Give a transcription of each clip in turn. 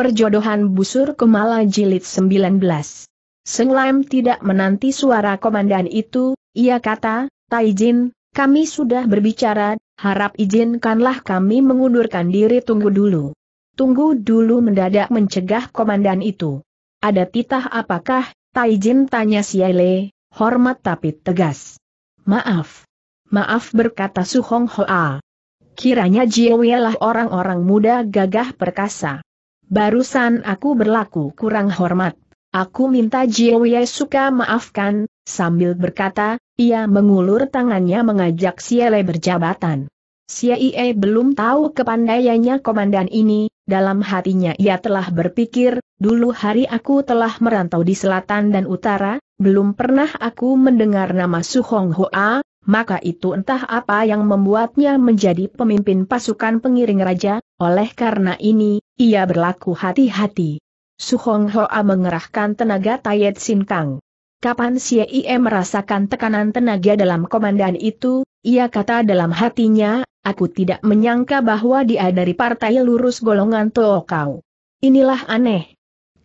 Perjodohan Busur Kumala Jilid 19. Seng Lam tidak menanti suara komandan itu, ia kata, "Taijin, kami sudah berbicara, harap izinkanlah kami mengundurkan diri." Tunggu dulu mendadak mencegah komandan itu. "Ada titah apakah, Taijin?" tanya Siale, hormat tapi tegas. Maaf berkata Su Hong Hoa. "Kiranya Jiwelah orang-orang muda gagah perkasa. Barusan aku berlaku kurang hormat. Aku minta Jiwe suka maafkan." Sambil berkata, ia mengulur tangannya mengajak Siale berjabatan. Siale belum tahu kepandaiannya komandan ini, dalam hatinya ia telah berpikir, "Dulu hari aku telah merantau di selatan dan utara, belum pernah aku mendengar nama Su Hong Hoa. Maka itu entah apa yang membuatnya menjadi pemimpin pasukan pengiring raja, oleh karena ini, ia berlaku hati-hati." Su Hong Hoa mengerahkan tenaga Taiet Sin Kang. Kapan Siie merasakan tekanan tenaga dalam komandan itu, ia kata dalam hatinya, "Aku tidak menyangka bahwa dia dari partai lurus golongan Tookau. Inilah aneh.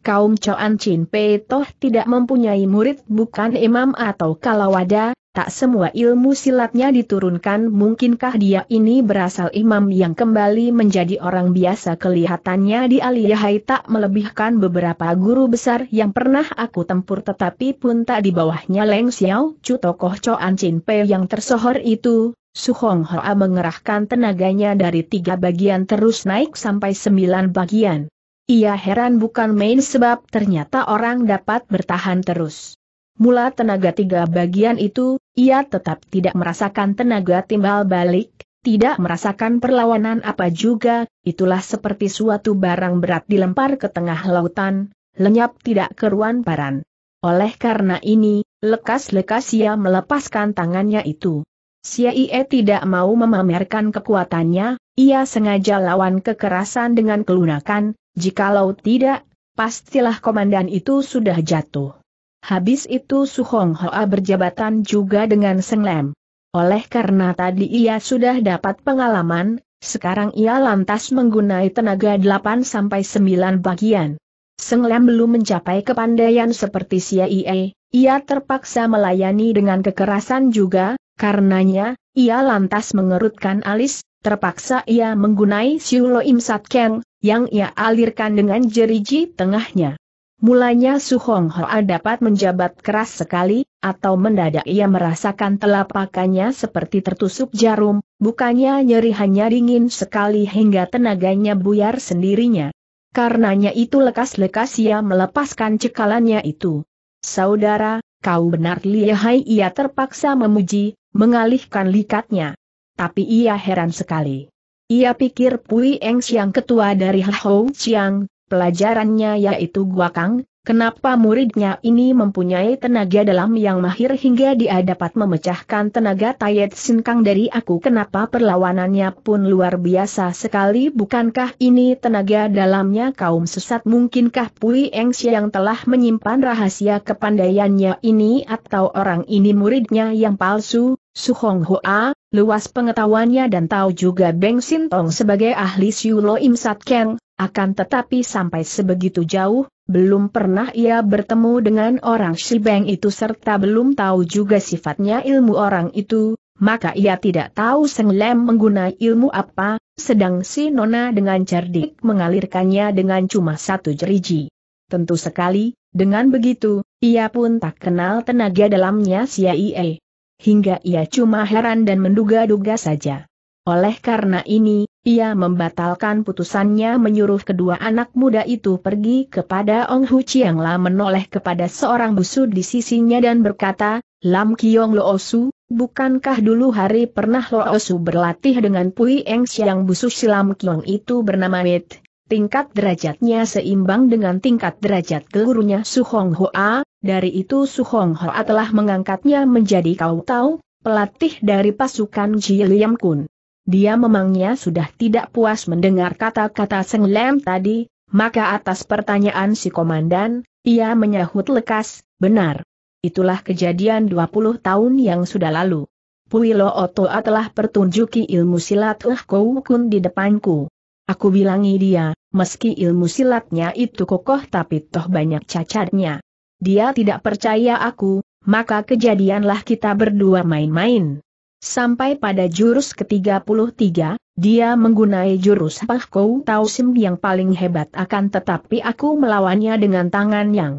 Kaum Choan Chin Pei toh tidak mempunyai murid bukan imam atau kalawada, tak semua ilmu silatnya diturunkan. Mungkinkah dia ini berasal imam yang kembali menjadi orang biasa?" Kelihatannya di Aliyahai tak melebihkan beberapa guru besar yang pernah aku tempur, tetapi pun tak di bawahnya Leng Xiao Chu, tokoh Choan Chin Pei yang tersohor itu. Su Hong Hoa mengerahkan tenaganya dari 3 bagian terus naik sampai 9 bagian. Ia heran bukan main sebab ternyata orang dapat bertahan terus. Mula tenaga 3 bagian itu, ia tetap tidak merasakan tenaga timbal balik, tidak merasakan perlawanan apa juga. Itulah seperti suatu barang berat dilempar ke tengah lautan, lenyap tidak keruan paran. Oleh karena ini, lekas-lekas ia melepaskan tangannya itu. Siie tidak mau memamerkan kekuatannya, ia sengaja lawan kekerasan dengan kelunakan. Jikalau tidak, pastilah komandan itu sudah jatuh. Habis itu Su Hong Hoa berjabatan juga dengan Seng Lam. Oleh karena tadi ia sudah dapat pengalaman, sekarang ia lantas menggunai tenaga 8-9 bagian. Seng Lam belum mencapai kepandaian seperti Siie, ia terpaksa melayani dengan kekerasan juga, karenanya, ia lantas mengerutkan alis, terpaksa ia menggunai Siu Lo Im Sat Keng, yang ia alirkan dengan jeriji tengahnya. Mulanya Su Hong Hoa dapat menjabat keras sekali, atau mendadak ia merasakan telapakannya seperti tertusuk jarum, bukannya nyeri hanya dingin sekali hingga tenaganya buyar sendirinya. Karenanya itu lekas-lekas ia melepaskan cekalannya itu. "Saudara, kau benar lihai," ia terpaksa memuji, mengalihkan likatnya. Tapi ia heran sekali. Ia pikir Pui Eng Siang ketua dari Hou Chiang, pelajarannya yaitu Guakang, kenapa muridnya ini mempunyai tenaga dalam yang mahir hingga dia dapat memecahkan tenaga Taiet Sin Kang dari aku, kenapa perlawanannya pun luar biasa sekali, bukankah ini tenaga dalamnya kaum sesat, mungkinkah Pui Eng Siang telah menyimpan rahasia kepandaiannya ini, atau orang ini muridnya yang palsu? Su Hong Hoa, luas pengetahuannya dan tahu juga Beng Sintong sebagai ahli Siu Lo Im Sat Keng, akan tetapi sampai sebegitu jauh, belum pernah ia bertemu dengan orang si Beng itu serta belum tahu juga sifatnya ilmu orang itu, maka ia tidak tahu Seng Lam menggunakan ilmu apa, sedang si Nona dengan cerdik mengalirkannya dengan cuma 1 jeriji. Tentu sekali, dengan begitu, ia pun tak kenal tenaga dalamnya Siie. Hingga ia cuma heran dan menduga-duga saja. Oleh karena ini, ia membatalkan putusannya menyuruh kedua anak muda itu pergi kepada Ong Hu Chiang Lam, menoleh kepada seorang busur di sisinya dan berkata, "Lam Kiong Loosu, bukankah dulu hari pernah Loosu berlatih dengan Pui Eng Siang?" Busur si Lam Kiong itu bernama Mit, tingkat derajatnya seimbang dengan tingkat derajat gurunya Su Hong Hoa. Dari itu Su Hong Hoa telah mengangkatnya menjadi kau tahu, pelatih dari pasukan Ji Liam Kun. Dia memangnya sudah tidak puas mendengar kata-kata Seng Lam tadi, maka atas pertanyaan si komandan, ia menyahut lekas, "Benar. Itulah kejadian 20 tahun yang sudah lalu. Pui Lo Otoa telah pertunjuki ilmu silat Kau Kun di depanku. Aku bilangi dia, meski ilmu silatnya itu kokoh tapi toh banyak cacatnya. Dia tidak percaya aku, maka kejadianlah kita berdua main-main. Sampai pada jurus ke-33, dia menggunai jurus Pahkou Tausim yang paling hebat, akan tetapi aku melawannya dengan tangan yang.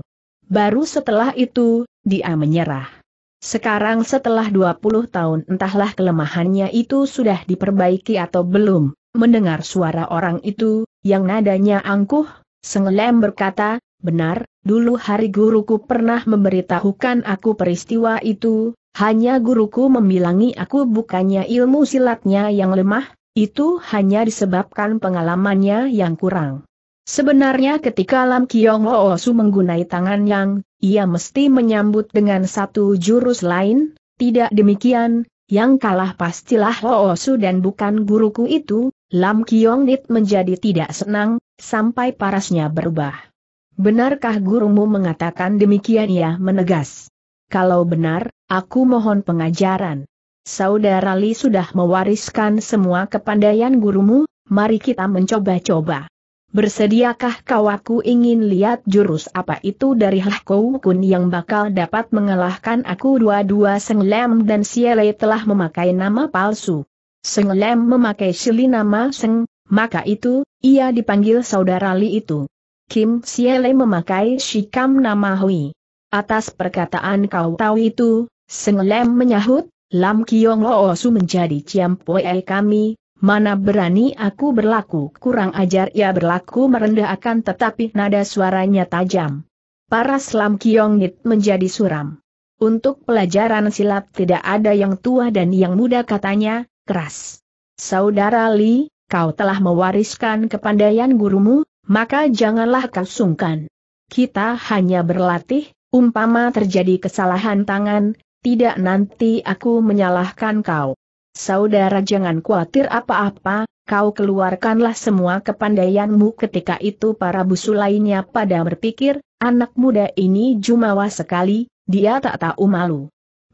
Baru setelah itu, dia menyerah. Sekarang setelah 20 tahun entahlah kelemahannya itu sudah diperbaiki atau belum. Mendengar suara orang itu, yang nadanya angkuh, Senglem berkata, benar, dulu hari guruku pernah memberitahukan aku peristiwa itu, hanya guruku membilangi aku bukannya ilmu silatnya yang lemah, itu hanya disebabkan pengalamannya yang kurang. Sebenarnya ketika Lam Kiong Hoosu menggunai tangan yang, ia mesti menyambut dengan satu jurus lain, tidak demikian, yang kalah pastilah Hoosu dan bukan guruku itu. Lam Kiong Nit menjadi tidak senang, sampai parasnya berubah. Benarkah gurumu mengatakan demikian? Ia menegas. Kalau benar, aku mohon pengajaran. Saudara Li sudah mewariskan semua kepandaian gurumu, mari kita mencoba-coba. Bersediakah kau? Aku ingin lihat jurus apa itu dari Hahkou Kun yang bakal dapat mengalahkan aku dua-dua. Senglem dan Siele telah memakai nama palsu. Senglem memakai Shili nama Seng, maka itu, ia dipanggil saudara Li itu. Kim Siele memakai Shikam nama Hui. Atas perkataan kau tahu itu, Senglem menyahut, Lam Kiong Hoosu menjadi ciampoe kami, mana berani aku berlaku kurang ajar. Ia berlaku merendahkan tetapi nada suaranya tajam. Paras Lam Kiong Nit menjadi suram. Untuk pelajaran silat tidak ada yang tua dan yang muda, katanya keras. Saudara Li, kau telah mewariskan kepandaian gurumu, maka janganlah kau sungkan. Kita hanya berlatih, umpama terjadi kesalahan tangan, tidak nanti aku menyalahkan kau. Saudara jangan khawatir apa-apa, kau keluarkanlah semua kepandaianmu. Ketika itu para busu lainnya pada berpikir, anak muda ini jumawa sekali, dia tak tahu malu.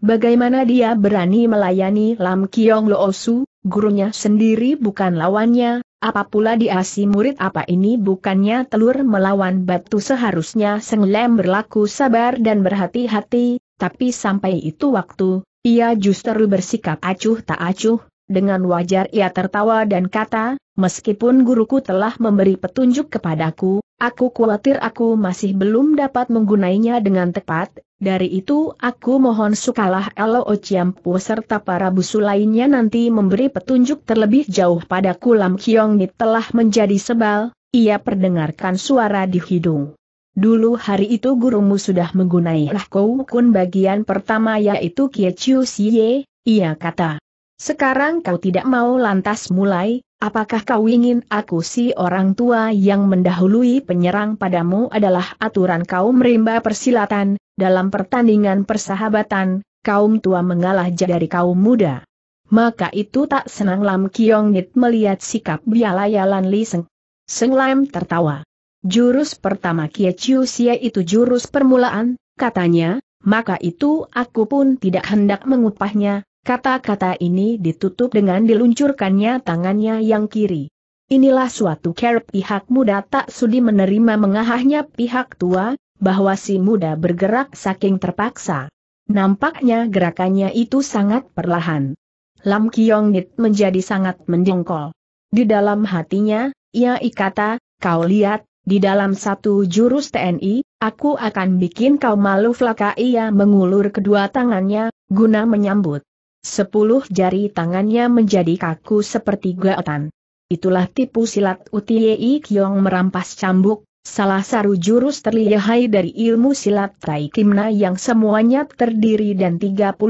Bagaimana dia berani melayani Lam Kiong Hoosu, gurunya sendiri bukan lawannya, apa pula dia si murid apa ini? Bukannya telur melawan batu? Seharusnya Senglem berlaku sabar dan berhati-hati, tapi sampai itu waktu, ia justru bersikap acuh tak acuh. Dengan wajar ia tertawa dan kata, meskipun guruku telah memberi petunjuk kepadaku, aku khawatir aku masih belum dapat menggunainya dengan tepat. Dari itu aku mohon sukalah Lo Ciampu serta para busu lainnya nanti memberi petunjuk terlebih jauh padaku. Lam Kiong Nit telah menjadi sebal, ia perdengarkan suara di hidung. Dulu hari itu gurumu sudah menggunai Hahkou Kun bagian pertama yaitu Kie Chiu Siye, ia kata. Sekarang kau tidak mau lantas mulai, apakah kau ingin aku si orang tua yang mendahului penyerang padamu adalah aturan kaum rimba persilatan? Dalam pertandingan persahabatan, kaum tua mengalah dari kaum muda. Maka itu tak senang Lam Kiong Nit melihat sikap bialayalan Li Seng. Senglem tertawa. Jurus pertama Kie Chiu Sia itu jurus permulaan, katanya, maka itu aku pun tidak hendak mengupahnya. Kata-kata ini ditutup dengan diluncurkannya tangannya yang kiri. Inilah suatu care pihak muda tak sudi menerima, mengahahnya pihak tua, bahwa si muda bergerak saking terpaksa. Nampaknya gerakannya itu sangat perlahan. Lam Kiong Nit menjadi sangat mendengkol. Di dalam hatinya, ia ikata, kau lihat, di dalam satu jurus TNI, aku akan bikin kau malu flaka. Ia mengulur kedua tangannya, guna menyambut. 10 jari tangannya menjadi kaku seperti gaetan. Itulah tipu silat Utie Kiong merampas cambuk. Salah satu jurus terlihai dari ilmu silat Taikimna yang semuanya terdiri dan 36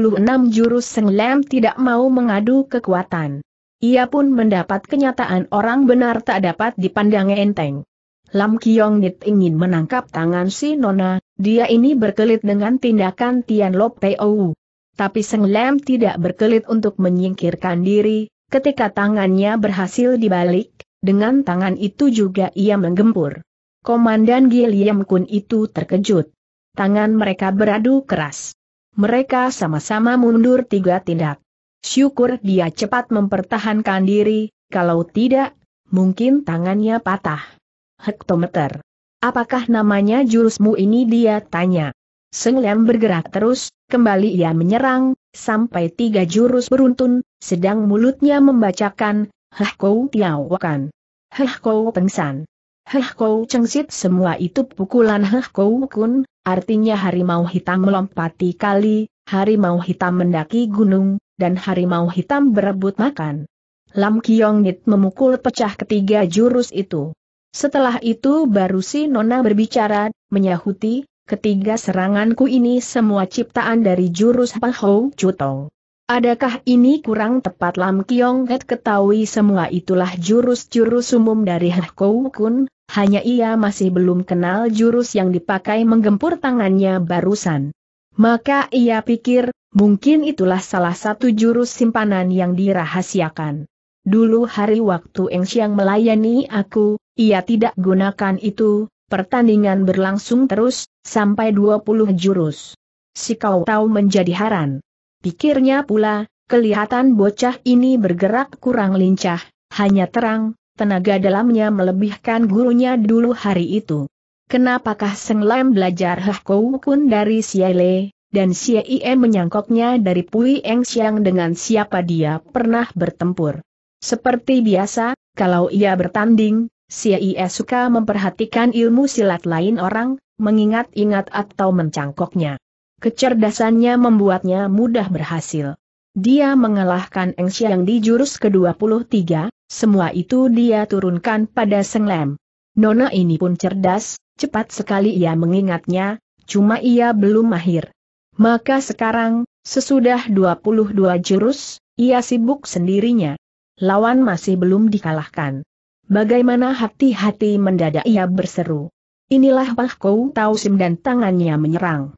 jurus. Senglem tidak mau mengadu kekuatan. Ia pun mendapat kenyataan orang benar tak dapat dipandang enteng. Lam Kiong Nit ingin menangkap tangan si nona, dia ini berkelit dengan tindakan Tian Lo Peu. Tapi Senglem tidak berkelit untuk menyingkirkan diri, ketika tangannya berhasil dibalik, dengan tangan itu juga ia menggempur. Komandan Giliam Kun itu terkejut. Tangan mereka beradu keras. Mereka sama-sama mundur 3 tindak. Syukur dia cepat mempertahankan diri, kalau tidak, mungkin tangannya patah. Hektometer. Apakah namanya jurusmu ini, dia tanya. Seng Liam bergerak terus, kembali ia menyerang, sampai 3 jurus beruntun, sedang mulutnya membacakan, Heh Kau Tiawakan. Heh Kau Pengsan. Heh Kau Cengsit. Semua itu pukulan Heh Kau Kun, artinya harimau hitam melompati kali, harimau hitam mendaki gunung, dan harimau hitam berebut makan. Lam Kiong Nit memukul pecah ketiga jurus itu. Setelah itu baru si Nona berbicara, menyahuti, ketiga seranganku ini semua ciptaan dari jurus Pahou Cutong. Adakah ini kurang tepat? Lam Kiong Het ketahui semua itulah jurus-jurus umum dari Heh Kau Kun, hanya ia masih belum kenal jurus yang dipakai menggempur tangannya barusan. Maka ia pikir, mungkin itulah salah satu jurus simpanan yang dirahasiakan. Dulu hari waktu Eng Siang melayani aku, ia tidak gunakan itu, pertandingan berlangsung terus, sampai 20 jurus. Si Kau Tahu menjadi heran. Pikirnya pula, kelihatan bocah ini bergerak kurang lincah, hanya terang, tenaga dalamnya melebihkan gurunya dulu hari itu. Kenapakah Seng Lam belajar Heh Kau Kun dari Xie Le, dan Xie Ie menyangkoknya dari Pui Eng Siang, dengan siapa dia pernah bertempur. Seperti biasa, kalau ia bertanding, Xie Ie suka memperhatikan ilmu silat lain orang, mengingat-ingat atau mencangkoknya. Kecerdasannya membuatnya mudah berhasil. Dia mengalahkan Eng Siang di jurus ke-23, semua itu dia turunkan pada Seng Lam. Nona ini pun cerdas, cepat sekali ia mengingatnya, cuma ia belum mahir. Maka sekarang, sesudah 22 jurus, ia sibuk sendirinya. Lawan masih belum dikalahkan. Bagaimana hati-hati, mendadak ia berseru. Inilah Pak Kau Tahu Sim, dan tangannya menyerang.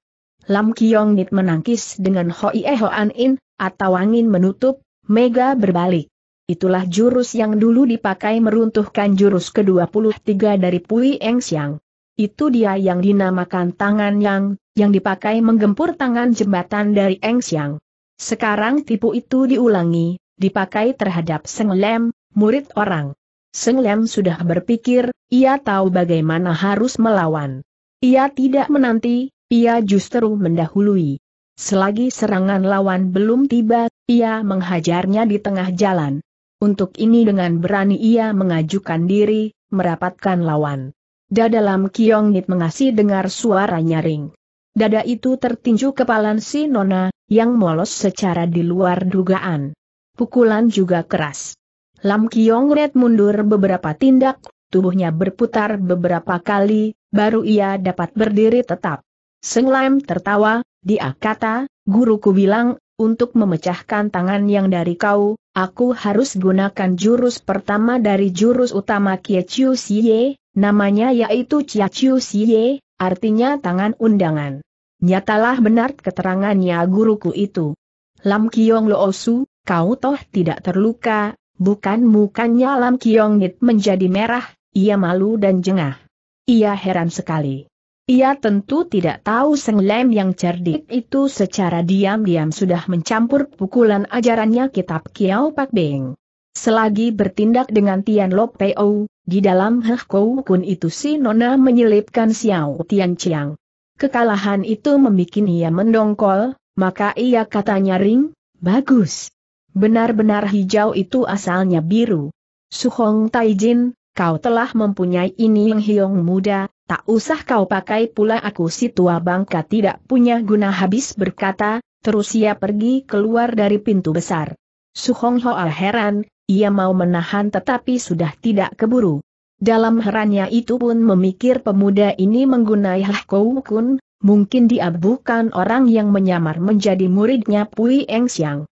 Lam Kiong Nit menangkis dengan Hoi Hoan In, atau angin menutup, mega berbalik. Itulah jurus yang dulu dipakai meruntuhkan jurus ke-23 dari Pui Eng Siang. Itu dia yang dinamakan tangan yang dipakai menggempur tangan jembatan dari Eng Siang. Sekarang tipu itu diulangi, dipakai terhadap Seng Lam, murid orang. Seng Lam sudah berpikir, ia tahu bagaimana harus melawan. Ia tidak menanti, ia justru mendahului. Selagi serangan lawan belum tiba, ia menghajarnya di tengah jalan. Untuk ini dengan berani ia mengajukan diri, merapatkan lawan. Dada Lam Kiong Nit mengasih dengar suara nyaring. Dada itu tertinju kepalan si Nona, yang molos secara di luar dugaan. Pukulan juga keras. Lam Kiong Nit mundur beberapa tindak, tubuhnya berputar beberapa kali, baru ia dapat berdiri tetap. Seng Lam tertawa, dia kata, guruku bilang, untuk memecahkan tangan yang dari kau, aku harus gunakan jurus pertama dari jurus utama Kie Chiu Siye, namanya yaitu Cia Chiu Siye, artinya tangan undangan. Nyatalah benar keterangannya guruku itu. Lam Kiong Loosu, kau toh tidak terluka? Bukan? Mukanya Lam Kiong Nit menjadi merah, ia malu dan jengah. Ia heran sekali. Ia tentu tidak tahu Seng Lam yang cerdik itu secara diam-diam sudah mencampur pukulan ajarannya kitab Kiao Pak Beng. Selagi bertindak dengan Tian Lo Peo, di dalam Heh Kau Kun itu si Nona menyelipkan Xiao Tian Chiang. Kekalahan itu membuat ia mendongkol, maka ia katanya ring, bagus. Benar-benar hijau itu asalnya biru. Suhong Taijin, kau telah mempunyai ini yang hiong muda, tak usah kau pakai pula. Aku si tua bangka tidak punya guna, habis berkata, terus ia pergi keluar dari pintu besar. Suhong Hoa heran, ia mau menahan tetapi sudah tidak keburu. Dalam herannya itu pun memikir pemuda ini menggunai Heh Kau Kun, mungkin dia bukan orang yang menyamar menjadi muridnya Pui Eng Siang.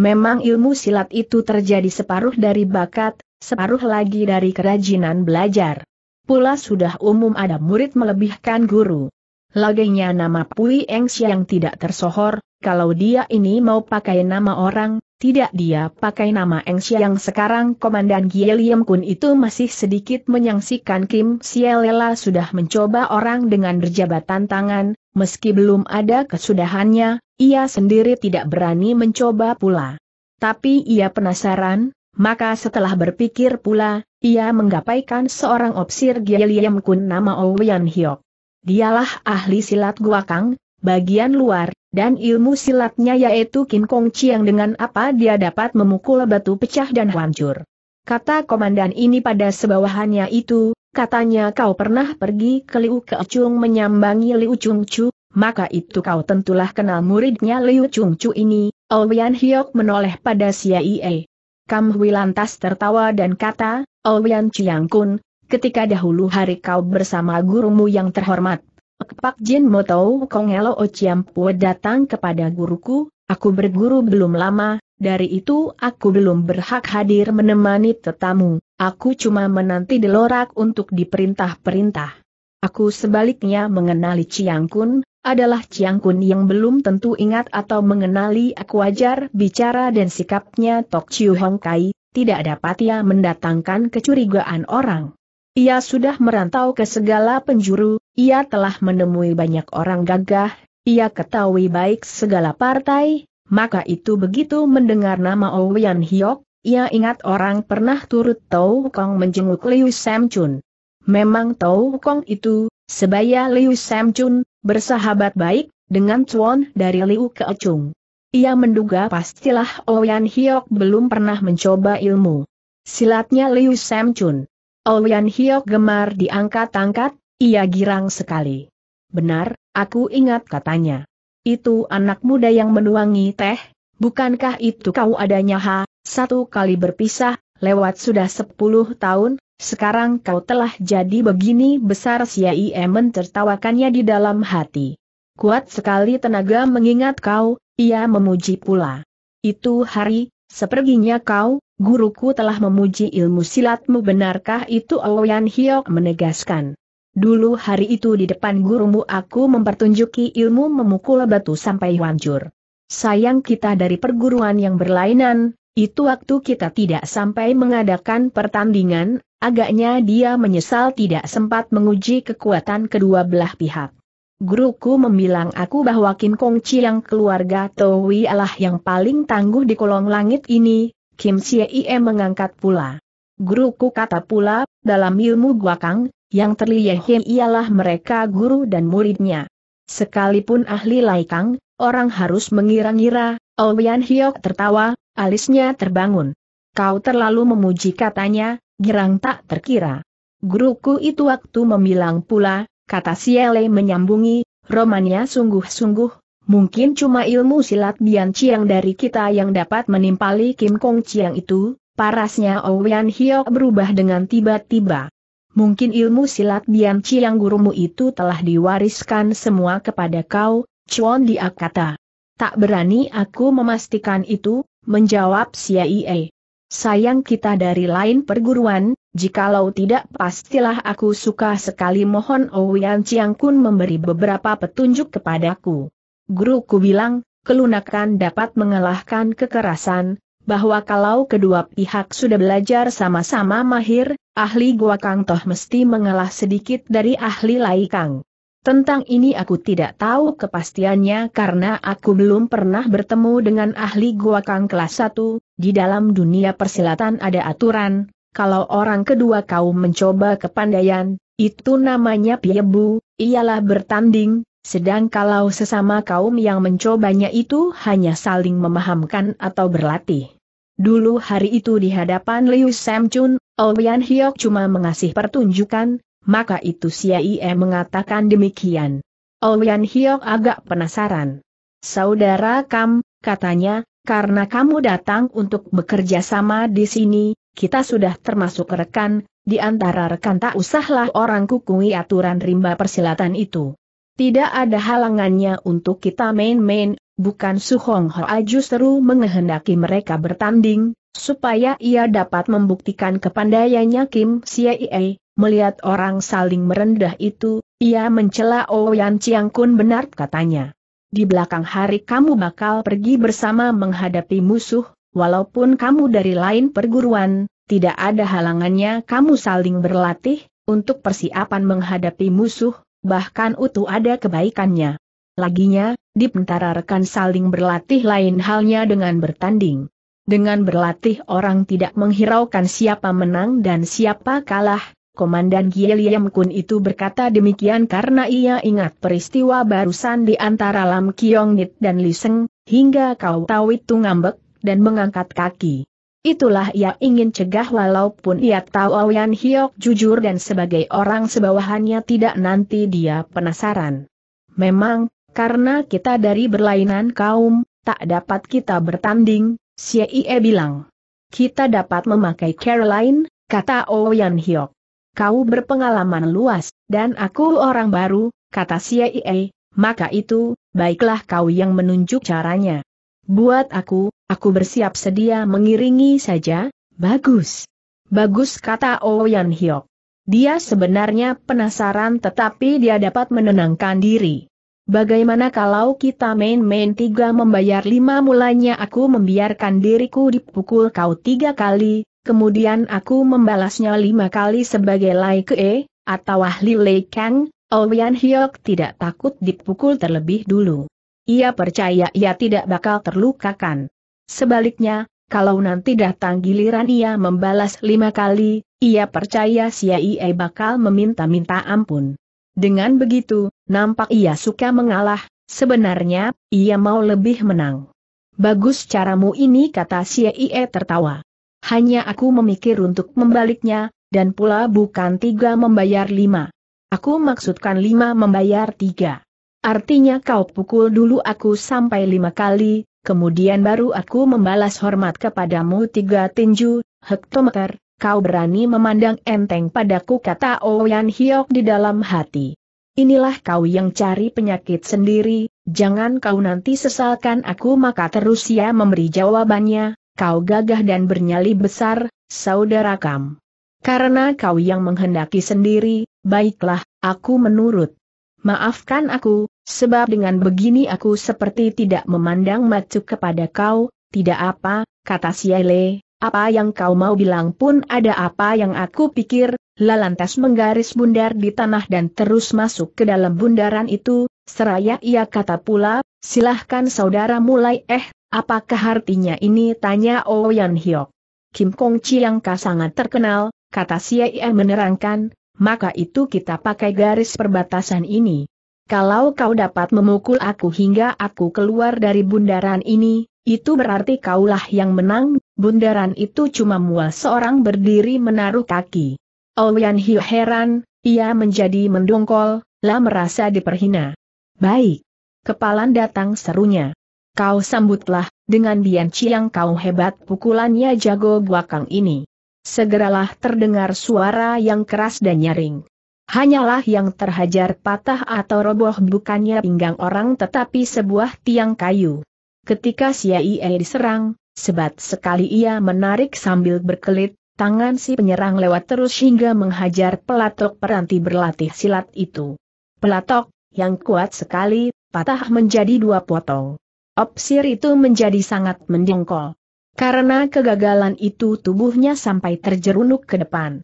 Memang ilmu silat itu terjadi separuh dari bakat, separuh lagi dari kerajinan belajar. Pula sudah umum ada murid melebihkan guru. Laginya nama Pui Eng Siang tidak tersohor, kalau dia ini mau pakai nama orang, tidak dia pakai nama Eng Siang. Sekarang Komandan Gilliam Kun itu masih sedikit menyaksikan Kim Sielela sudah mencoba orang dengan berjabatan tangan, meski belum ada kesudahannya. Ia sendiri tidak berani mencoba pula. Tapi ia penasaran, maka setelah berpikir pula, Ia menggapaikan seorang opsir Giliam Kun nama Owian Hiok. Dialah ahli silat guakang, bagian luar, dan ilmu silatnya yaitu Kin Kong Chiang, dengan apa dia dapat memukul batu pecah dan hancur. Kata komandan ini pada sebawahannya itu, katanya kau pernah pergi ke Liu Keocung menyambangi Liu Chung Chu, maka itu kau tentulah kenal muridnya Liu Chung Chu ini. Owian Hiok menoleh pada Siaie. Kam Hui lantas tertawa dan kata, Owian Chiang Kun, ketika dahulu hari kau bersama gurumu yang terhormat, Pak Jin Mo Tau Kong Elo O Chiam Pue datang kepada guruku, aku berguru belum lama, dari itu aku belum berhak hadir menemani tetamu, aku cuma menanti delorak untuk diperintah-perintah. Aku sebaliknya mengenali Chiang Kun, adalah Chiang Kun yang belum tentu ingat atau mengenali aku. Wajar bicara dan sikapnya Tok Chiu Hong Kai. Tidak dapat ia mendatangkan kecurigaan orang. Ia sudah merantau ke segala penjuru, ia telah menemui banyak orang gagah, ia ketahui baik segala partai, maka itu begitu mendengar nama Owian Hiok, ia ingat orang pernah turut Tau Kong menjenguk Liu Sam Chun. Memang Tau Kong itu, sebaya Liu Sam Chun, bersahabat baik dengan Chuan dari Liu Keocung. Ia menduga pastilah Owian Hiok belum pernah mencoba ilmu silatnya Liu Sam Chun. Owian Hiok gemar diangkat-angkat, ia girang sekali. Benar, aku ingat katanya. Itu anak muda yang menuangi teh, bukankah itu kau adanya ha? Satu kali berpisah, lewat sudah 10 tahun, sekarang kau telah jadi begini besar. Siaie mentertawakannya di dalam hati. Kuat sekali tenaga mengingat kau. Ia memuji pula. Itu hari, seperginya kau, guruku telah memuji ilmu silatmu. Benarkah itu? Owian Hiok menegaskan. Dulu hari itu di depan gurumu aku mempertunjuki ilmu memukul batu sampai hancur. Sayang kita dari perguruan yang berlainan, itu waktu kita tidak sampai mengadakan pertandingan, agaknya dia menyesal tidak sempat menguji kekuatan kedua belah pihak. Guruku membilang aku bahwa Kin Kong Chiang keluarga Towi Allah yang paling tangguh di kolong langit ini. Kim Siaie mengangkat pula. Guruku kata pula, dalam ilmu guakang, yang terlihat ialah mereka guru dan muridnya. Sekalipun ahli laikang, orang harus mengira-ngira. Owian Hiok tertawa, alisnya terbangun. Kau terlalu memuji katanya, girang tak terkira. Guruku itu waktu membilang pula, kata Siele menyambungi, romannya sungguh-sungguh, mungkin cuma ilmu silat Bian Chiang dari kita yang dapat menimpali Kin Kong Chiang itu. Parasnya Owian Hiok berubah dengan tiba-tiba. Mungkin ilmu silat Bian Chiang gurumu itu telah diwariskan semua kepada kau, Chuan Dia kata. Tak berani aku memastikan itu, menjawab Siele. Sayang kita dari lain perguruan, jikalau tidak pastilah aku suka sekali. Mohon Owian Chiang Kun memberi beberapa petunjuk kepadaku. Guruku bilang, kelunakan dapat mengalahkan kekerasan, bahwa kalau kedua pihak sudah belajar sama-sama mahir, ahli guakang toh mesti mengalah sedikit dari ahli laikang. Tentang ini aku tidak tahu kepastiannya karena aku belum pernah bertemu dengan ahli guakang kelas 1, di dalam dunia persilatan ada aturan. Kalau orang kedua kau mencoba kepandaian, itu namanya piebu, ialah bertanding, sedang kalau sesama kaum yang mencobanya itu hanya saling memahamkan atau berlatih. Dulu hari itu di hadapan Liu Sam Chun, Owian Hiok cuma mengasih pertunjukan, maka itu Siaie mengatakan demikian. Owian Hiok agak penasaran. Saudara Kam, katanya, karena kamu datang untuk bekerja sama di sini, kita sudah termasuk rekan, di antara rekan tak usahlah orang kukui aturan rimba persilatan itu. Tidak ada halangannya untuk kita main-main, bukan Su Hong Hoa justru menghendaki mereka bertanding, supaya ia dapat membuktikan kepandaiannya. Kim Siaie, melihat orang saling merendah itu, ia mencela Owian Chiang Kun. Benar katanya. Di belakang hari kamu bakal pergi bersama menghadapi musuh. Walaupun kamu dari lain perguruan, tidak ada halangannya kamu saling berlatih, untuk persiapan menghadapi musuh, bahkan utuh ada kebaikannya. Laginya, di antara rekan saling berlatih lain halnya dengan bertanding. Dengan berlatih orang tidak menghiraukan siapa menang dan siapa kalah, Komandan Giliam Kun itu berkata demikian karena ia ingat peristiwa barusan di antara Lam Kiong Nit dan Li Seng, hingga kau tahu itu ngambek dan mengangkat kaki. Itulah ia ingin cegah walaupun ia tahu Aoyan Hiok jujur dan sebagai orang sebawahannya tidak nanti dia penasaran. Memang, karena kita dari berlainan kaum, tak dapat kita bertanding, Xie bilang. Kita dapat memakai Caroline, kata Aoyan Hiok. Kau berpengalaman luas, dan aku orang baru, kata Xie, maka itu, baiklah kau yang menunjuk caranya. Buat aku bersiap sedia mengiringi saja, bagus. Bagus kata Oyan Hiok. Dia sebenarnya penasaran tetapi dia dapat menenangkan diri. Bagaimana kalau kita main-main 3 membayar 5 mulanya aku membiarkan diriku dipukul kau 3 kali, kemudian aku membalasnya 5 kali sebagai Lai Kee, atau ahli Lei Kang, Oyan Hiok tidak takut dipukul terlebih dulu. Ia percaya ia tidak bakal terlukakan. Sebaliknya, kalau nanti datang giliran ia membalas 5 kali, ia percaya Xie bakal meminta-minta ampun. Dengan begitu, nampak ia suka mengalah, sebenarnya, ia mau lebih menang. Bagus caramu ini kata Xie tertawa. Hanya aku memikir untuk membaliknya, dan pula bukan 3 membayar 5. Aku maksudkan 5 membayar 3. Artinya kau pukul dulu aku sampai 5 kali, kemudian baru aku membalas hormat kepadamu 3 tinju, hektometer, kau berani memandang enteng padaku kata Oyan Hiok di dalam hati. Inilah kau yang cari penyakit sendiri, jangan kau nanti sesalkan aku maka terus ia memberi jawabannya, kau gagah dan bernyali besar, saudara Kam. Karena kau yang menghendaki sendiri, baiklah, aku menurut. Maafkan aku, sebab dengan begini aku seperti tidak memandang macu kepada kau, tidak apa, kata Xie, apa yang kau mau bilang pun ada apa yang aku pikir, lantas menggaris bundar di tanah dan terus masuk ke dalam bundaran itu, seraya ia kata pula, silahkan saudara mulai apakah artinya ini tanya Oyan Hiok. Kim Kong Chiang Ka sangat terkenal, kata Xie menerangkan. Maka itu kita pakai garis perbatasan ini. Kalau kau dapat memukul aku hingga aku keluar dari bundaran ini, itu berarti kaulah yang menang, bundaran itu cuma mual seorang berdiri menaruh kaki. Oyan Hiu heran, ia menjadi mendongkol, lah merasa diperhina. Baik. Kepalan datang serunya. Kau sambutlah, dengan Bian Chiang kau hebat pukulannya jago guakang ini. Segeralah terdengar suara yang keras dan nyaring. Hanyalah yang terhajar patah atau roboh bukannya pinggang orang tetapi sebuah tiang kayu. Ketika Xie diserang, sebat sekali ia menarik sambil berkelit, tangan si penyerang lewat terus hingga menghajar pelatok peranti berlatih silat itu. Pelatok, yang kuat sekali, patah menjadi 2 potong. Opsir itu menjadi sangat mendongkol. Karena kegagalan itu tubuhnya sampai terjerunuk ke depan.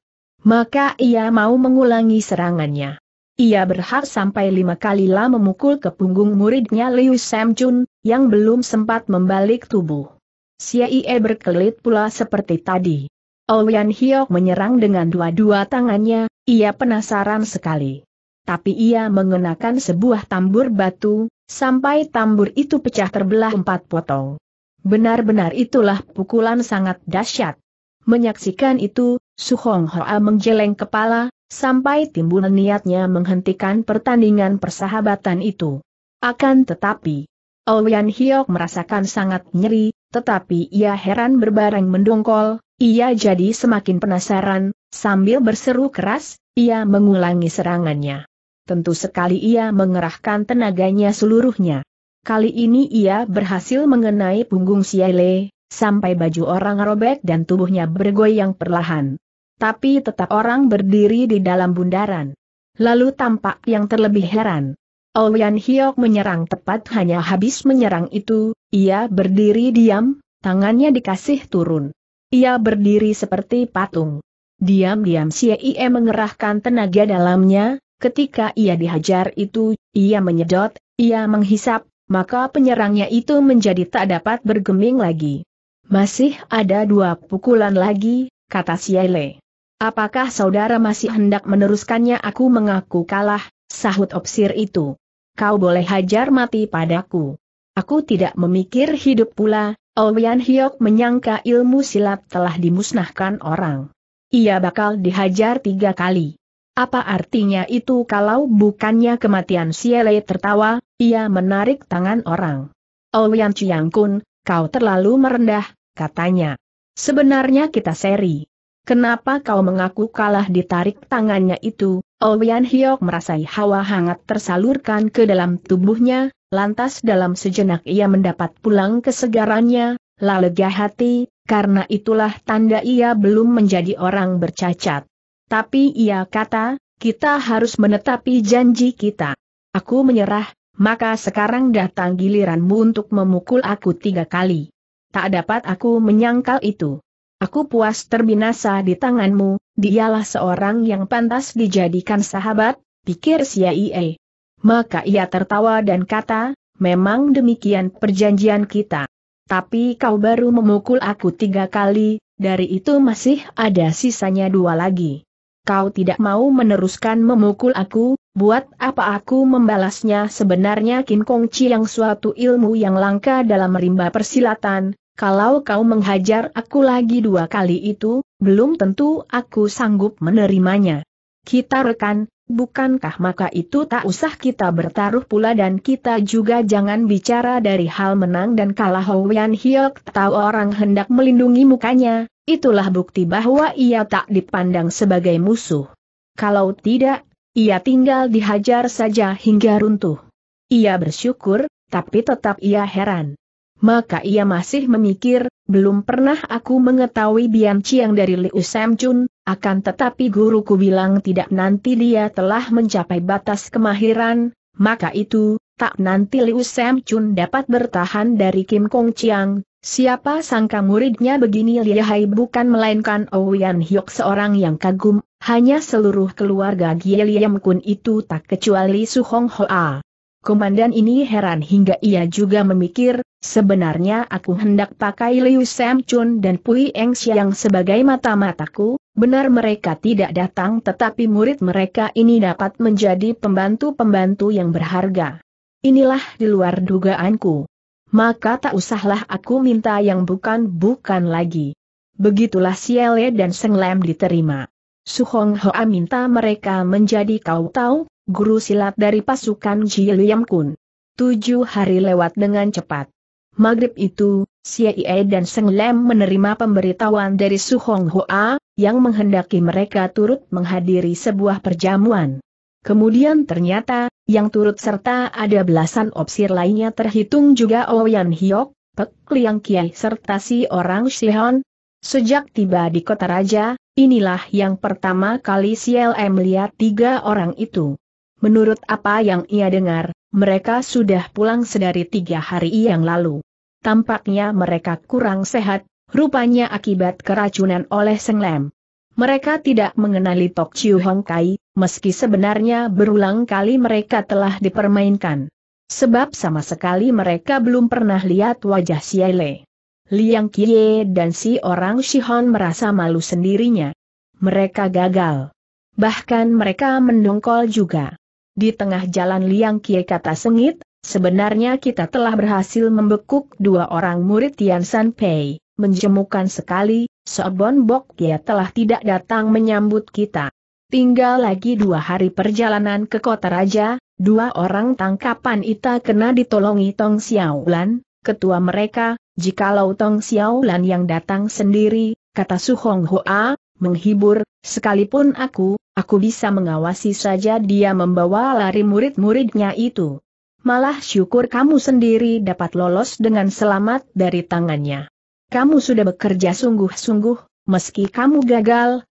Maka ia mau mengulangi serangannya. Ia berhak sampai 5 kalilah memukul ke punggung muridnya Liu Samjun, yang belum sempat membalik tubuh. Xie berkelit pula seperti tadi. Oyan Hiok menyerang dengan 2 tangannya, ia penasaran sekali. Tapi ia mengenakan sebuah tambur batu, sampai tambur itu pecah terbelah 4 potong. Benar-benar itulah pukulan sangat dahsyat. Menyaksikan itu, Su Hong Hoa menggeleng kepala, sampai timbul niatnya menghentikan pertandingan persahabatan itu. Akan tetapi, Oyan Hiok merasakan sangat nyeri, tetapi ia heran berbareng mendongkol, ia jadi semakin penasaran, sambil berseru keras, ia mengulangi serangannya. Tentu sekali ia mengerahkan tenaganya seluruhnya. Kali ini ia berhasil mengenai punggung Xie, sampai baju orang robek dan tubuhnya bergoyang perlahan. Tapi tetap orang berdiri di dalam bundaran. Lalu tampak yang terlebih heran. Oyan Hiok menyerang tepat hanya habis menyerang itu, ia berdiri diam, tangannya dikasih turun. Ia berdiri seperti patung. Diam-diam Xie mengerahkan tenaga dalamnya, ketika ia dihajar itu, ia menyedot, ia menghisap. Maka penyerangnya itu menjadi tak dapat bergeming lagi. Masih ada 2 pukulan lagi, kata Siaile. Apakah saudara masih hendak meneruskannya? Aku mengaku kalah, sahut opsir itu. Kau boleh hajar mati padaku. Aku tidak memikir hidup pula. Owian Hiok menyangka ilmu silat telah dimusnahkan orang. Ia bakal dihajar 3 kali. Apa artinya itu kalau bukannya kematian? Siele tertawa, ia menarik tangan orang. Owian Chiang Kun, kau terlalu merendah, katanya. Sebenarnya kita seri. Kenapa kau mengaku kalah? Ditarik tangannya itu, Owian Hiok merasai hawa hangat tersalurkan ke dalam tubuhnya, lantas dalam sejenak ia mendapat pulang kesegarannya, lelega hati, karena itulah tanda ia belum menjadi orang bercacat. Tapi ia kata, kita harus menetapi janji kita. Aku menyerah, maka sekarang datang giliranmu untuk memukul aku 3 kali. Tak dapat aku menyangkal itu. Aku puas terbinasa di tanganmu, dialah seorang yang pantas dijadikan sahabat, pikir Siaie. Maka ia tertawa dan kata, memang demikian perjanjian kita. Tapi kau baru memukul aku 3 kali, dari itu masih ada sisanya 2 lagi. Kau tidak mau meneruskan memukul aku, buat apa aku membalasnya? Sebenarnya Kin Kong Chiang suatu ilmu yang langka dalam rimba persilatan, kalau kau menghajar aku lagi 2 kali itu, belum tentu aku sanggup menerimanya. Kita rekan, bukankah? Maka itu tak usah kita bertaruh pula dan kita juga jangan bicara dari hal menang dan kalah. Howian Hiok tahu orang hendak melindungi mukanya. Itulah bukti bahwa ia tak dipandang sebagai musuh. Kalau tidak, ia tinggal dihajar saja hingga runtuh. Ia bersyukur, tapi tetap ia heran. Maka ia masih memikir, belum pernah aku mengetahui Bian Chiang dari Liu Sam Chun, akan tetapi guruku bilang tidak nanti dia telah mencapai batas kemahiran, maka itu, tak nanti Liu Sam Chun dapat bertahan dari Kin Kong Chiang. Siapa sangka muridnya begini lihai, bukan melainkan Owian Hiok seorang yang kagum, hanya seluruh keluarga Giliam Kun itu tak kecuali Su Hong Hoa. Komandan ini heran hingga ia juga memikir, sebenarnya aku hendak pakai Liu Sam Chun dan Pui Eng Siang sebagai mata-mataku, benar mereka tidak datang tetapi murid mereka ini dapat menjadi pembantu-pembantu yang berharga. Inilah di luar dugaanku. Maka tak usahlah aku minta yang bukan-bukan lagi. Begitulah Siele dan Seng Lam diterima. Su Hong Hoa minta mereka menjadi kau tahu, guru silat dari pasukan Giliam Kun. 7 hari lewat dengan cepat. Maghrib itu, Siele dan Seng Lam menerima pemberitahuan dari Su Hong Hoa, yang menghendaki mereka turut menghadiri sebuah perjamuan. Kemudian ternyata, yang turut serta ada belasan opsir lainnya terhitung juga Owian Hiok, Pek Liang Kiai serta si orang Sihon. Sejak tiba di kota raja, inilah yang pertama kali CLM melihat 3 orang itu. Menurut apa yang ia dengar, mereka sudah pulang sedari 3 hari yang lalu. Tampaknya mereka kurang sehat, rupanya akibat keracunan oleh Seng Lam. Mereka tidak mengenali Tok Chiu Hong Kai, meski sebenarnya berulang kali mereka telah dipermainkan. Sebab sama sekali mereka belum pernah lihat wajah Siele. Liang Kie dan si orang Shihon merasa malu sendirinya. Mereka gagal. Bahkan mereka mendongkol juga. Di tengah jalan Liang Kie kata sengit, sebenarnya kita telah berhasil membekuk 2 orang murid Tian San Pei. Menjemukan sekali, Sobon Bok Kia telah tidak datang menyambut kita. Tinggal lagi 2 hari perjalanan ke kota raja, 2 orang tangkapan kita kena ditolongi Tong Xiaolan, ketua mereka. Jikalau Tong Xiaolan yang datang sendiri, kata Su Hong Hoa, menghibur, sekalipun aku bisa mengawasi saja dia membawa lari murid-muridnya itu. Malah syukur kamu sendiri dapat lolos dengan selamat dari tangannya. Kamu sudah bekerja sungguh-sungguh, meski kamu gagal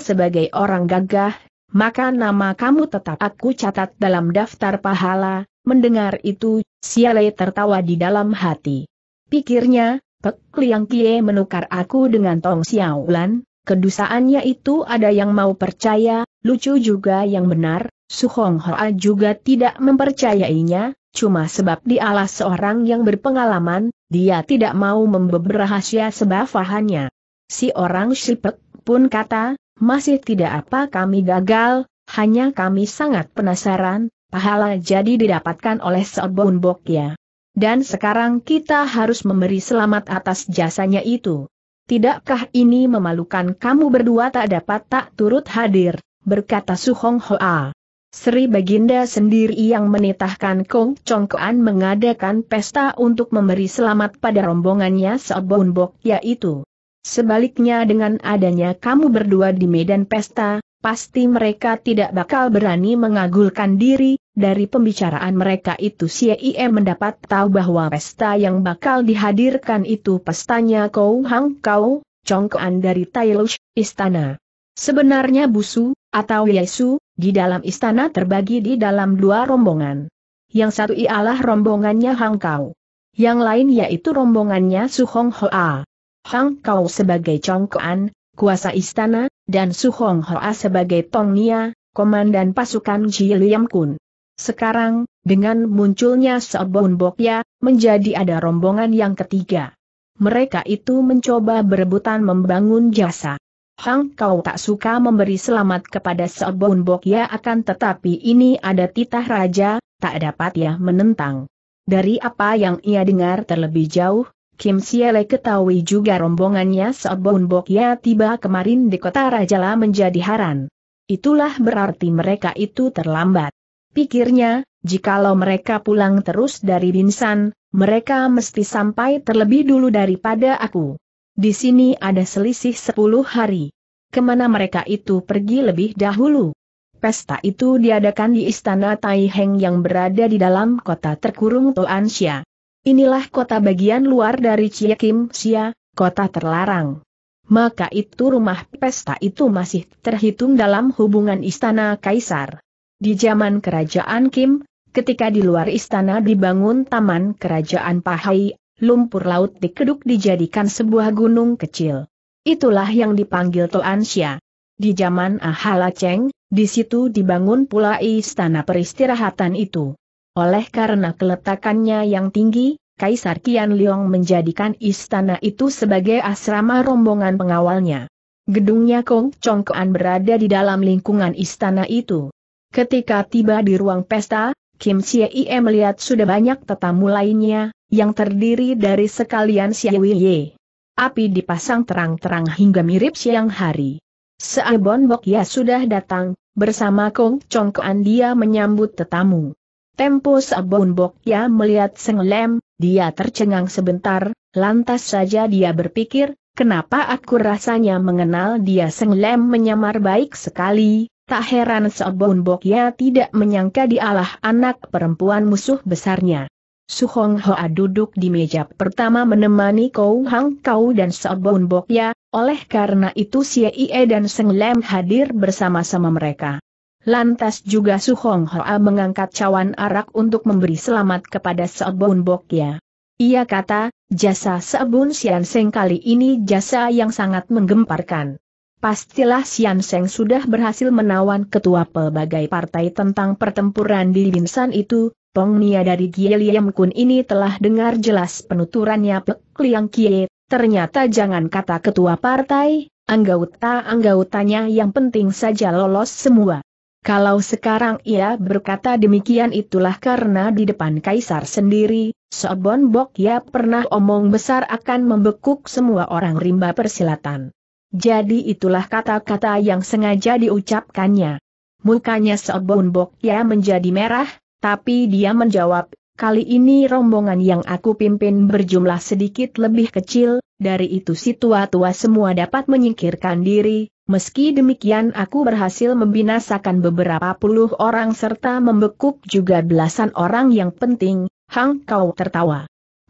sebagai orang gagah, maka nama kamu tetap aku catat dalam daftar pahala. Mendengar itu, Siale tertawa di dalam hati. Pikirnya, Pek Liang Kie menukar aku dengan Tong Xiaolan, kedusaannya itu ada yang mau percaya, lucu juga yang benar, Su Hong Hoa juga tidak mempercayainya, cuma sebab dialah seorang yang berpengalaman, Dia tidak mau membeber rahasia sebab fahamnya. Si orang Sipek pun kata, masih tidak apa kami gagal, hanya kami sangat penasaran, pahala jadi didapatkan oleh Seobun Bokya. Dan sekarang kita harus memberi selamat atas jasanya itu. Tidakkah ini memalukan kamu berdua tak dapat tak turut hadir, berkata Su Hong Hoa. Sri Baginda sendiri yang menitahkan Kong Chongkoan mengadakan pesta untuk memberi selamat pada rombongannya Seobun Bokya itu. Sebaliknya dengan adanya kamu berdua di medan pesta, pasti mereka tidak bakal berani mengagulkan diri. Dari pembicaraan mereka itu Sie mendapat tahu bahwa pesta yang bakal dihadirkan itu pestanya Kau Hang Kau, Chongkoan dari Tailush, istana. Sebenarnya Busu, atau Yesu, di dalam istana terbagi di dalam dua rombongan. Yang satu ialah rombongannya Hang Kau. Yang lain yaitu rombongannya Su Hong Hoa. Hang Kau sebagai Chongkoan, kuasa istana, dan Su Hong Hoa sebagai Tongnia, komandan pasukan Ji Liam Kun. Sekarang, dengan munculnya Seobun Bokya, menjadi ada rombongan yang ketiga. Mereka itu mencoba berebutan membangun jasa. Hang Kau tak suka memberi selamat kepada Seobun Bokya akan tetapi ini ada titah raja, tak dapat ia menentang. Dari apa yang ia dengar terlebih jauh, Kim Siele ketahui juga rombongannya Seobun Bokya tiba kemarin di kota Rajala menjadi haran. Itulah berarti mereka itu terlambat. Pikirnya, jikalau mereka pulang terus dari Binsan, mereka mesti sampai terlebih dulu daripada aku. Di sini ada selisih 10 hari. Kemana mereka itu pergi lebih dahulu? Pesta itu diadakan di istana Taiheng yang berada di dalam kota terkurung Toansha. Inilah kota bagian luar dari Ciekimsia, kota terlarang. Maka itu rumah pesta itu masih terhitung dalam hubungan istana kaisar. Di zaman kerajaan Kim, ketika di luar istana dibangun taman kerajaan Pahai, lumpur laut dikeduk dijadikan sebuah gunung kecil. Itulah yang dipanggil Toansha. Di zaman Ahala Cheng, di situ dibangun pula istana peristirahatan itu. Oleh karena keletakannya yang tinggi, Kaisar Qian Liong menjadikan istana itu sebagai asrama rombongan pengawalnya. Gedungnya Kong Chongkoan berada di dalam lingkungan istana itu. Ketika tiba di ruang pesta, Kim Sie melihat sudah banyak tetamu lainnya, yang terdiri dari sekalian Siawiye. Api dipasang terang-terang hingga mirip siang hari. Seobun Bokya sudah datang, bersama Kong Chongkoan dia menyambut tetamu. Tempo Seobun Bokya melihat Seng Lem, dia tercengang sebentar, lantas saja dia berpikir, kenapa aku rasanya mengenal dia. Seng Lem menyamar baik sekali, tak heran Seobun Bokya tidak menyangka dialah anak perempuan musuh besarnya. Su Hong Hoa duduk di meja pertama menemani Kau Hang Kau dan Seobun Bokya, oleh karena itu Sie dan Seng Lem hadir bersama-sama mereka. Lantas juga Su Hong Hoa mengangkat cawan arak untuk memberi selamat kepada Seobun Bokya. Ia kata, jasa Seobun Sian Seng kali ini jasa yang sangat menggemparkan. Pastilah Sian Seng sudah berhasil menawan ketua pelbagai partai tentang pertempuran di Binsan itu. Tongnia dari Gieliam Kun ini telah dengar jelas penuturannya Pek Liang Kie, ternyata jangan kata ketua partai, anggota-anggotanya yang penting saja lolos semua. Kalau sekarang ia berkata demikian itulah karena di depan kaisar sendiri, Seobun Bokya pernah omong besar akan membekuk semua orang rimba persilatan. Jadi itulah kata-kata yang sengaja diucapkannya. Mukanya Seobun Bokya menjadi merah, tapi dia menjawab, kali ini rombongan yang aku pimpin berjumlah sedikit lebih kecil, dari itu si tua-tua semua dapat menyingkirkan diri. Meski demikian aku berhasil membinasakan beberapa puluh orang serta membekuk juga belasan orang yang penting. Hang Kau tertawa.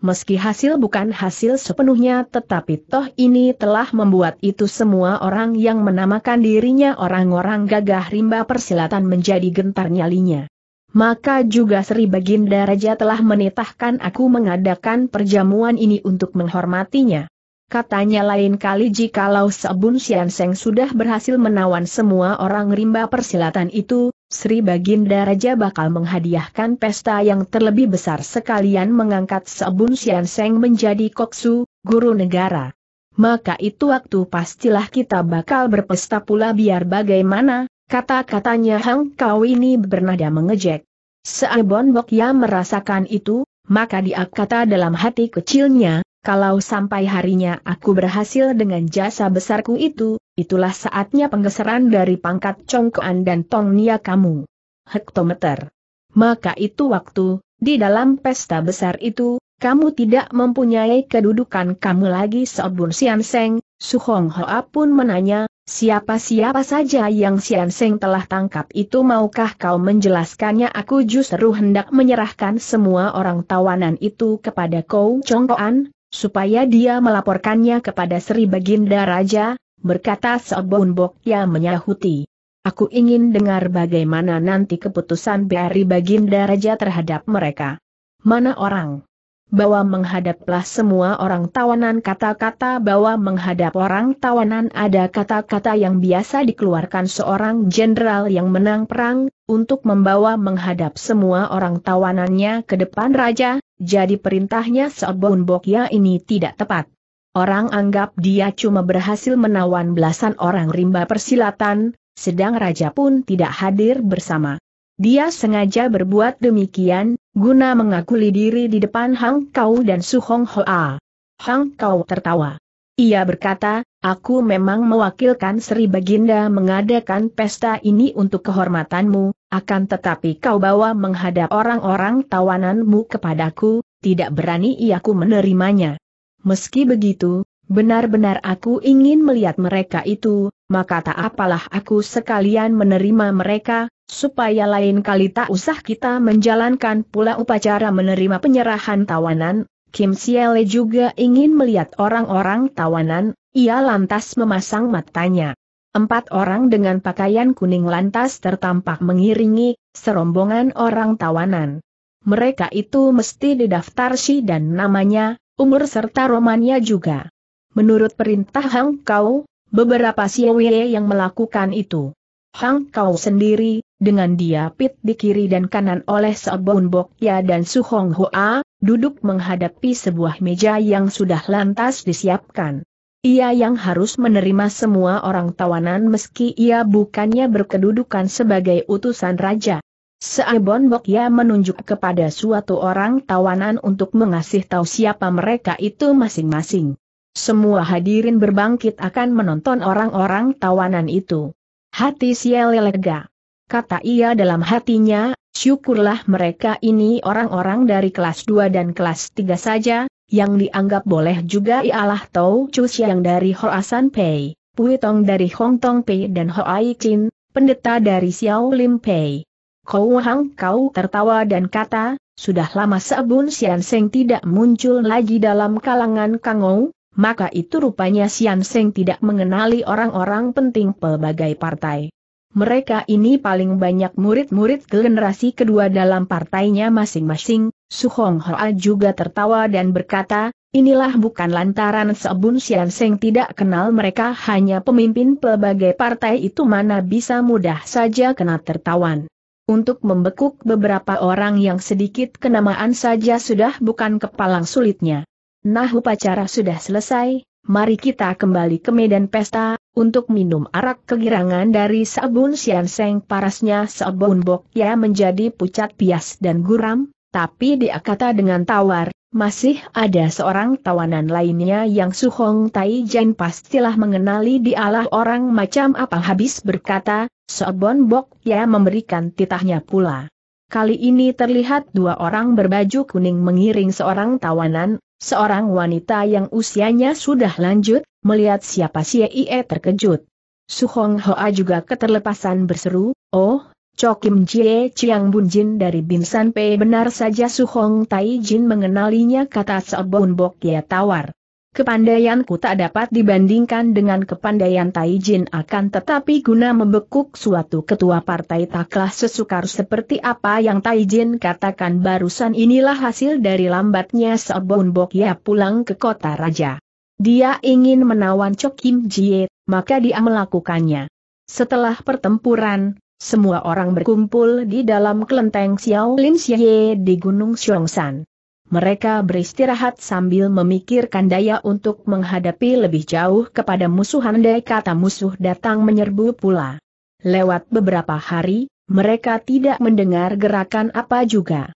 Meski hasil bukan hasil sepenuhnya tetapi toh ini telah membuat itu semua orang yang menamakan dirinya orang-orang gagah rimba persilatan menjadi gentar nyalinya. Maka juga Sri Baginda Raja telah menitahkan aku mengadakan perjamuan ini untuk menghormatinya. Katanya lain kali jikalau Sebun Sian Seng sudah berhasil menawan semua orang rimba persilatan itu, Sri Baginda Raja bakal menghadiahkan pesta yang terlebih besar sekalian mengangkat Sebun Sian Seng menjadi koksu, guru negara. Maka itu waktu pastilah kita bakal berpesta pula biar bagaimana, kata-katanya Hang Kau ini bernada mengejek. Seabon Bokya merasakan itu, maka dia kata dalam hati kecilnya, kalau sampai harinya aku berhasil dengan jasa besarku itu, itulah saatnya penggeseran dari pangkat Congkoan dan Tong Nia kamu. Hektometer. Maka itu waktu, di dalam pesta besar itu, kamu tidak mempunyai kedudukan kamu lagi. Sebun Sian Seng, Su Hong Hoa pun menanya, siapa-siapa saja yang Sian Seng telah tangkap itu maukah kau menjelaskannya? Aku justru hendak menyerahkan semua orang tawanan itu kepada kau Congkoan, supaya dia melaporkannya kepada Sri Baginda Raja, berkata Sebun Bokya menyahuti. Aku ingin dengar bagaimana nanti keputusan Sri Baginda Raja terhadap mereka. Mana orang? Bawa menghadaplah semua orang tawanan. Kata-kata bawa menghadap orang tawanan ada kata-kata yang biasa dikeluarkan seorang jenderal yang menang perang, untuk membawa menghadap semua orang tawanannya ke depan raja. Jadi perintahnya Sebun Bokya ini tidak tepat. Orang anggap dia cuma berhasil menawan belasan orang rimba persilatan, sedang raja pun tidak hadir bersama. Dia sengaja berbuat demikian, guna mengakuli diri di depan Hang Kau dan Su Hong Hoa. Hang Kau tertawa. Ia berkata, aku memang mewakilkan Sri Baginda mengadakan pesta ini untuk kehormatanmu, akan tetapi kau bawa menghadap orang-orang tawananmu kepadaku, tidak berani iaku menerimanya. Meski begitu, benar-benar aku ingin melihat mereka itu, maka tak apalah aku sekalian menerima mereka, supaya lain kali tak usah kita menjalankan pula upacara menerima penyerahan tawanan. Kim Siele juga ingin melihat orang-orang tawanan, ia lantas memasang matanya. Empat orang dengan pakaian kuning lantas tertampak mengiringi serombongan orang tawanan. Mereka itu mesti didaftar si dan namanya, umur serta romannya juga. Menurut perintah Hang Kau, beberapa Siwe yang melakukan itu. Hang Kau sendiri, dengan diapit di kiri dan kanan oleh Sebun Bokya dan Su Hong Hoa, duduk menghadapi sebuah meja yang sudah lantas disiapkan. Ia yang harus menerima semua orang tawanan meski ia bukannya berkedudukan sebagai utusan raja. Sebun Bokya menunjuk kepada suatu orang tawanan untuk mengasih tahu siapa mereka itu masing-masing. Semua hadirin berbangkit akan menonton orang-orang tawanan itu. Hati Siele lega. Kata ia dalam hatinya, syukurlah mereka ini orang-orang dari kelas 2 dan kelas 3 saja, yang dianggap boleh juga ialah Tau Chu Siang dari Hoasan Pei, Pui Tong dari Hong Tong Pei dan Hoai Chin, pendeta dari Xiao Lim Pei. Kau Hang Kau tertawa dan kata, sudah lama Sebun Sian Seng tidak muncul lagi dalam kalangan Kangou, maka itu rupanya Sian Seng tidak mengenali orang-orang penting pelbagai partai. Mereka ini paling banyak murid-murid generasi kedua dalam partainya masing-masing. Su Hong Hoa juga tertawa dan berkata, inilah bukan lantaran Sebun Sian Seng tidak kenal mereka, hanya pemimpin pelbagai partai itu mana bisa mudah saja kena tertawan. Untuk membekuk beberapa orang yang sedikit kenamaan saja sudah bukan kepalang sulitnya. Nah, upacara sudah selesai. Mari kita kembali ke medan pesta, untuk minum arak kegirangan dari Sebun Sian Seng. Parasnya Sebun Bokya menjadi pucat pias dan guram, tapi dia kata dengan tawar, masih ada seorang tawanan lainnya yang Su Hong Tai Jen pastilah mengenali, dialah orang macam apa. Habis berkata, Sebun Bokya memberikan titahnya pula. Kali ini terlihat dua orang berbaju kuning mengiring seorang tawanan. Seorang wanita yang usianya sudah lanjut, melihat siapa Siee terkejut. Su Hong Hoa juga keterlepasan berseru, oh, Cho Kim Jie Chiang Bun Jin dari Binsan P. Benar saja Su Hong Tai Jin mengenalinya, kata Sebun Bokya tawar. Kepandaianku tak dapat dibandingkan dengan kepandaian Tai Jin, akan tetapi guna membekuk suatu ketua partai taklah sesukar seperti apa yang Tai Jin katakan barusan. Inilah hasil dari lambatnya Sebun Bokya pulang ke kota raja. Dia ingin menawan Cho Kim Jie, maka dia melakukannya. Setelah pertempuran, semua orang berkumpul di dalam kelenteng Xiao Lin Xie di Gunung Xiongshan. Mereka beristirahat sambil memikirkan daya untuk menghadapi lebih jauh kepada musuh andai kata musuh datang menyerbu pula. Lewat beberapa hari, mereka tidak mendengar gerakan apa juga.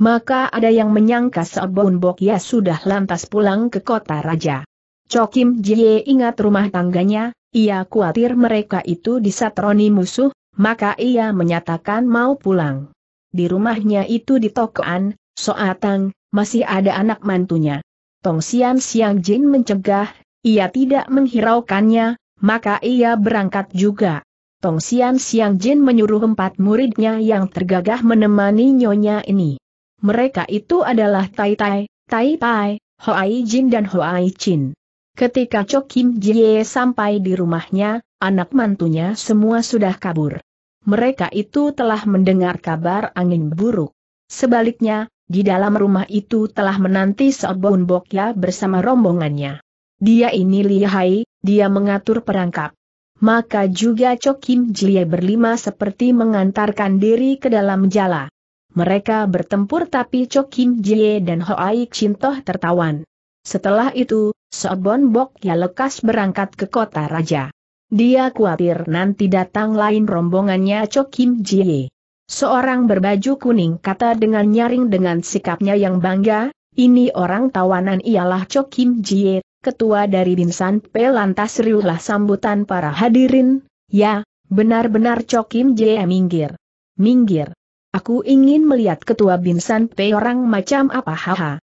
Maka ada yang menyangka Seobun Bokya sudah lantas pulang ke kota raja. Cho Kim Jie ingat rumah tangganya, ia khawatir mereka itu disatroni musuh. Maka ia menyatakan mau pulang. Di rumahnya itu di Tokoan, Soatang, masih ada anak mantunya. Tong Sian Siang Jin mencegah, ia tidak menghiraukannya, maka ia berangkat juga. Tong Sian Siang Jin menyuruh 4 muridnya yang tergagah menemani nyonya ini. Mereka itu adalah Tai Tai, Tai Pai, Hoai Jin dan Hoai Chin. Ketika Cho Kim Jie sampai di rumahnya, anak mantunya semua sudah kabur. Mereka itu telah mendengar kabar angin buruk. Sebaliknya, di dalam rumah itu telah menanti Seobun Bokya bersama rombongannya. Dia ini lihai, dia mengatur perangkap. Maka juga Cho Kim Jie berlima seperti mengantarkan diri ke dalam jala. Mereka bertempur tapi Cho Kim Jie dan Hoai Cintoh tertawan. Setelah itu, Seobun Bokya lekas berangkat ke kota raja. Dia khawatir nanti datang lain rombongannya Cho Kim Jie. Seorang berbaju kuning kata dengan nyaring dengan sikapnya yang bangga, ini orang tawanan ialah Cho Kim Jie, ketua dari Binsan P. Lantas riuhlah sambutan para hadirin, ya, benar-benar Cho Kim Jie minggir. Minggir. Aku ingin melihat ketua Binsan P. orang macam apa haha.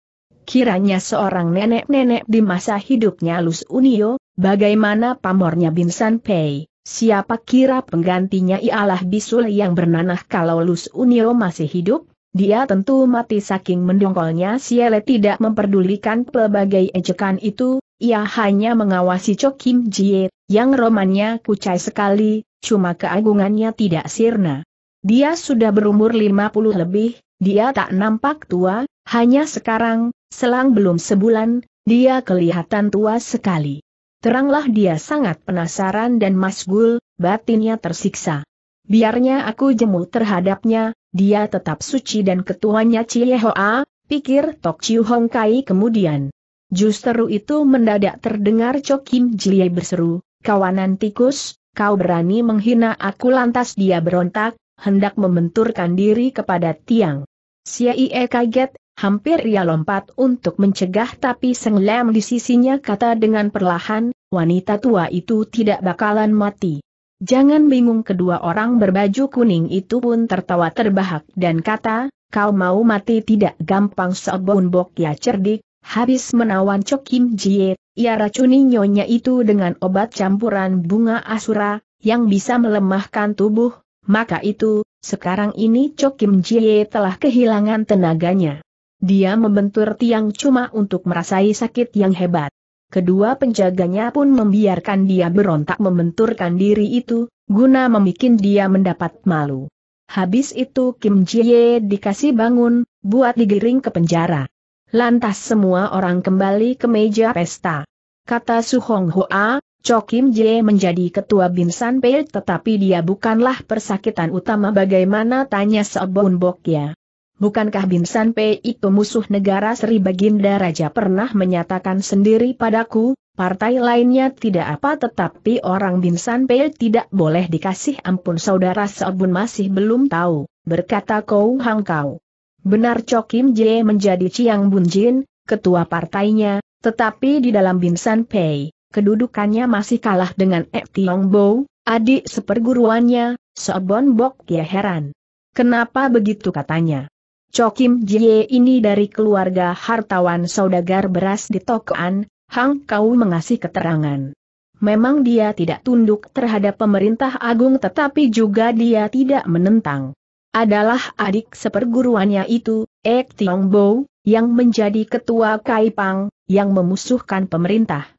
Kiranya seorang nenek-nenek di masa hidupnya Lus Unio, bagaimana pamornya Binsan P. Siapa kira penggantinya ialah bisul yang bernanah kalau Lus Unio masih hidup, dia tentu mati saking mendongkolnya Siele tidak memperdulikan pelbagai ejekan itu, ia hanya mengawasi Cho Kim Jie, yang romannya kucai sekali, cuma keagungannya tidak sirna. Dia sudah berumur 50 lebih, dia tak nampak tua, hanya sekarang, selang belum sebulan, dia kelihatan tua sekali. Teranglah dia sangat penasaran dan masgul, batinnya tersiksa. Biarnya aku jemu terhadapnya, dia tetap suci dan ketuanya Cie Hoa, pikir Tok Chiu Hong Kai kemudian. Justru itu mendadak terdengar Cho Kim Jie berseru, kawanan tikus, kau berani menghina aku lantas dia berontak, hendak membenturkan diri kepada tiang. Cie kaget. Hampir ia lompat untuk mencegah tapi Seng Lam di sisinya kata dengan perlahan, wanita tua itu tidak bakalan mati. Jangan bingung kedua orang berbaju kuning itu pun tertawa terbahak dan kata, kau mau mati tidak gampang Seobun Bokya cerdik, habis menawan Cho Kim Jie, ia racuni nyonya itu dengan obat campuran bunga asura, yang bisa melemahkan tubuh, maka itu, sekarang ini Cho Kim Jie telah kehilangan tenaganya. Dia membentur tiang cuma untuk merasai sakit yang hebat. Kedua penjaganya pun membiarkan dia berontak membenturkan diri itu, guna membuat dia mendapat malu. Habis itu Kim Jie dikasih bangun, buat digiring ke penjara. Lantas semua orang kembali ke meja pesta. Kata Su Hong Hoa, Cho Kim Jie menjadi ketua Binsan P. tetapi dia bukanlah persakitan utama bagaimana tanya Seobun Bokya. Bukankah Binsan P. itu musuh negara Sri Baginda Raja pernah menyatakan sendiri padaku, partai lainnya tidak apa tetapi orang Binsan P. tidak boleh dikasih ampun saudara Seobun masih belum tahu, berkata Kou Hang Kau. Benar Cho Kim Jie menjadi Chiang Bun Jin, ketua partainya, tetapi di dalam Binsan P., kedudukannya masih kalah dengan Tiong Bo, adik seperguruannya, Seobun Bokya heran. Kenapa begitu katanya? Cho Kim Jie ini dari keluarga hartawan saudagar beras di Tokoan, Hang Kau mengasih keterangan. Memang dia tidak tunduk terhadap pemerintah agung tetapi juga dia tidak menentang. Adalah adik seperguruannya itu, Ek Tiong Bo, yang menjadi ketua Kaipang, yang memusuhkan pemerintah.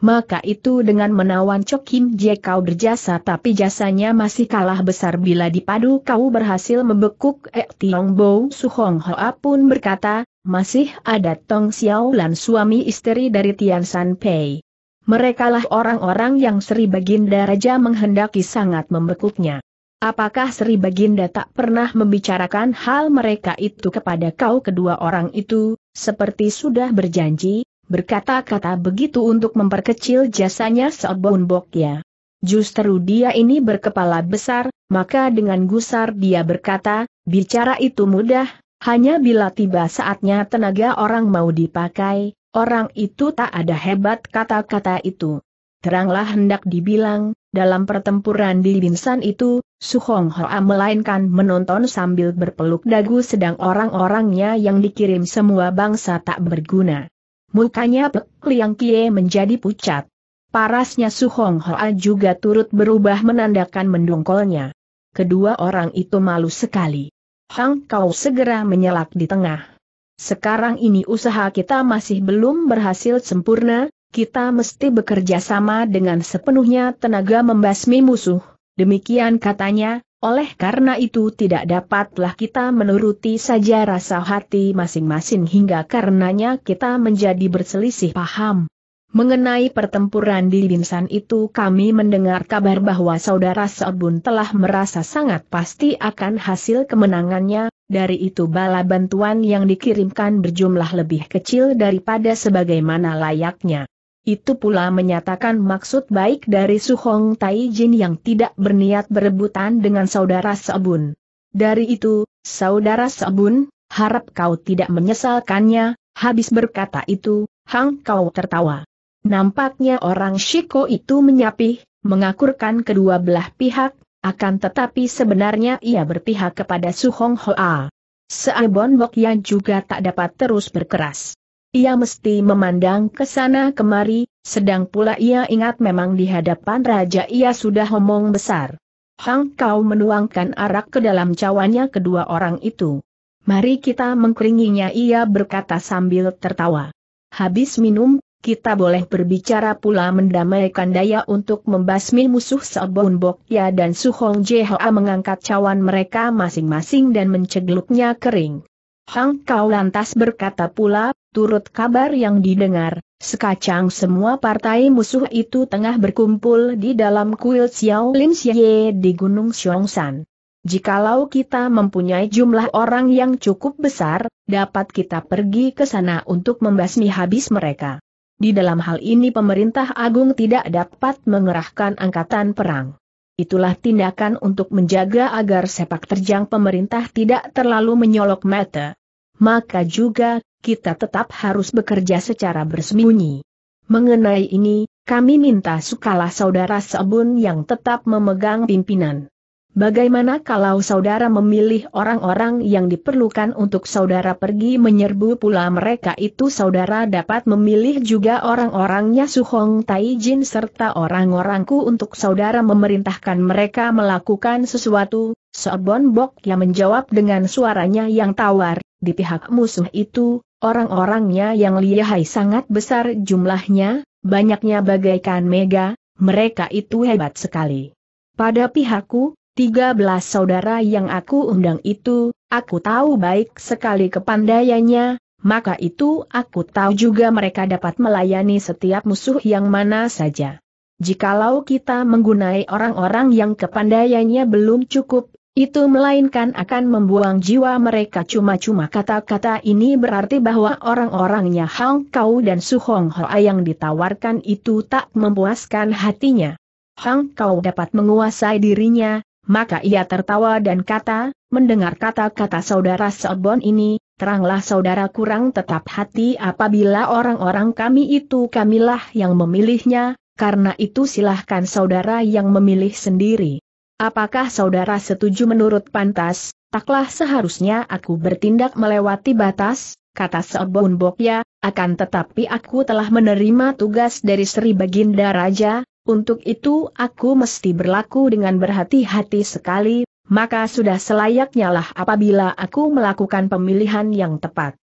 maka itu dengan menawan Chok Kim Jie kau berjasa, tapi jasanya masih kalah besar bila dipadu kau berhasil membekuk Tiong Bo. Su Hong Hoa pun berkata, masih ada Tong Xiao Lan suami istri dari Tian San Pei. Merekalah orang-orang yang Sri Baginda Raja menghendaki sangat membekuknya. Apakah Sri Baginda tak pernah membicarakan hal mereka itu kepada kau? Kedua orang itu, seperti sudah berjanji, berkata-kata begitu untuk memperkecil jasanya Seobon Bok ya. Justru dia ini berkepala besar, maka dengan gusar dia berkata, bicara itu mudah, hanya bila tiba saatnya tenaga orang mau dipakai, orang itu tak ada hebat. Kata-kata itu teranglah hendak dibilang, dalam pertempuran di Binsan itu, Su Hong Hoa melainkan menonton sambil berpeluk dagu, sedang orang-orangnya yang dikirim semua bangsa tak berguna. Mukanya Pek Liang Kie menjadi pucat. Parasnya Su Hong Hoa juga turut berubah menandakan mendongkolnya. Kedua orang itu malu sekali. Hang Kau segera menyelak di tengah. Sekarang ini usaha kita masih belum berhasil sempurna, kita mesti bekerja sama dengan sepenuhnya tenaga membasmi musuh. Demikian katanya, oleh karena itu tidak dapatlah kita menuruti saja rasa hati masing-masing, hingga karenanya kita menjadi berselisih paham. Mengenai pertempuran di Binsan itu, kami mendengar kabar bahwa saudara Seobun telah merasa sangat pasti akan hasil kemenangannya, dari itu bala bantuan yang dikirimkan berjumlah lebih kecil daripada sebagaimana layaknya. Itu pula menyatakan maksud baik dari Su Hong Tai Jin yang tidak berniat berebutan dengan saudara Seobun. Dari itu, saudara Seobun, harap kau tidak menyesalkannya. Habis berkata itu, Hang Kau tertawa. Nampaknya orang Shiko itu menyapih, mengakurkan kedua belah pihak, akan tetapi sebenarnya ia berpihak kepada Su Hong Hoa. Seobon Bok yang juga tak dapat terus berkeras. Ia mesti memandang ke sana kemari, sedang pula ia ingat memang di hadapan raja ia sudah omong besar. Hang Kau menuangkan arak ke dalam cawannya kedua orang itu. Mari kita mengkeringinya, ia berkata sambil tertawa. Habis minum, kita boleh berbicara pula mendamaikan daya untuk membasmi musuh. Seobon Bok Ya dan Su Hong Jha mengangkat cawan mereka masing-masing dan mencegluknya kering. Hang Kau lantas berkata pula, turut kabar yang didengar, sekacang semua partai musuh itu tengah berkumpul di dalam kuil Xiao Lim Xie di Gunung Xiongsan. Jikalau kita mempunyai jumlah orang yang cukup besar, dapat kita pergi ke sana untuk membasmi habis mereka. Di dalam hal ini pemerintah agung tidak dapat mengerahkan angkatan perang. Itulah tindakan untuk menjaga agar sepak terjang pemerintah tidak terlalu menyolok mata. Maka juga, kita tetap harus bekerja secara bersembunyi. Mengenai ini, kami minta sukalah saudara Seobun yang tetap memegang pimpinan. Bagaimana kalau saudara memilih orang-orang yang diperlukan untuk saudara pergi menyerbu pula mereka itu? Saudara dapat memilih juga orang-orangnya Su Hong Tai Jin serta orang-orangku untuk saudara memerintahkan mereka melakukan sesuatu. Seobon Bok yang menjawab dengan suaranya yang tawar, di pihak musuh itu, orang-orangnya yang lihai sangat besar jumlahnya, banyaknya bagaikan mega, mereka itu hebat sekali. Pada pihakku, 13 saudara yang aku undang itu, aku tahu baik sekali kepandaiannya, maka itu aku tahu juga mereka dapat melayani setiap musuh yang mana saja. Jikalau kita menggunai orang-orang yang kepandaiannya belum cukup, itu melainkan akan membuang jiwa mereka cuma-cuma. Kata-kata ini berarti bahwa orang-orangnya Hang Kau dan Su Hong Hoa yang ditawarkan itu tak memuaskan hatinya. Hang Kau dapat menguasai dirinya, maka ia tertawa dan kata, mendengar kata-kata saudara Seobon ini, teranglah saudara kurang tetap hati apabila orang-orang kami itu kamilah yang memilihnya, karena itu silahkan saudara yang memilih sendiri. Apakah saudara setuju? Menurut pantas, taklah seharusnya aku bertindak melewati batas, kata Seobon Bok Ya, akan tetapi aku telah menerima tugas dari Sri Baginda Raja, untuk itu aku mesti berlaku dengan berhati-hati sekali, maka sudah selayaknya lah apabila aku melakukan pemilihan yang tepat.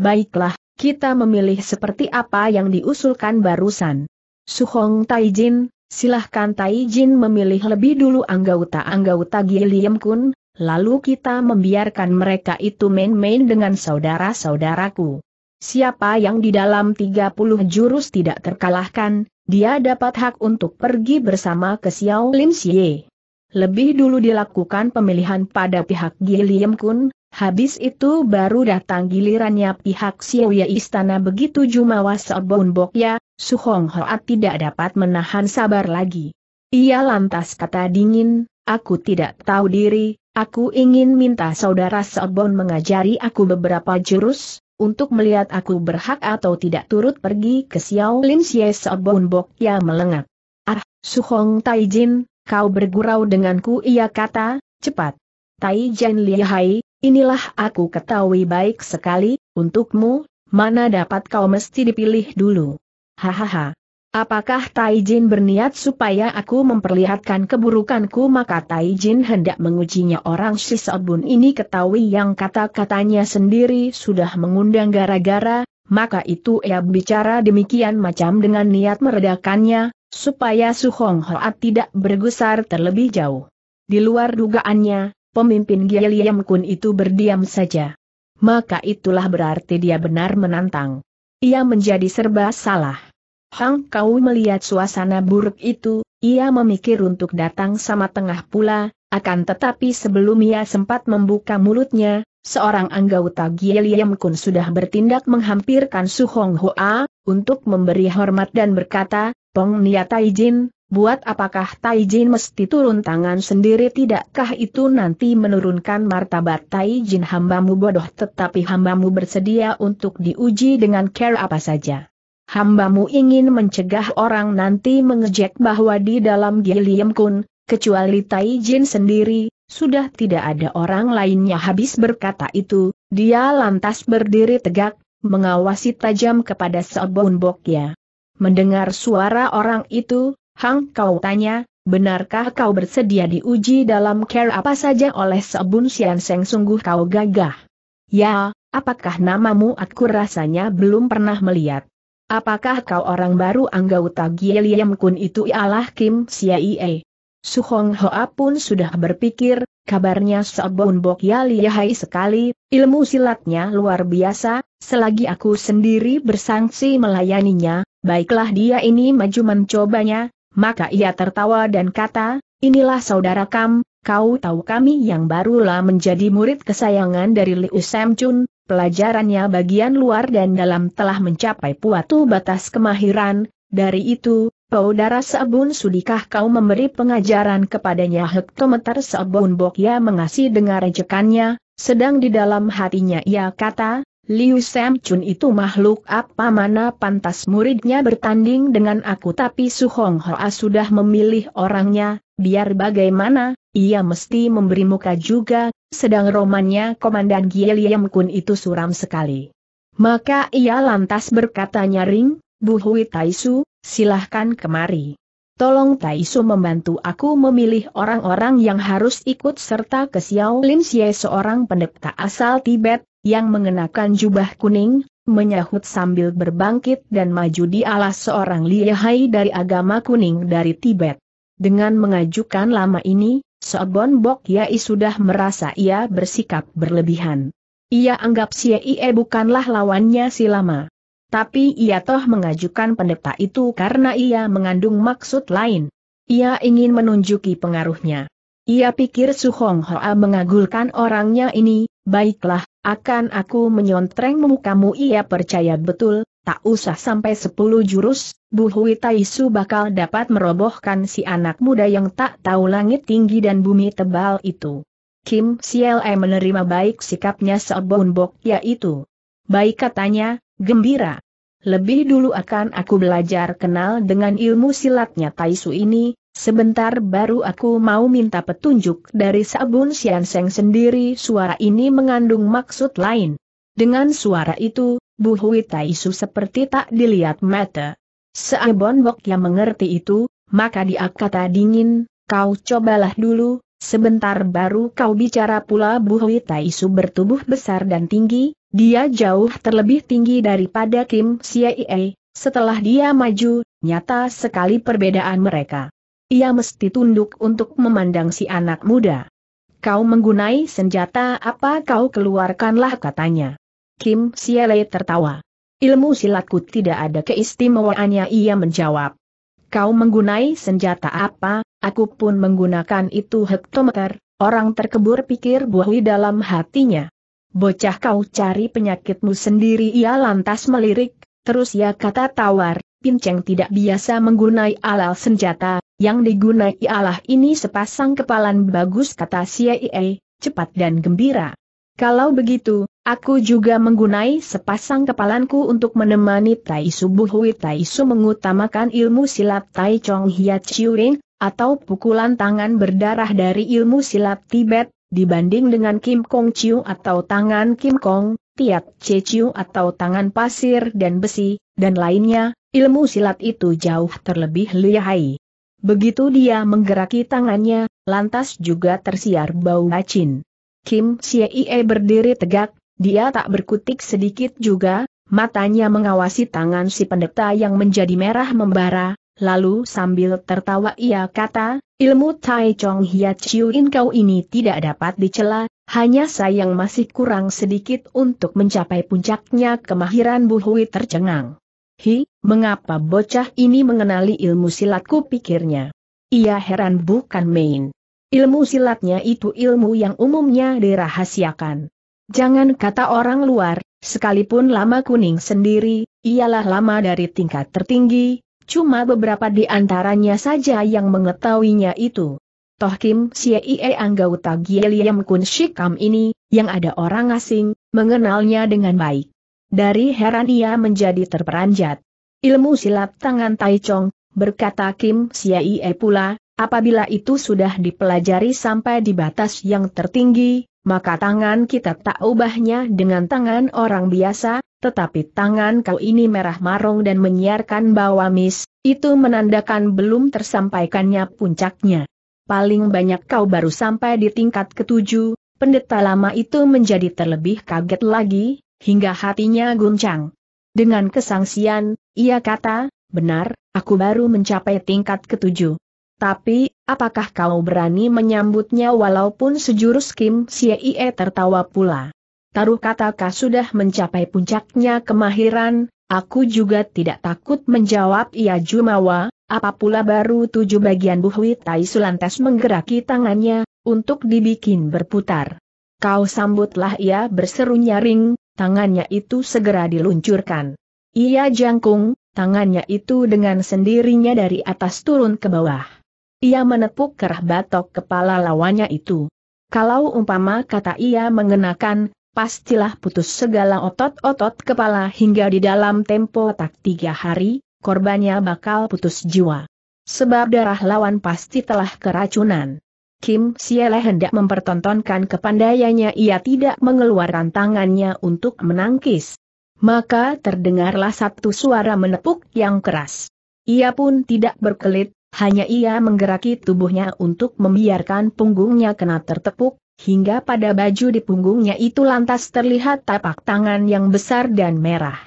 Baiklah, kita memilih seperti apa yang diusulkan barusan. Suhong Taijin, silahkan Taijin memilih lebih dulu anggota-anggota Gilliam Kun, lalu kita membiarkan mereka itu main-main dengan saudara-saudaraku. Siapa yang di dalam 30 jurus tidak terkalahkan, dia dapat hak untuk pergi bersama ke Xiao Lim Xie. Lebih dulu dilakukan pemilihan pada pihak Gilliam Kun, habis itu baru datang gilirannya pihak Xiaoya Istana. Begitu Jumawa Seobun Bokya, Su Hong Hoa tidak dapat menahan sabar lagi. Ia lantas kata dingin, aku tidak tahu diri, aku ingin minta saudara Seobun mengajari aku beberapa jurus, untuk melihat aku berhak atau tidak turut pergi ke Xiao Lim Xie. Seobun Bokya melengak. Ah, Su Hong Taijin, kau bergurau denganku, ia kata, cepat. Taijin lihai, inilah aku ketahui baik sekali, untukmu, mana dapat kau mesti dipilih dulu. Hahaha. Apakah Taijin berniat supaya aku memperlihatkan keburukanku? Maka Taijin hendak mengujinya. Orang si Seobun ini ketahui yang kata-katanya sendiri sudah mengundang gara-gara, maka itu ia bicara demikian macam dengan niat meredakannya, supaya Su Hong Hoa tidak bergusar terlebih jauh. Di luar dugaannya, pemimpin Gilliam Kun itu berdiam saja. Maka itulah berarti dia benar menantang. Ia menjadi serba salah. Hang Kau melihat suasana buruk itu, ia memikir untuk datang sama tengah pula, akan tetapi sebelum ia sempat membuka mulutnya, seorang anggota Gilliam Kun sudah bertindak menghampirkan Su Hong Hoa, untuk memberi hormat dan berkata, Pong Nia Taijin, buat apakah Taijin mesti turun tangan sendiri? Tidakkah itu nanti menurunkan martabat Taijin? Hambamu bodoh, tetapi hambamu bersedia untuk diuji dengan cara apa saja. Hambamu ingin mencegah orang nanti mengejek bahwa di dalam Gilliam Kun, kecuali Taijin sendiri, sudah tidak ada orang lainnya. Habis berkata itu, dia lantas berdiri tegak, mengawasi tajam kepada Seobun Bokya. Mendengar suara orang itu, Hang Kau tanya, benarkah kau bersedia diuji dalam cara apa saja oleh Seobun Sianseng? Sungguh kau gagah. Ya, apakah namamu? Aku rasanya belum pernah melihat. Apakah kau orang baru anggota Gilliam Kun itu? Ialah Kim Siaie. Su Hong Hoa pun sudah berpikir, kabarnya Seobun Bokya lihai sekali, ilmu silatnya luar biasa, selagi aku sendiri bersangsi melayaninya, baiklah dia ini maju mencobanya. Maka ia tertawa dan kata, inilah saudara Kam, kau tahu kami yang barulah menjadi murid kesayangan dari Liu Sam Chun, pelajarannya bagian luar dan dalam telah mencapai suatu batas kemahiran, dari itu, saudara Seobun sudikah kau memberi pengajaran kepadanya? Hektometer Seobun Bokya mengasih dengar ejekannya, sedang di dalam hatinya ia kata, Liu Sam Chun itu makhluk apa, mana pantas muridnya bertanding dengan aku. Tapi Su Hong Hoa sudah memilih orangnya, biar bagaimana, ia mesti memberi muka juga, sedang romannya komandan Gilliam Kun itu suram sekali. Maka ia lantas berkata nyaring, Bu Hui Taisu, silahkan kemari. Tolong Taisu membantu aku memilih orang-orang yang harus ikut serta ke Xiao Lim Xie. Seorang pendeta asal Tibet, yang mengenakan jubah kuning, menyahut sambil berbangkit dan maju. Dialah seorang lihai dari agama kuning dari Tibet. Dengan mengajukan lama ini, Seobun Bokya sudah merasa ia bersikap berlebihan. Ia anggap Siaie bukanlah lawannya si lama. Tapi ia toh mengajukan pendeta itu karena ia mengandung maksud lain. Ia ingin menunjuki pengaruhnya. Ia pikir Su Hong Hoa mengagulkan orangnya ini, baiklah, akan aku menyontreng mukamu. Ia percaya betul, tak usah sampai 10 jurus, Bu Hui Taisu bakal dapat merobohkan si anak muda yang tak tahu langit tinggi dan bumi tebal itu. Kim Siae menerima baik sikapnya Seobun Bokya itu. Baik, katanya, gembira. Lebih dulu akan aku belajar kenal dengan ilmu silatnya Taisu ini. Sebentar baru aku mau minta petunjuk dari Seobun Sianseng sendiri. Suara ini mengandung maksud lain. Dengan suara itu, Bu Hui Taisu seperti tak dilihat mata. Seobun Bokya mengerti itu, maka dia kata dingin, kau cobalah dulu, sebentar baru kau bicara pula. Bu Hui Taisu bertubuh besar dan tinggi, dia jauh terlebih tinggi daripada Kim Siae, Setelah dia maju, nyata sekali perbedaan mereka. Ia mesti tunduk untuk memandang si anak muda. "Kau menggunai senjata apa kau keluarkanlah," katanya. Kim Siele tertawa. "Ilmu silatku tidak ada keistimewaannya," ia menjawab. "Kau menggunai senjata apa? Aku pun menggunakan itu hektometer." Orang terkebur pikir Buahui dalam hatinya. "Bocah, kau cari penyakitmu sendiri." Ia lantas melirik, terus ia kata tawar, "Pinceng tidak biasa menggunai alat senjata, yang digunai alat ini sepasang kepalan." "Bagus," kata Siei, cepat dan gembira. "Kalau begitu, aku juga menggunai sepasang kepalanku untuk menemani Tai Su." Buahui Tai Su mengutamakan ilmu silat Tai Chong Hiat Chiuring, atau pukulan tangan berdarah dari ilmu silat Tibet, dibanding dengan Kim Kong Chiu atau tangan Kim Kong, Tiat Che Chiu atau tangan pasir dan besi, dan lainnya. Ilmu silat itu jauh terlebih lihai. Begitu dia menggeraki tangannya, lantas juga tersiar bau racin. Kim Siee berdiri tegak, dia tak berkutik sedikit juga, matanya mengawasi tangan si pendeta yang menjadi merah membara. Lalu sambil tertawa ia kata, "Ilmu Tai Chong Hiat Chiuin kau ini tidak dapat dicela, hanya sayang masih kurang sedikit untuk mencapai puncaknya kemahiran." Buahui tercengang. "Hi, mengapa bocah ini mengenali ilmu silatku?" pikirnya. Ia heran bukan main. Ilmu silatnya itu ilmu yang umumnya dirahasiakan. Jangan kata orang luar, sekalipun Lama Kuning sendiri, ialah lama dari tingkat tertinggi. Cuma beberapa di antaranya saja yang mengetahuinya itu. Toh Kim Siee anggota Giliam Kun Shikam ini, yang ada orang asing, mengenalnya dengan baik. Dari heran ia menjadi terperanjat. "Ilmu silat tangan Tai Chong," berkata Kim Siee pula, "apabila itu sudah dipelajari sampai di batas yang tertinggi, maka tangan kita tak ubahnya dengan tangan orang biasa. Tetapi tangan kau ini merah marong dan menyiarkan bau amis, itu menandakan belum tersampaikannya puncaknya. Paling banyak kau baru sampai di tingkat ketujuh." Pendeta lama itu menjadi terlebih kaget lagi, hingga hatinya guncang. Dengan kesangsian, ia kata, "Benar, aku baru mencapai tingkat ketujuh. Tapi, apakah kau berani menyambutnya walaupun sejurus?" Kim Siee tertawa pula. "Taruh katakah sudah mencapai puncaknya kemahiran, aku juga tidak takut," menjawab ia jumawa. "Apa pula baru 7 bagian?" Buahui Tai Su lantas menggeraki tangannya, untuk dibikin berputar. "Kau sambutlah," ia berseru nyaring, tangannya itu segera diluncurkan. Ia jangkung, tangannya itu dengan sendirinya dari atas turun ke bawah. Ia menepuk kerah batok kepala lawannya itu. "Kalau umpama," kata ia mengenakan, "pastilah putus segala otot-otot kepala hingga di dalam tempo tak 3 hari, korbannya bakal putus jiwa. Sebab darah lawan pasti telah keracunan." Kim Siele hendak mempertontonkan kepandaiannya, ia tidak mengeluarkan tangannya untuk menangkis. Maka terdengarlah satu suara menepuk yang keras. Ia pun tidak berkelit, hanya ia menggeraki tubuhnya untuk membiarkan punggungnya kena tertepuk. Hingga pada baju di punggungnya itu lantas terlihat tapak tangan yang besar dan merah.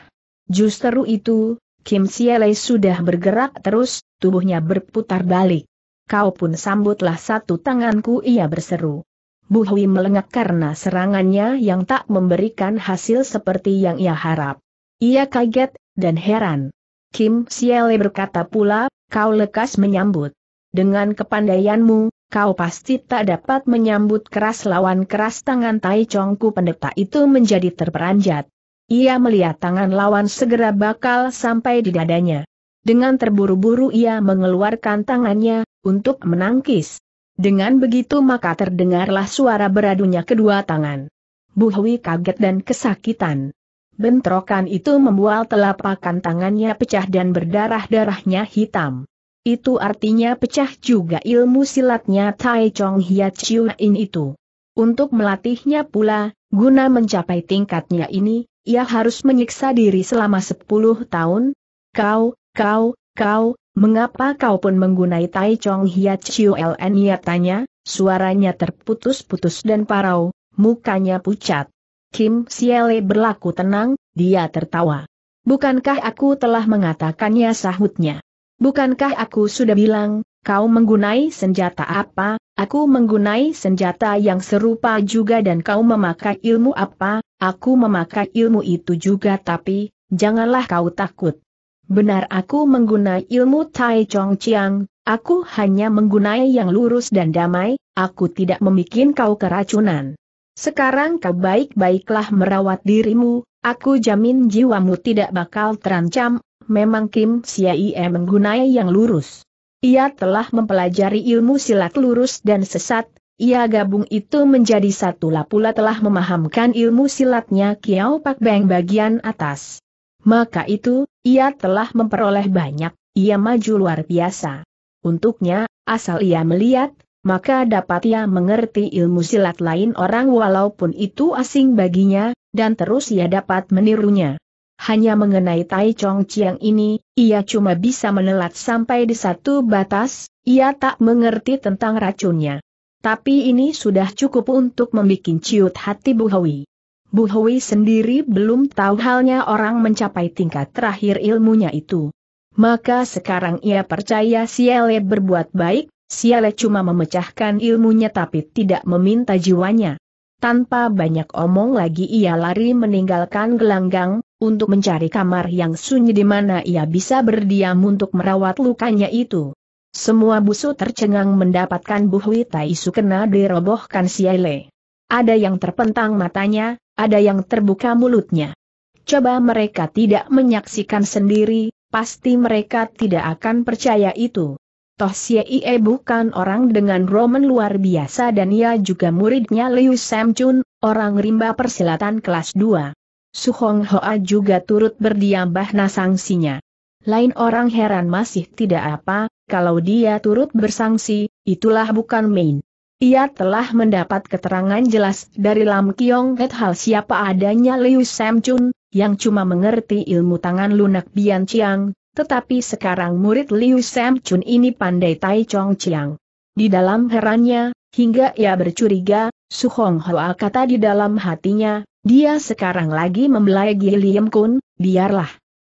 Justru itu, Kim Siele sudah bergerak terus, tubuhnya berputar balik. "Kau pun sambutlah satu tanganku," ia berseru. Buahui melengak karena serangannya yang tak memberikan hasil seperti yang ia harap. Ia kaget dan heran. Kim Siele berkata pula, "Kau lekas menyambut. Dengan kepandaianmu, kau pasti tak dapat menyambut keras lawan keras tangan Tai Chongku." Pendeta itu menjadi terperanjat. Ia melihat tangan lawan segera bakal sampai di dadanya. Dengan terburu-buru ia mengeluarkan tangannya, untuk menangkis. Dengan begitu maka terdengarlah suara beradunya kedua tangan. Buahui kaget dan kesakitan. Bentrokan itu membual telapakan tangannya pecah dan berdarah-darahnya hitam. Itu artinya pecah juga ilmu silatnya Tai Chong Hiat Chiuin itu. Untuk melatihnya pula, guna mencapai tingkatnya ini, ia harus menyiksa diri selama 10 tahun. Kau, mengapa kau pun menggunai Tai Chong Hiat Chiuin?" ia tanya, suaranya terputus-putus dan parau, mukanya pucat. Kim Siele berlaku tenang, dia tertawa. Bukankah aku telah mengatakannya, sahutnya? Bukankah aku sudah bilang, kau menggunai senjata apa, aku menggunai senjata yang serupa juga, dan kau memakai ilmu apa, aku memakai ilmu itu juga, tapi janganlah kau takut. Benar, aku menggunai ilmu Tai Chong Chiang, aku hanya menggunai yang lurus dan damai, aku tidak membuat kau keracunan. Sekarang kau baik-baiklah merawat dirimu, aku jamin jiwamu tidak bakal terancam. Memang Kim Siaie menggunai yang lurus. Ia telah mempelajari ilmu silat lurus dan sesat, ia gabung itu menjadi satu, pula telah memahamkan ilmu silatnya Kiao Pak Beng bagian atas. Maka itu, ia telah memperoleh banyak, ia maju luar biasa. Untuknya, asal ia melihat, maka dapat ia mengerti ilmu silat lain orang walaupun itu asing baginya, dan terus ia dapat menirunya. Hanya mengenai Tai Chong Chiang ini, ia cuma bisa menelat sampai di satu batas, ia tak mengerti tentang racunnya. Tapi ini sudah cukup untuk membuat ciut hati Bu Hwi. Bu Hwi sendiri belum tahu halnya orang mencapai tingkat terakhir ilmunya itu. Maka sekarang ia percaya Siale berbuat baik, Siale cuma memecahkan ilmunya tapi tidak meminta jiwanya. Tanpa banyak omong lagi ia lari meninggalkan gelanggang, untuk mencari kamar yang sunyi di mana ia bisa berdiam untuk merawat lukanya itu. Semua busu tercengang mendapatkan Bu Hwi Tai Su kena dirobohkan Siale. Ada yang terpentang matanya, ada yang terbuka mulutnya. Coba mereka tidak menyaksikan sendiri, pasti mereka tidak akan percaya itu. Toh Siaie bukan orang dengan roman luar biasa dan ia juga muridnya Liu Samchun, orang rimba persilatan kelas 2. Su Hong Hoa juga turut berdiam bahna sanksinya. Lain orang heran masih tidak apa, kalau dia turut bersangsi, itulah bukan main. Ia telah mendapat keterangan jelas dari Lam Kiong et hal siapa adanya Liu Samchun, yang cuma mengerti ilmu tangan lunak Bian Chiang, tetapi sekarang murid Liu Samchun ini pandai Tai Chong Chiang. Di dalam herannya, hingga ia bercuriga, Su Hong Hoa kata di dalam hatinya, dia sekarang lagi membelai Giliam Kun, biarlah.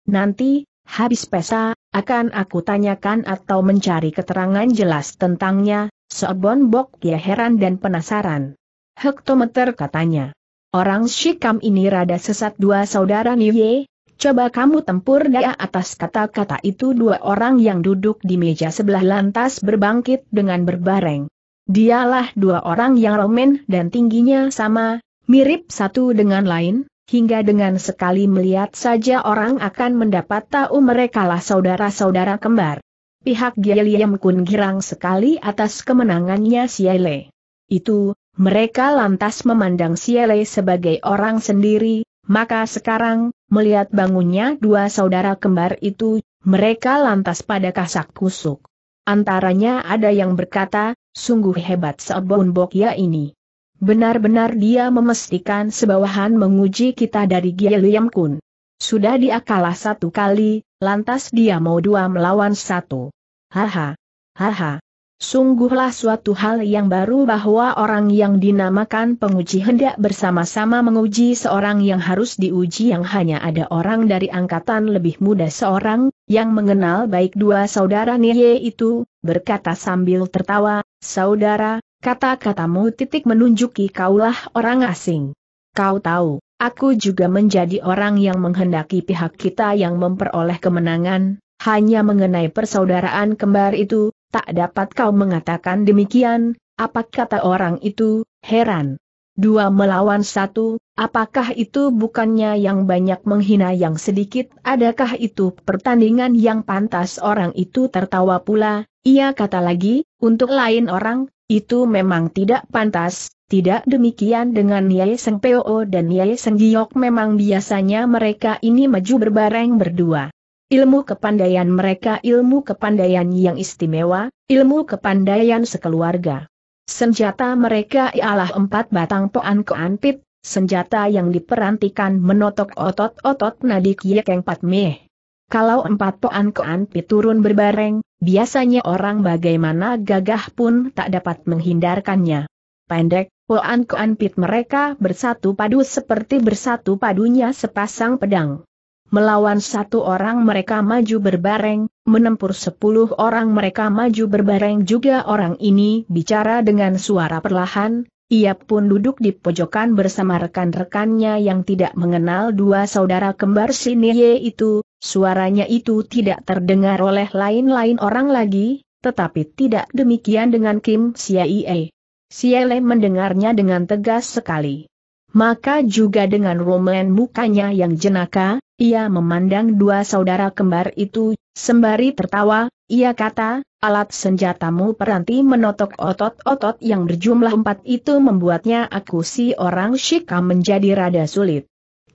Nanti, habis pesta, akan aku tanyakan atau mencari keterangan jelas tentangnya, Soebon Bok ya heran dan penasaran. Hektometer katanya. Orang Shikam ini rada sesat, dua saudara Niye, coba kamu tempur daya atas kata-kata itu. Dua orang yang duduk di meja sebelah lantas berbangkit dengan berbareng. Dialah dua orang yang romen dan tingginya sama, mirip satu dengan lain, hingga dengan sekali melihat saja orang akan mendapat tahu merekalah saudara-saudara kembar. Pihak Giliam Kun girang sekali atas kemenangannya Siale. Itu, mereka lantas memandang Siale sebagai orang sendiri, maka sekarang, melihat bangunnya dua saudara kembar itu, mereka lantas pada kasak kusuk. Antaranya ada yang berkata, sungguh hebat Soebon Bok ya ini. Benar-benar dia memastikan sebawahan menguji kita dari Giliam Kun. Sudah dia kalah satu kali, lantas dia mau dua melawan satu. Haha. Haha. Sungguhlah suatu hal yang baru bahwa orang yang dinamakan penguji hendak bersama-sama menguji seorang yang harus diuji, yang hanya ada orang dari angkatan lebih muda seorang, yang mengenal baik dua saudara Nye itu, berkata sambil tertawa, saudara, kata-katamu titik menunjuki kaulah orang asing. Kau tahu, aku juga menjadi orang yang menghendaki pihak kita yang memperoleh kemenangan, hanya mengenai persaudaraan kembar itu. Tak dapat kau mengatakan demikian, apa kata orang itu, heran. Dua melawan satu, apakah itu bukannya yang banyak menghina yang sedikit? Adakah itu pertandingan yang pantas? Orang itu tertawa pula, ia kata lagi, untuk lain orang, itu memang tidak pantas, tidak demikian dengan Niai Seng Peo dan Niai Seng Giok, memang biasanya mereka ini maju berbareng berdua. Ilmu kepandaian mereka ilmu kepandaian yang istimewa, ilmu kepandaian sekeluarga. Senjata mereka ialah 4 batang poan keanpit, senjata yang diperantikan menotok otot-otot nadi Kiekeng Pat Meh. Kalau 4 poan keanpit turun berbareng, biasanya orang bagaimana gagah pun tak dapat menghindarkannya. Pendek, poan keanpit mereka bersatu padu seperti bersatu padunya sepasang pedang. Melawan satu orang mereka maju berbareng, menempur 10 orang mereka maju berbareng juga. Orang ini bicara dengan suara perlahan, ia pun duduk di pojokan bersama rekan-rekannya yang tidak mengenal dua saudara kembar Sinie itu. Suaranya itu tidak terdengar oleh lain-lain orang lagi, tetapi tidak demikian dengan Kim Siaie. Siele mendengarnya dengan tegas sekali. Maka juga dengan roman mukanya yang jenaka, ia memandang dua saudara kembar itu, sembari tertawa, ia kata, alat senjatamu peranti menotok otot-otot yang berjumlah 4 itu membuatnya aku si orang Shika menjadi rada sulit.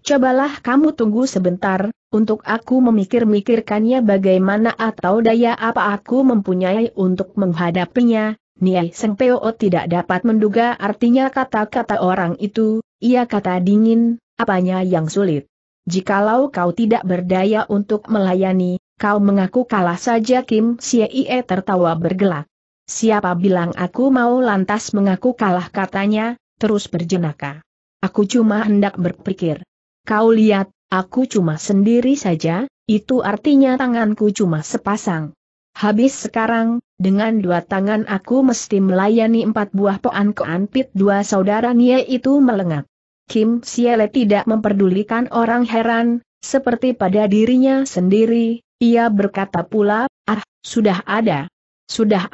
Cobalah kamu tunggu sebentar, untuk aku memikir-mikirkannya bagaimana atau daya apa aku mempunyai untuk menghadapinya. Niai Seng Peo tidak dapat menduga artinya kata-kata orang itu, ia kata dingin, apanya yang sulit. Jikalau kau tidak berdaya untuk melayani, kau mengaku kalah saja. Kim Siaie tertawa bergelak. Siapa bilang aku mau lantas mengaku kalah, katanya, terus berjenaka. Aku cuma hendak berpikir. Kau lihat, aku cuma sendiri saja, itu artinya tanganku cuma sepasang. Habis sekarang, dengan 2 tangan aku mesti melayani 4 buah poan keanpit dua saudara Nie itu melengak. Kim Siele tidak memperdulikan orang heran, seperti pada dirinya sendiri, ia berkata pula, sudah ada. 4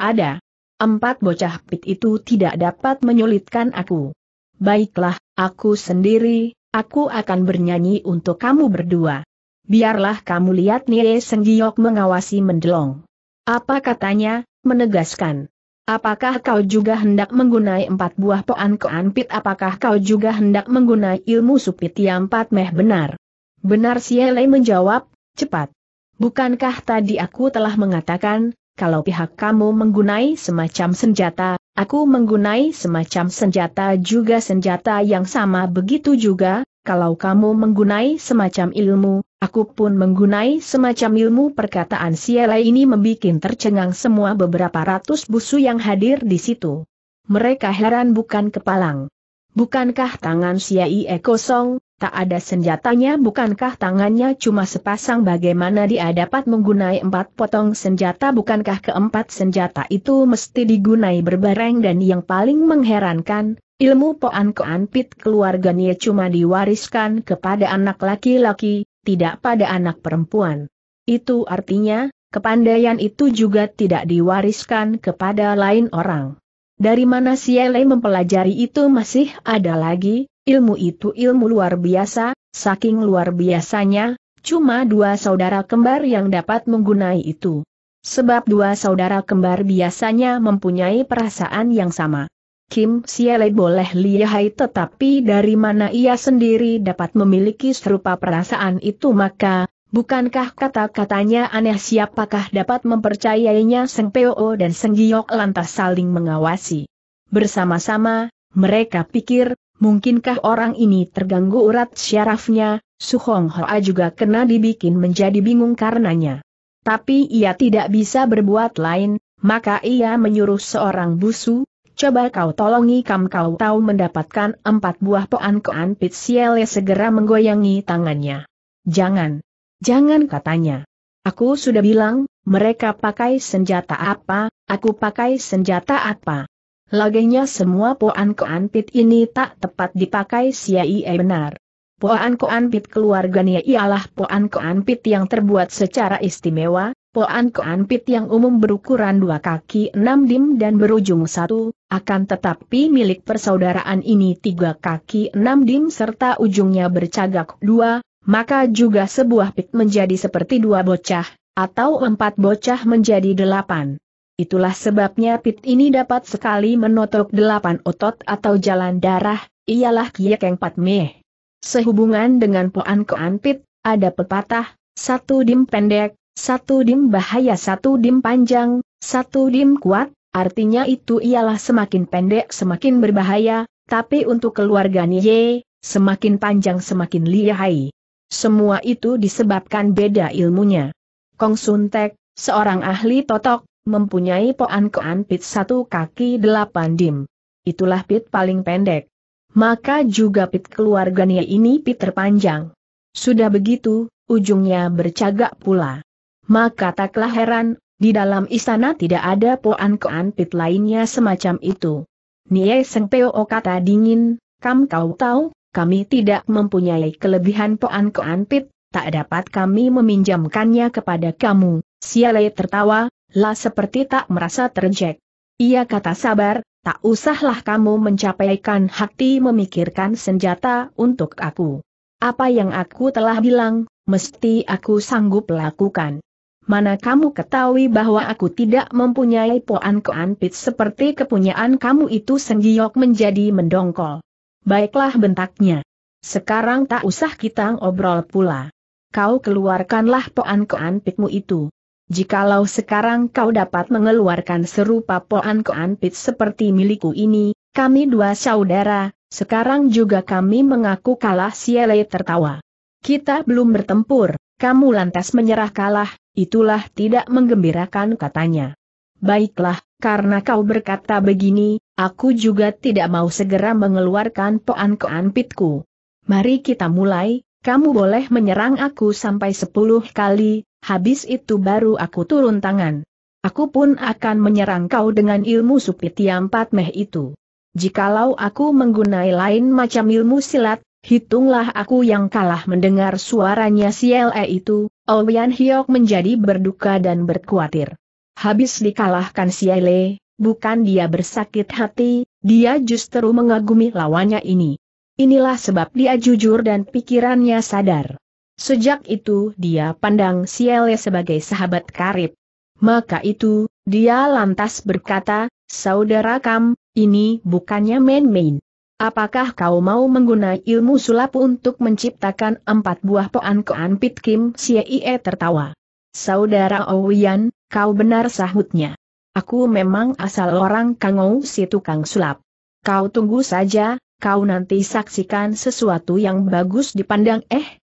bocah pit itu tidak dapat menyulitkan aku. Baiklah, aku sendiri, aku akan bernyanyi untuk kamu berdua. Biarlah kamu lihat. Nie Senggiok mengawasi mendelong. Apa katanya, menegaskan. Apakah kau juga hendak menggunai 4 buah poan keanpit? Apakah kau juga hendak menggunai ilmu supit yang 4 meh? Benar. Benar, Siele menjawab, cepat. Bukankah tadi aku telah mengatakan, kalau pihak kamu menggunai semacam senjata, aku menggunai semacam senjata juga, senjata yang sama begitu juga. Kalau kamu menggunai semacam ilmu, aku pun menggunai semacam ilmu. Perkataan Siele ini membuat tercengang semua beberapa ratus busu yang hadir di situ. Mereka heran bukan kepalang. Bukankah tangan Siele kosong, tak ada senjatanya? Bukankah tangannya cuma sepasang? Bagaimana dia dapat menggunai 4 potong senjata? Bukankah keempat senjata itu mesti digunai berbareng? Dan yang paling mengherankan, ilmu poan keanpit keluarganya cuma diwariskan kepada anak laki-laki, tidak pada anak perempuan. Itu artinya, kepandaian itu juga tidak diwariskan kepada lain orang. Dari mana Siele mempelajari itu? Masih ada lagi, ilmu itu ilmu luar biasa, saking luar biasanya, cuma 2 saudara kembar yang dapat menggunai itu. Sebab 2 saudara kembar biasanya mempunyai perasaan yang sama. Kim Siele boleh lihai, tetapi dari mana ia sendiri dapat memiliki serupa perasaan itu? Maka, bukankah kata-katanya aneh? Siapakah dapat mempercayainya? Seng Peo dan Seng Giok lantas saling mengawasi. Bersama-sama, mereka pikir, mungkinkah orang ini terganggu urat syarafnya? Su Hong Hoa juga kena dibikin menjadi bingung karenanya. Tapi ia tidak bisa berbuat lain, maka ia menyuruh seorang busu, coba kau tolongi Kam Kau Tahu mendapatkan 4 buah poan keanpit. Siele segera menggoyangi tangannya. Jangan. Jangan, katanya. Aku sudah bilang, mereka pakai senjata apa, aku pakai senjata apa. Laginya semua poan keanpit ini tak tepat dipakai. Siele benar. Poan keanpit keluarganya ialah poan keanpit yang terbuat secara istimewa. Poan keanpit yang umum berukuran 2 kaki 6 dim dan berujung 1, akan tetapi milik persaudaraan ini 3 kaki 6 dim serta ujungnya bercagak 2, maka juga sebuah pit menjadi seperti 2 bocah, atau 4 bocah menjadi 8. Itulah sebabnya pit ini dapat sekali menotok 8 otot atau jalan darah, ialah kiek yang 4 meh. Sehubungan dengan poan keanpit, ada pepatah, 1 dim pendek, 1 dim bahaya, 1 dim panjang, 1 dim kuat. Artinya itu ialah semakin pendek semakin berbahaya, tapi untuk keluarga Nie, semakin panjang semakin lihai. Semua itu disebabkan beda ilmunya. Kong Sun Tek, seorang ahli totok, mempunyai poan keanpit 1 kaki 8 dim. Itulah pit paling pendek. Maka juga pit keluarga Nie ini pit terpanjang. Sudah begitu, ujungnya bercagak pula. Maka taklah heran, di dalam istana tidak ada poan-keanpit lainnya semacam itu. Nie Seng Peo kata dingin, "Kam kau tahu, kami tidak mempunyai kelebihan poan-keanpit, tak dapat kami meminjamkannya kepada kamu." Siale tertawa, lah seperti tak merasa terjek. Ia kata, "Sabar, tak usahlah kamu mencapaikan hati memikirkan senjata untuk aku. Apa yang aku telah bilang, mesti aku sanggup lakukan. Mana kamu ketahui bahwa aku tidak mempunyai poan-keanpit seperti kepunyaan kamu itu?" Seng Giok menjadi mendongkol. "Baiklah," bentaknya. "Sekarang tak usah kita obrol pula. Kau keluarkanlah poan-keanpitmu itu. Jikalau sekarang kau dapat mengeluarkan serupa poan-keanpit seperti milikku ini, kami dua saudara, sekarang juga kami mengaku kalah." Siale tertawa. "Kita belum bertempur, kamu lantas menyerah kalah, itulah tidak menggembirakan," katanya. "Baiklah, karena kau berkata begini, aku juga tidak mau segera mengeluarkan poan-keanpitku. Mari kita mulai, kamu boleh menyerang aku sampai 10 kali. Habis itu baru aku turun tangan. Aku pun akan menyerang kau dengan ilmu Supitiam Patmeh itu. Jikalau aku menggunai lain macam ilmu silat, hitunglah aku yang kalah." Mendengar suaranya Siale itu, Owian Hiok menjadi berduka dan berkhawatir. Habis dikalahkan Siale, bukan dia bersakit hati, dia justru mengagumi lawannya ini. Inilah sebab dia jujur dan pikirannya sadar. Sejak itu dia pandang Siale sebagai sahabat karib. Maka itu, dia lantas berkata, "Saudara Kam, ini bukannya main-main. Apakah kau mau menggunakan ilmu sulap untuk menciptakan 4 buah poan-keanpit?" Kim Sie tertawa. "Saudara Owian, kau benar," sahutnya. "Aku memang asal orang Kangou, si tukang sulap. Kau tunggu saja, kau nanti saksikan sesuatu yang bagus dipandang."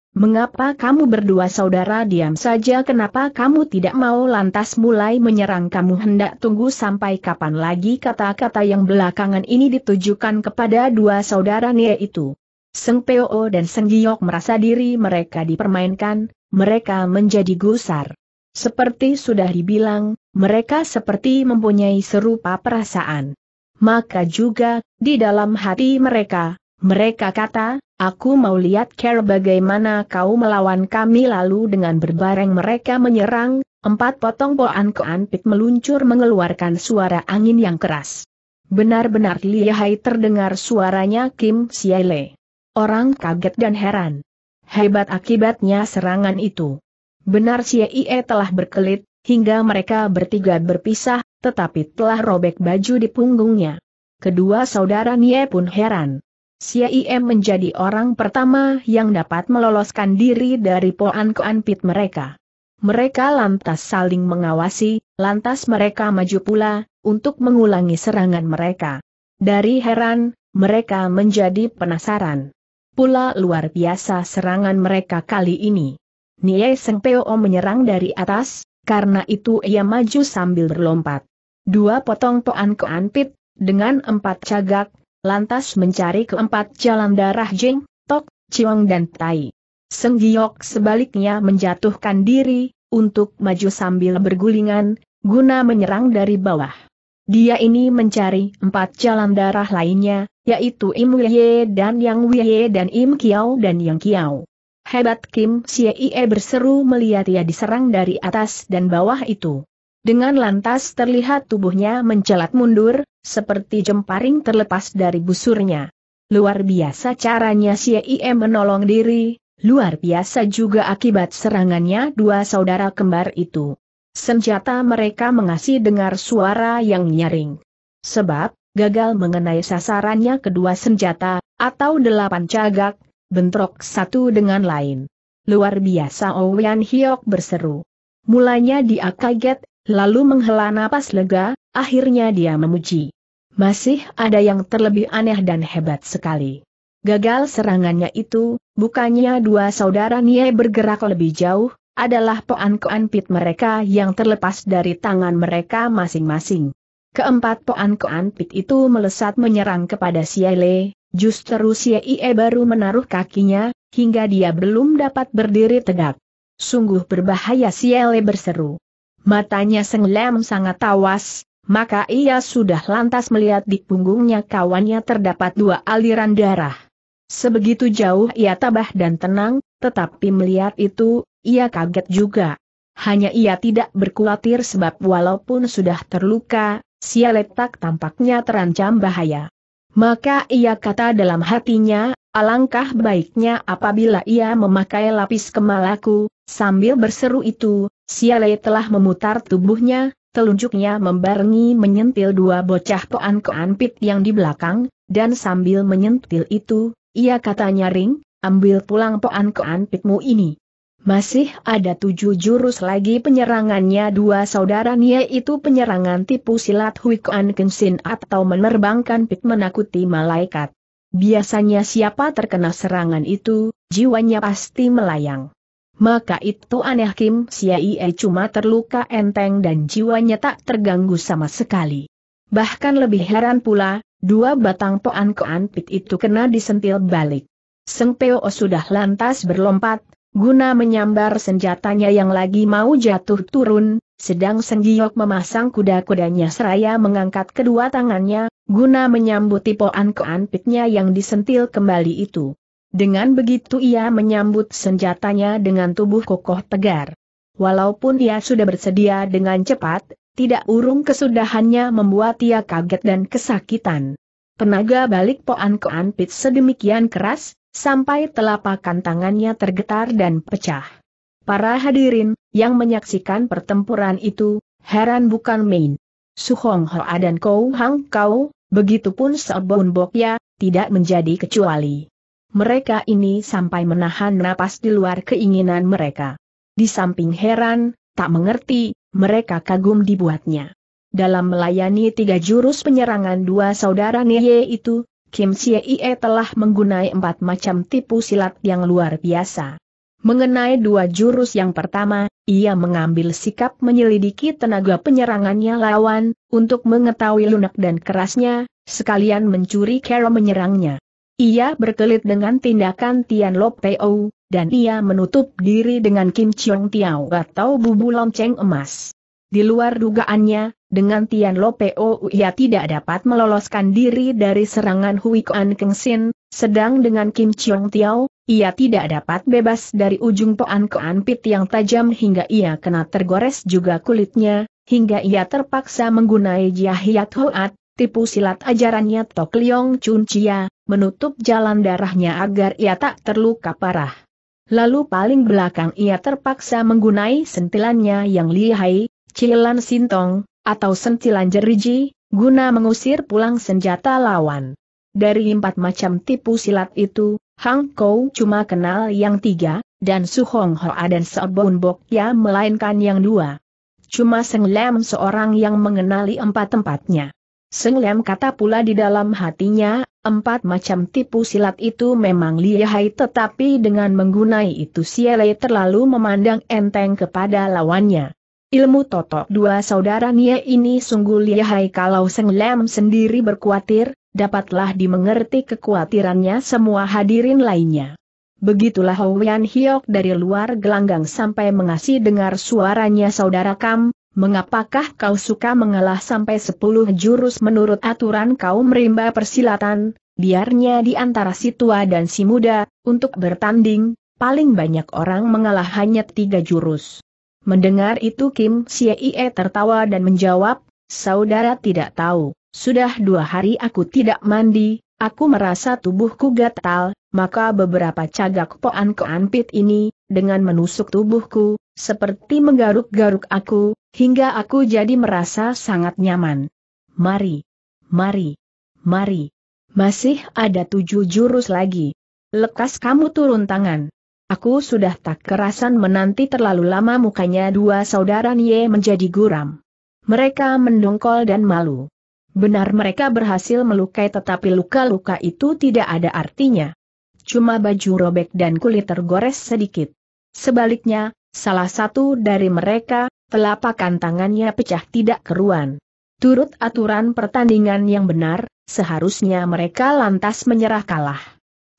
"Mengapa kamu berdua saudara diam saja? Kenapa kamu tidak mau lantas mulai menyerang? Kamu hendak tunggu sampai kapan lagi?" Kata-kata yang belakangan ini ditujukan kepada dua saudara Nie itu. Seng Peo dan Seng Giok merasa diri mereka dipermainkan, mereka menjadi gusar. Seperti sudah dibilang, mereka seperti mempunyai serupa perasaan. Maka juga, di dalam hati mereka, mereka kata, "Aku mau lihat care bagaimana kau melawan kami." Lalu dengan berbareng mereka menyerang, 4 potong poan-keanpit meluncur mengeluarkan suara angin yang keras. Benar-benar lihai terdengar suaranya Kim Siale. Orang kaget dan heran. Hebat akibatnya serangan itu. Benar Siale telah berkelit, hingga mereka bertiga berpisah, tetapi telah robek baju di punggungnya. Kedua saudara Nie pun heran. Siale menjadi orang pertama yang dapat meloloskan diri dari poan-keanpit mereka. Mereka lantas saling mengawasi, lantas mereka maju pula, untuk mengulangi serangan mereka. Dari heran, mereka menjadi penasaran. Pula luar biasa serangan mereka kali ini. Nie Seng Peo menyerang dari atas, karena itu ia maju sambil berlompat. 2 potong poan-keanpit, dengan 4 cagak, lantas mencari keempat jalan darah Jing, Tok, Chiong dan Tai. Seng Giok sebaliknya menjatuhkan diri, untuk maju sambil bergulingan, guna menyerang dari bawah. Dia ini mencari 4 jalan darah lainnya, yaitu Im Wye dan Yang Wye dan Im Kiao dan Yang Kiao. Hebat, Kim Sie berseru melihat ia diserang dari atas dan bawah itu. Dengan lantas terlihat tubuhnya mencelat mundur, seperti jemparing terlepas dari busurnya. Luar biasa caranya Siale menolong diri, luar biasa juga akibat serangannya dua saudara kembar itu. Senjata mereka mengasih dengar suara yang nyaring. Sebab, gagal mengenai sasarannya kedua senjata, atau 8 cagak, bentrok satu dengan lain. Luar biasa, Owian Hiok berseru. Mulanya dia kaget, lalu menghela napas lega, akhirnya dia memuji. Masih ada yang terlebih aneh dan hebat sekali. Gagal serangannya itu, bukannya dua saudara Nie bergerak lebih jauh, adalah poan-keanpit mereka yang terlepas dari tangan mereka masing-masing. Keempat poan-keanpit itu melesat menyerang kepada Siale, Justru Sye baru menaruh kakinya, hingga dia belum dapat berdiri tegak. Sungguh berbahaya, Sye berseru. Matanya Senglam sangat awas, maka ia sudah lantas melihat di punggungnya kawannya terdapat dua aliran darah. Sebegitu jauh ia tabah dan tenang, tetapi melihat itu, ia kaget juga. Hanya ia tidak berkhawatir sebab walaupun sudah terluka, Sye letak tampaknya terancam bahaya. Maka ia kata dalam hatinya, alangkah baiknya apabila ia memakai lapis kemalaku. Sambil berseru itu, Sye telah memutar tubuhnya, telunjuknya membarengi menyentil dua bocah koan-koan pit yang di belakang, dan sambil menyentil itu, ia kata nyaring, ambil pulang koan-koan pitmu ini. Masih ada 7 jurus lagi penyerangannya dua saudara Nia itu, penyerangan tipu silat Hui Kuan Kensin atau menerbangkan pit menakuti malaikat. Biasanya siapa terkena serangan itu, jiwanya pasti melayang. Maka itu aneh Kim Sye cuma terluka enteng dan jiwanya tak terganggu sama sekali. Bahkan lebih heran pula, 2 batang koan-koan pit itu kena disentil balik. Seng Peo sudah lantas berlompat, guna menyambar senjatanya yang lagi mau jatuh turun, sedang Seng Giok memasang kuda-kudanya seraya mengangkat kedua tangannya, guna menyambuti koan-koan pitnya yang disentil kembali itu. Dengan begitu ia menyambut senjatanya dengan tubuh kokoh tegar. Walaupun ia sudah bersedia dengan cepat, tidak urung kesudahannya membuat ia kaget dan kesakitan. Tenaga balik koan-koan pit sedemikian keras, sampai telapak tangannya tergetar dan pecah. Para hadirin yang menyaksikan pertempuran itu heran bukan main. Su Hong Hoa dan Kou Hang Kau, begitupun Sebun Bokya, tidak menjadi kecuali. Mereka ini sampai menahan napas di luar keinginan mereka. Di samping heran, tak mengerti, mereka kagum dibuatnya. Dalam melayani 3 jurus penyerangan dua saudara Nye itu, Kim Sye telah menggunakan 4 macam tipu silat yang luar biasa. Mengenai 2 jurus yang pertama, ia mengambil sikap menyelidiki tenaga penyerangannya lawan, untuk mengetahui lunak dan kerasnya, sekalian mencuri cara menyerangnya. Ia berkelit dengan tindakan Tian Lo Peo, dan ia menutup diri dengan Kim Chiong Tiao atau bubu lonceng emas. Di luar dugaannya, dengan Tian Lo Peo ia tidak dapat meloloskan diri dari serangan Hui Kuan Kengsin, sedang dengan Kim Chiong Tiao, ia tidak dapat bebas dari ujung koan-koan pit yang tajam hingga ia kena tergores juga kulitnya, hingga ia terpaksa menggunai Jia Hiat Hoat, tipu silat ajarannya Tok Leong Chun Chia, menutup jalan darahnya agar ia tak terluka parah. Lalu paling belakang ia terpaksa menggunai sentilannya yang lihai, Cilan Sintong, atau sentilan jeriji, guna mengusir pulang senjata lawan. Dari 4 macam tipu silat itu, Hang Kau cuma kenal yang 3, dan Su Hong Hoa dan Sebun Bokya melainkan yang 2. Cuma Seng Lam seorang yang mengenali 4 tempatnya. Seng Lam kata pula di dalam hatinya, 4 macam tipu silat itu memang lihai, tetapi dengan menggunai itu Sye terlalu memandang enteng kepada lawannya. Ilmu totok dua saudara Nia ini sungguh lihai, kalau Seng Lam sendiri berkhawatir, dapatlah dimengerti kekhawatirannya semua hadirin lainnya. Begitulah Hoan Hiok dari luar gelanggang sampai mengasih dengar suaranya, saudara Kam, mengapakah kau suka mengalah sampai 10 jurus menurut aturan kau merimba persilatan, biarnya di antara si tua dan si muda, untuk bertanding, paling banyak orang mengalah hanya 3 jurus. Mendengar itu Kim Sye tertawa dan menjawab, saudara tidak tahu, sudah 2 hari aku tidak mandi, aku merasa tubuhku gatal, maka beberapa cagak koan-koan pit ini, dengan menusuk tubuhku, seperti menggaruk-garuk aku, hingga aku jadi merasa sangat nyaman. Mari. Masih ada 7 jurus lagi. Lekas kamu turun tangan. Aku sudah tak kerasan menanti terlalu lama. Mukanya dua saudara Nye menjadi guram. Mereka mendongkol dan malu. Benar mereka berhasil melukai, tetapi luka-luka itu tidak ada artinya. Cuma baju robek dan kulit tergores sedikit. Sebaliknya, salah satu dari mereka, telapak tangannya pecah tidak keruan. Turut aturan pertandingan yang benar, seharusnya mereka lantas menyerah kalah.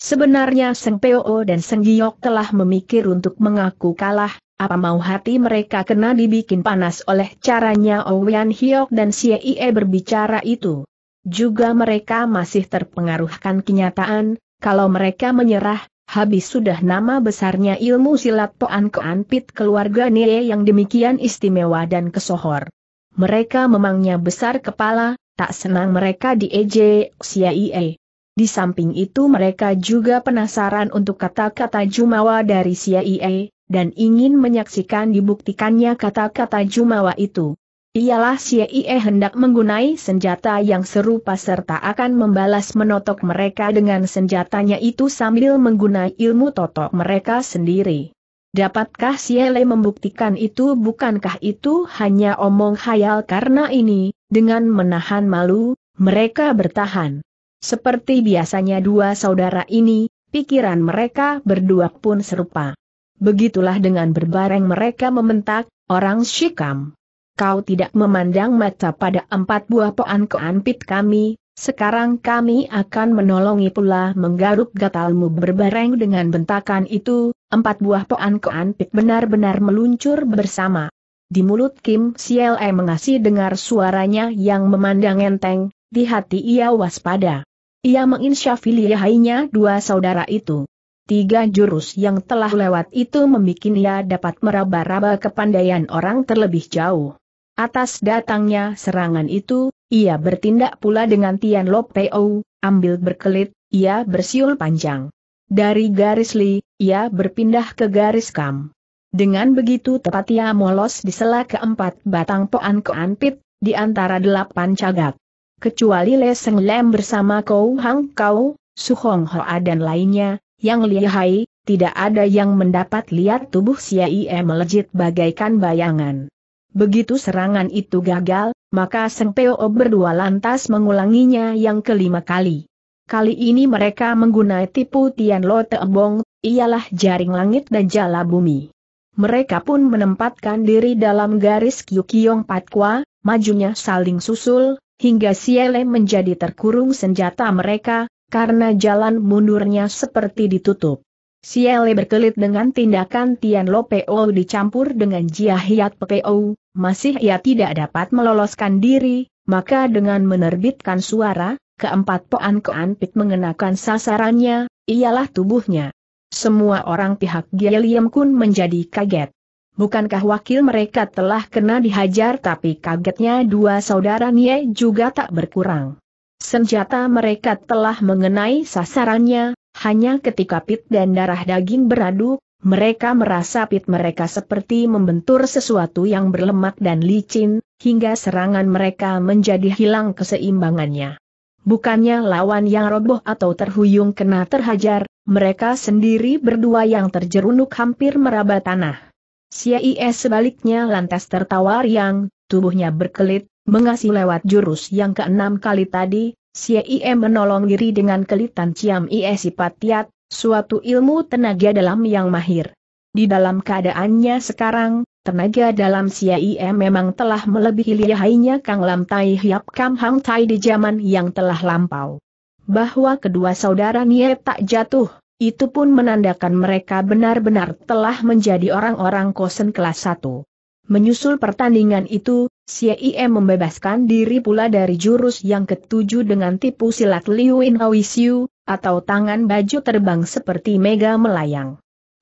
Sebenarnya Seng Peo dan Seng Giok telah memikir untuk mengaku kalah, apa mau hati mereka kena dibikin panas oleh caranya Owen Hiok dan Sie Ie berbicara itu. Juga mereka masih terpengaruhkan kenyataan, kalau mereka menyerah, habis sudah nama besarnya ilmu silat Toan Kean Pit keluarga Nie yang demikian istimewa dan kesohor. Mereka memangnya besar kepala, tak senang mereka diejek CIA. Di samping itu mereka juga penasaran untuk kata-kata Jumawa dari CIA, dan ingin menyaksikan dibuktikannya kata-kata Jumawa itu. Ialah CIA hendak menggunai senjata yang serupa serta akan membalas menotok mereka dengan senjatanya itu sambil menggunai ilmu totok mereka sendiri. Dapatkah CIA membuktikan itu? Bukankah itu hanya omong khayal? Karena ini, dengan menahan malu, mereka bertahan. Seperti biasanya dua saudara ini, pikiran mereka berdua pun serupa. Begitulah dengan berbareng mereka membentak, "Orang Shikam, kau tidak memandang mata pada empat buah poan keanpit kami, sekarang kami akan menolongi pula menggaruk gatalmu." Berbareng dengan bentakan itu, empat buah poan keanpit benar-benar meluncur bersama. Di mulut Kim Siel mengasih dengar suaranya yang memandang enteng, di hati ia waspada. Ia menginsyafi lihainya dua saudara itu. Tiga jurus yang telah lewat itu membuat ia dapat meraba-raba kepandaian orang terlebih jauh. Atas datangnya serangan itu, ia bertindak pula dengan Tian Lo Peo, ambil berkelit, ia bersiul panjang. Dari garis Li, ia berpindah ke garis Kam. Dengan begitu tepat ia molos di sela keempat batang poan keanpit, di antara delapan cagak. Kecuali Le Seng Lem bersama Kou Hang Kau, Su Hong Hoa dan lainnya, yang lihai, tidak ada yang mendapat lihat tubuh CIA melejit bagaikan bayangan. Begitu serangan itu gagal, maka Seng Peo berdua lantas mengulanginya yang kelima kali. Kali ini mereka menggunakan tipu Tian Lo Tebong, ialah jaring langit dan jala bumi. Mereka pun menempatkan diri dalam garis Kyukyong Patkwa, majunya saling susul, hingga Siele menjadi terkurung senjata mereka, karena jalan mundurnya seperti ditutup. Siele berkelit dengan tindakan Tian Lo Peo dicampur dengan Jia Hiat Peo, masih ia tidak dapat meloloskan diri, maka dengan menerbitkan suara, keempat poan keanpit mengenakan sasarannya, ialah tubuhnya. Semua orang pihak Gilliam Kun menjadi kaget. Bukankah wakil mereka telah kena dihajar? Tapi kagetnya dua saudara Nie juga tak berkurang. Senjata mereka telah mengenai sasarannya. Hanya ketika pit dan darah daging beradu, mereka merasa pit mereka seperti membentur sesuatu yang berlemak dan licin, hingga serangan mereka menjadi hilang keseimbangannya. Bukannya lawan yang roboh atau terhuyung kena terhajar, mereka sendiri berdua yang terjerunuk hampir meraba tanah. CIA sebaliknya lantas tertawa riang, tubuhnya berkelit, mengasih lewat jurus yang keenam kali tadi. CIA menolong diri dengan kelitan Ciam Ie Sifat Tiat, suatu ilmu tenaga dalam yang mahir. Di dalam keadaannya sekarang, tenaga dalam CIA memang telah melebihi lihainya Kang Lam Tai Hiap Kam Hang Tai di zaman yang telah lampau. Bahwa kedua saudara Nie tak jatuh, itu pun menandakan mereka benar-benar telah menjadi orang-orang kosen kelas 1. Menyusul pertandingan itu, CIA membebaskan diri pula dari jurus yang ketujuh dengan tipu silat Liu In Hoi Siu, atau tangan baju terbang seperti mega melayang.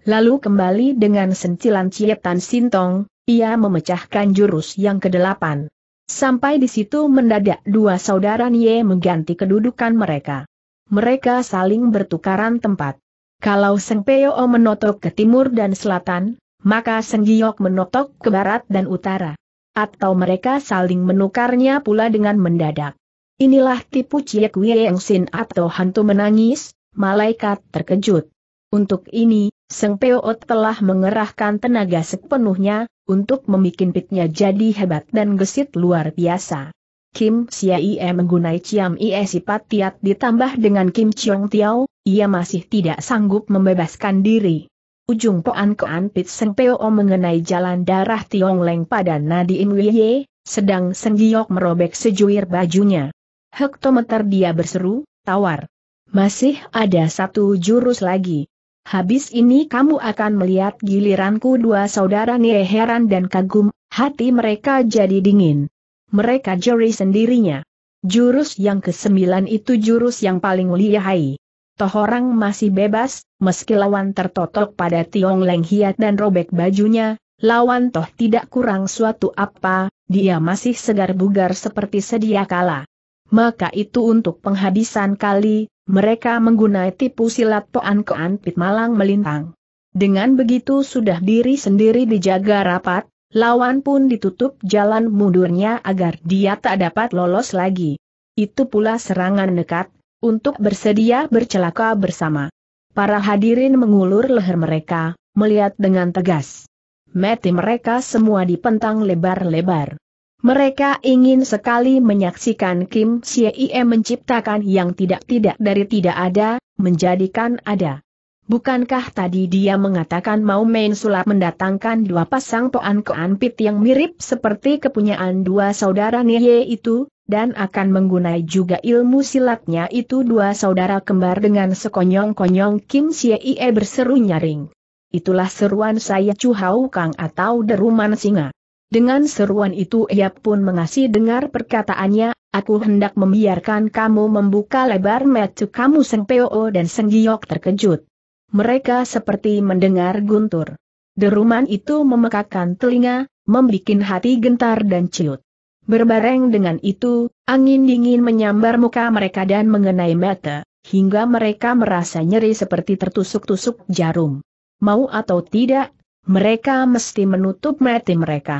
Lalu kembali dengan sentilan Cietan Sintong, ia memecahkan jurus yang ke-8. Sampai di situ mendadak dua saudara Nie mengganti kedudukan mereka. Mereka saling bertukaran tempat. Kalau Seng Peo menotok ke timur dan selatan, maka Seng Giok menotok ke barat dan utara. Atau mereka saling menukarnya pula dengan mendadak. Inilah tipu Ciek Wieng Sin atau hantu menangis, malaikat terkejut. Untuk ini, Seng Peo telah mengerahkan tenaga sepenuhnya, untuk membuat pitnya jadi hebat dan gesit luar biasa. Kim Siaie menggunai Ciam Ie Sifat Tiat ditambah dengan Kim Chiong Tiao, ia masih tidak sanggup membebaskan diri. Ujung poan keanpit Seng Peo mengenai jalan darah Tiong Leng pada nadi In Wei Ye, sedang Seng Giok merobek sejuir bajunya. hektometer dia berseru, tawar. Masih ada satu jurus lagi. Habis ini kamu akan melihat giliranku. Dua saudara Nie heran dan kagum, hati mereka jadi dingin. Mereka jeri sendirinya. Jurus yang ke-9 itu jurus yang paling lihai. Toh orang masih bebas, meski lawan tertotok pada Tiong Leng Hiat dan robek bajunya, lawan toh tidak kurang suatu apa, dia masih segar bugar seperti sedia kala. Maka itu untuk penghabisan kali, mereka menggunakan tipu silat Poan Koan Pit Malang Melintang. Dengan begitu sudah diri sendiri dijaga rapat, lawan pun ditutup jalan mundurnya agar dia tak dapat lolos lagi. Itu pula serangan dekat, untuk bersedia bercelaka bersama. Para hadirin mengulur leher mereka, melihat dengan tegas. Mata mereka semua dipentang lebar-lebar. Mereka ingin sekali menyaksikan Kim Sie menciptakan yang tidak-tidak dari tidak ada, menjadikan ada. Bukankah tadi dia mengatakan mau main sulap mendatangkan dua pasang Poan Koan Pit yang mirip seperti kepunyaan dua saudara Nie itu, dan akan menggunai juga ilmu silatnya itu? Dua saudara kembar dengan sekonyong-konyong Kim Sie berseru nyaring. Itulah seruan saya Chu Hau Kang atau deruman singa. Dengan seruan itu ia pun mengasih dengar perkataannya, aku hendak membiarkan kamu membuka lebar mata kamu. Seng Peo dan Seng Giok terkejut. Mereka seperti mendengar guntur. Deruman itu memekakkan telinga, membikin hati gentar dan ciut. Berbareng dengan itu, angin dingin menyambar muka mereka dan mengenai mata, hingga mereka merasa nyeri seperti tertusuk-tusuk jarum. Mau atau tidak, mereka mesti menutup mata mereka.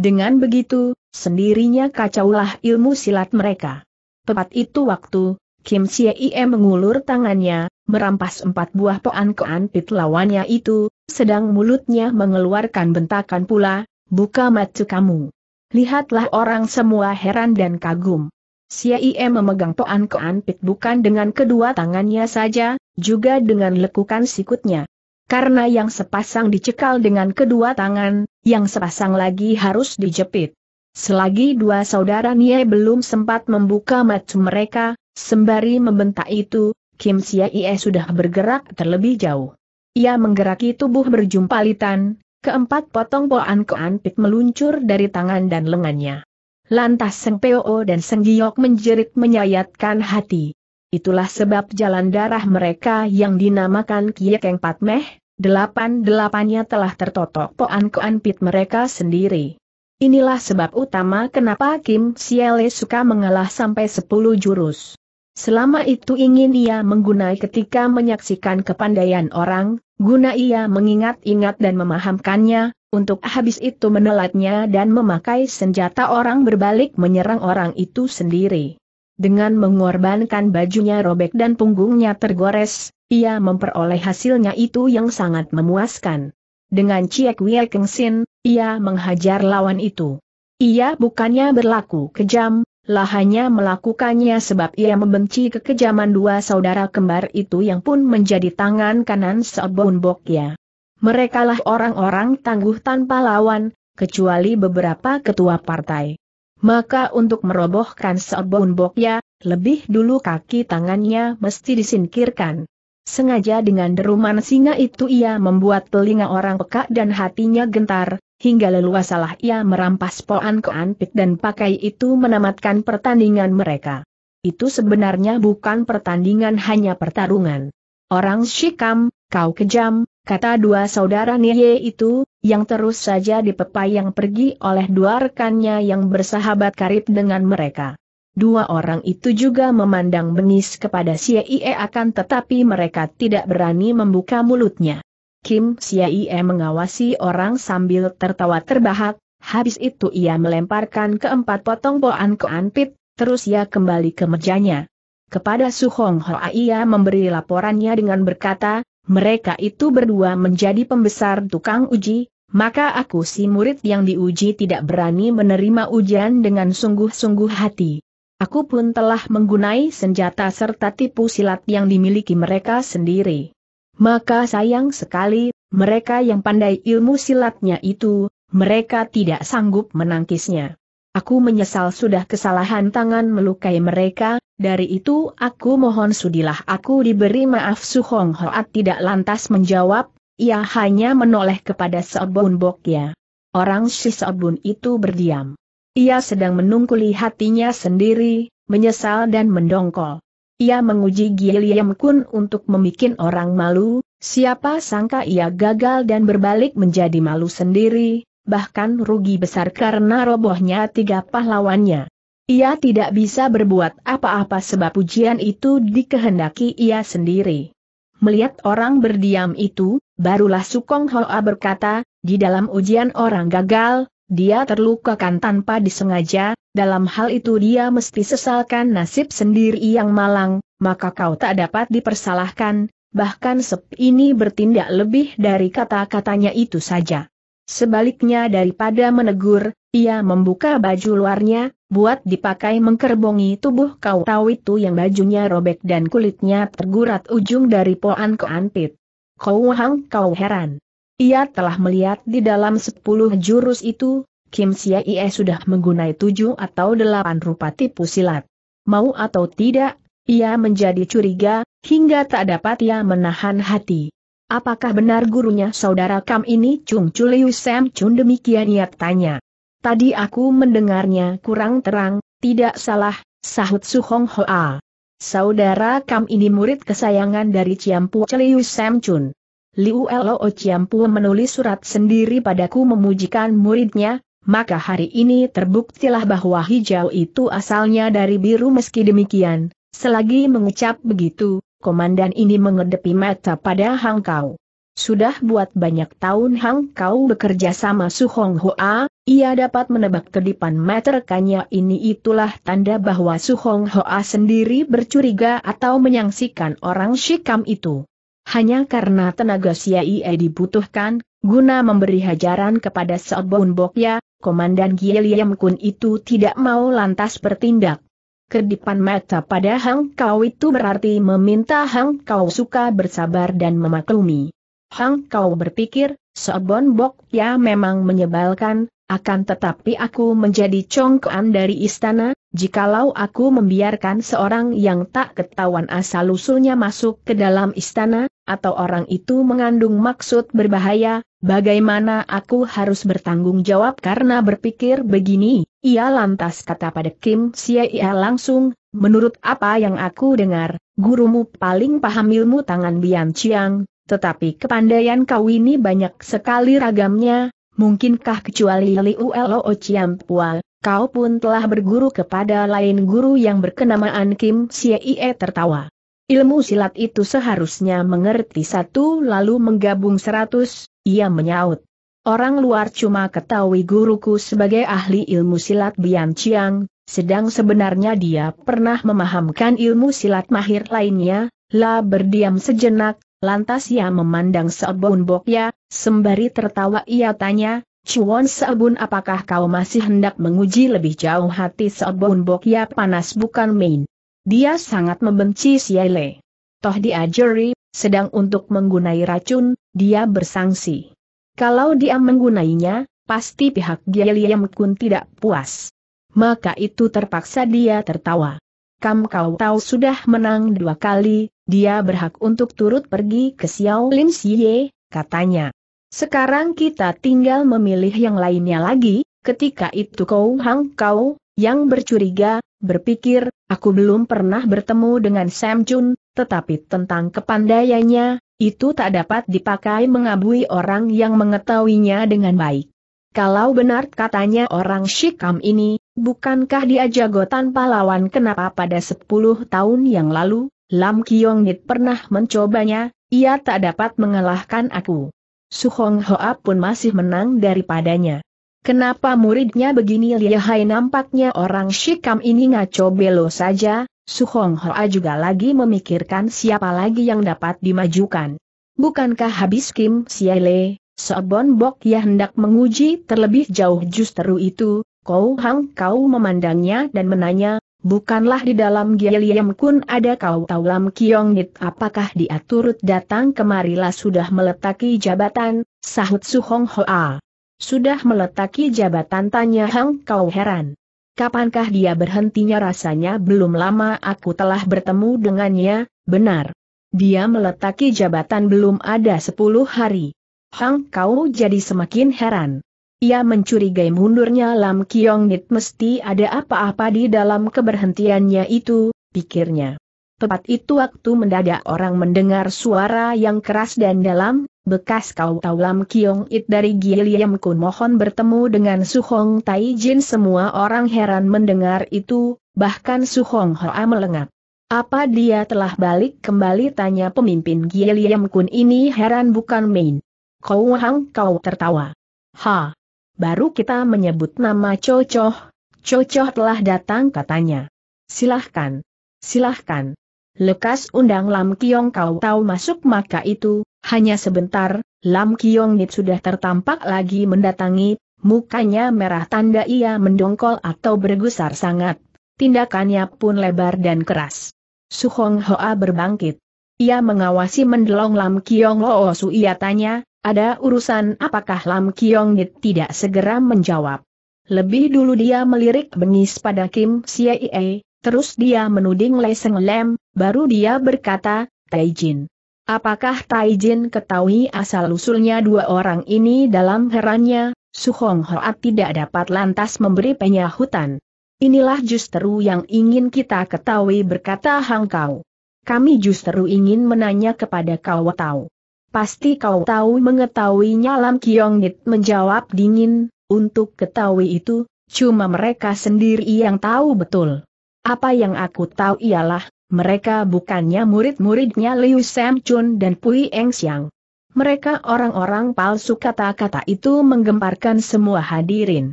Dengan begitu, sendirinya kacaulah ilmu silat mereka. Tepat itu waktu, Kim Sie mengulur tangannya, merampas 4 buah Poan Koan Pit lawannya itu, sedang mulutnya mengeluarkan bentakan pula, buka mata kamu. Lihatlah orang semua heran dan kagum. Sie memegang Poan Koan Pit bukan dengan kedua tangannya saja, juga dengan lekukan sikutnya. Karena yang sepasang dicekal dengan kedua tangan, yang sepasang lagi harus dijepit. Selagi dua saudara Nie belum sempat membuka mata mereka, sembari membentak itu, Kim Sie sudah bergerak terlebih jauh. Ia menggeraki tubuh berjumpalitan, keempat potong Poan Koan Pit meluncur dari tangan dan lengannya. Lantas Seng Peo dan Seng Giok menjerit menyayatkan hati. Itulah sebab jalan darah mereka yang dinamakan Kie Keng Pat Meh. 8-8-nya telah tertotok Poan Koan Pit mereka sendiri. Inilah sebab utama kenapa Kim Sie suka mengalah sampai 10 jurus. Selama itu ingin ia menggunai ketika menyaksikan kepandaian orang, guna ia mengingat-ingat dan memahamkannya, untuk habis itu menelatnya dan memakai senjata orang berbalik menyerang orang itu sendiri. Dengan mengorbankan bajunya robek dan punggungnya tergores, ia memperoleh hasilnya itu yang sangat memuaskan. Dengan Ciek Wei Keng Sin, ia menghajar lawan itu. Ia bukannya berlaku kejam, hanya melakukannya sebab ia membenci kekejaman dua saudara kembar itu yang pun menjadi tangan kanan Seobun Bokya. Merekalah orang-orang tangguh tanpa lawan, kecuali beberapa ketua partai. Maka untuk merobohkan Seobun Bokya, lebih dulu kaki tangannya mesti disingkirkan. Sengaja dengan deruman singa itu ia membuat telinga orang peka dan hatinya gentar, hingga leluasalah ia merampas Poan Koan Pit dan pakai itu menamatkan pertandingan mereka. Itu sebenarnya bukan pertandingan, hanya pertarungan. Orang Shikam, kau kejam, kata dua saudara Nie itu, yang terus saja dipepayang pergi oleh dua rekannya yang bersahabat karib dengan mereka. Dua orang itu juga memandang bengis kepada Sie, akan tetapi mereka tidak berani membuka mulutnya. Kim Sie mengawasi orang sambil tertawa terbahak, habis itu ia melemparkan keempat potong Poan Koan Pit, terus ia kembali ke mejanya. Kepada Su Hong Hoa ia memberi laporannya dengan berkata, mereka itu berdua menjadi pembesar tukang uji, maka aku si murid yang diuji tidak berani menerima ujian dengan sungguh-sungguh hati. Aku pun telah menggunai senjata serta tipu silat yang dimiliki mereka sendiri. Maka sayang sekali, mereka yang pandai ilmu silatnya itu, mereka tidak sanggup menangkisnya. Aku menyesal sudah kesalahan tangan melukai mereka, dari itu aku mohon sudilah aku diberi maaf. Su Hong Hoat tidak lantas menjawab, ia hanya menoleh kepada Seobun Bokya. Orang si Seobun itu berdiam. Ia sedang menungkuli hatinya sendiri, menyesal dan mendongkol. Ia menguji Giliam Kun untuk membuat orang malu, siapa sangka ia gagal dan berbalik menjadi malu sendiri. Bahkan rugi besar karena robohnya tiga pahlawannya. Ia tidak bisa berbuat apa-apa sebab pujian itu dikehendaki ia sendiri. Melihat orang berdiam itu, barulah Su Kong Hoa berkata, di dalam ujian orang gagal, dia terlukakan tanpa disengaja, dalam hal itu dia mesti sesalkan nasib sendiri yang malang, maka kau tak dapat dipersalahkan, bahkan Sep ini bertindak lebih dari kata-katanya itu saja. Sebaliknya daripada menegur, ia membuka baju luarnya, buat dipakai mengkerbongi tubuh kau tahu itu yang bajunya robek dan kulitnya tergurat ujung dari poan ke anpit. Kau hang kau heran. Ia telah melihat di dalam 10 jurus itu, Kim Sia Ie sudah menggunai 7 atau 8 rupa tipu silat. Mau atau tidak, ia menjadi curiga, hingga tak dapat ia menahan hati. Apakah benar gurunya saudara Kam ini Chung Chuliu Sam Chun? Demikian ia tanya. Tadi aku mendengarnya kurang terang, tidak salah, sahut Su Hong Hoa. Saudara Kam ini murid kesayangan dari Ciampu Chuliu Sam Chun. Liu Lo Ciampu menulis surat sendiri padaku memujikan muridnya, maka hari ini terbuktilah bahwa hijau itu asalnya dari biru. Meski demikian, selagi mengucap begitu, komandan ini mengedepi mata pada Hang Kau. Sudah buat banyak tahun Hang Kau bekerja sama Su Hong Hoa, ia dapat menebak kedipan mata rekannya ini. Itulah tanda bahwa Su Hong Hoa sendiri bercuriga atau menyangsikan orang Shikam itu. Hanya karena tenaga Siai dibutuhkan, guna memberi hajaran kepada Seobun Bokya, komandan Giliam Kun itu tidak mau lantas bertindak. Kedipan mata pada Hang Kau itu berarti meminta Hang Kau suka bersabar dan memaklumi. Hang Kau berpikir, Seobun Bokya memang menyebalkan, akan tetapi aku menjadi congkoan dari istana, jikalau aku membiarkan seorang yang tak ketahuan asal-usulnya masuk ke dalam istana, atau orang itu mengandung maksud berbahaya, bagaimana aku harus bertanggung jawab? Karena berpikir begini, ia lantas kata pada Kim Sia Ie langsung, menurut apa yang aku dengar, gurumu paling paham ilmu tangan Bian Chiang, tetapi kepandaian kau ini banyak sekali ragamnya, mungkinkah kecuali Liu Lo Ciam Pua, kau pun telah berguru kepada lain guru yang berkenamaan? Kim Sia Ie tertawa. Ilmu silat itu seharusnya mengerti 1 lalu menggabung 100, ia menyaut. Orang luar cuma ketahui guruku sebagai ahli ilmu silat Bian Chiang, sedang sebenarnya dia pernah memahamkan ilmu silat mahir lainnya. Lah berdiam sejenak, lantas ia memandang Seobun Bokya, sembari tertawa ia tanya, Chuan Seobun apakah kau masih hendak menguji lebih jauh? Hati Seobun Bokya panas bukan main. Dia sangat membenci Siale. Toh dia juri, sedang untuk menggunai racun, dia bersangsi. Kalau dia menggunainya, pasti pihak Giliam Kun tidak puas. Maka itu terpaksa dia tertawa. Kam kau tahu sudah menang 2 kali, dia berhak untuk turut pergi ke Xiaolin Siye, katanya. Sekarang kita tinggal memilih yang lainnya lagi. Ketika itu kau Hang Kau, yang bercuriga, berpikir, aku belum pernah bertemu dengan Sam Chun, tetapi tentang kepandaiannya, itu tak dapat dipakai mengabui orang yang mengetahuinya dengan baik. Kalau benar katanya orang Shikam ini, bukankah dia jago tanpa lawan? Kenapa pada 10 tahun yang lalu, Lam Kiong Nit pernah mencobanya, ia tak dapat mengalahkan aku. Su Hong Hoa pun masih menang daripadanya. Kenapa muridnya begini lihai? Nampaknya orang Shikam ini ngaco belo saja. Su Hong Hoa juga lagi memikirkan siapa lagi yang dapat dimajukan. Bukankah habis Kim Siale, Seobun Bokya hendak menguji terlebih jauh? Justru itu, Kau Hang Kau memandangnya dan menanya, bukanlah di dalam Giliam Kun ada kau tahu Lam Kiong Nit? Apakah dia turut datang kemarilah? Sudah meletaki jabatan, sahut Su Hong Hoa. Sudah meletaki jabatan, tanya Hang Kau heran. Kapankah dia berhentinya? Rasanya belum lama aku telah bertemu dengannya, benar. Dia meletaki jabatan belum ada 10 hari. Hang Kau jadi semakin heran. Ia mencurigai mundurnya Lam Kiong Nit, mesti ada apa-apa di dalam keberhentiannya itu, pikirnya. Tepat itu waktu mendadak orang mendengar suara yang keras dan dalam, "Bekas kau tahu Lam Kiong It dari Giliam Kun mohon bertemu dengan Su Hong Tai Jin." Semua orang heran mendengar itu, bahkan Su Hong Hoa melengak. "Apa dia telah balik kembali?" tanya pemimpin Giliam Kun ini heran bukan main. Kau Hang Kau tertawa. "Ha, baru kita menyebut nama Cocoh, Cocoh telah datang," katanya. "Silahkan, silahkan. Lekas undang Lam Kiong Kau Tahu masuk." Maka itu, hanya sebentar, Lam Kiong Nit sudah tertampak lagi mendatangi, mukanya merah tanda ia mendongkol atau bergusar sangat, tindakannya pun lebar dan keras. Su Hong Hoa berbangkit. Ia mengawasi mendelong Lam Kiong Lo Su. Ia tanya, "Ada urusan apakah?" Lam Kiong Nit tidak segera menjawab. Lebih dulu dia melirik bengis pada Kim Siee, terus dia menuding Leseng Lem, baru dia berkata, "Taijin. Apakah Taijin ketahui asal-usulnya dua orang ini?" Dalam herannya, Su Hong Hoa tidak dapat lantas memberi penyahutan. "Inilah justru yang ingin kita ketahui," berkata Hang Kau. "Kami justru ingin menanya kepada Kau Tahu. Pasti Kau Tahu mengetahuinya?" Lam Kiong Nit menjawab dingin, "Untuk ketahui itu, cuma mereka sendiri yang tahu betul. Apa yang aku tahu ialah, mereka bukannya murid-muridnya Liu Sam Chun dan Pui Eng Siang. Mereka orang-orang palsu." Kata-kata itu menggemparkan semua hadirin.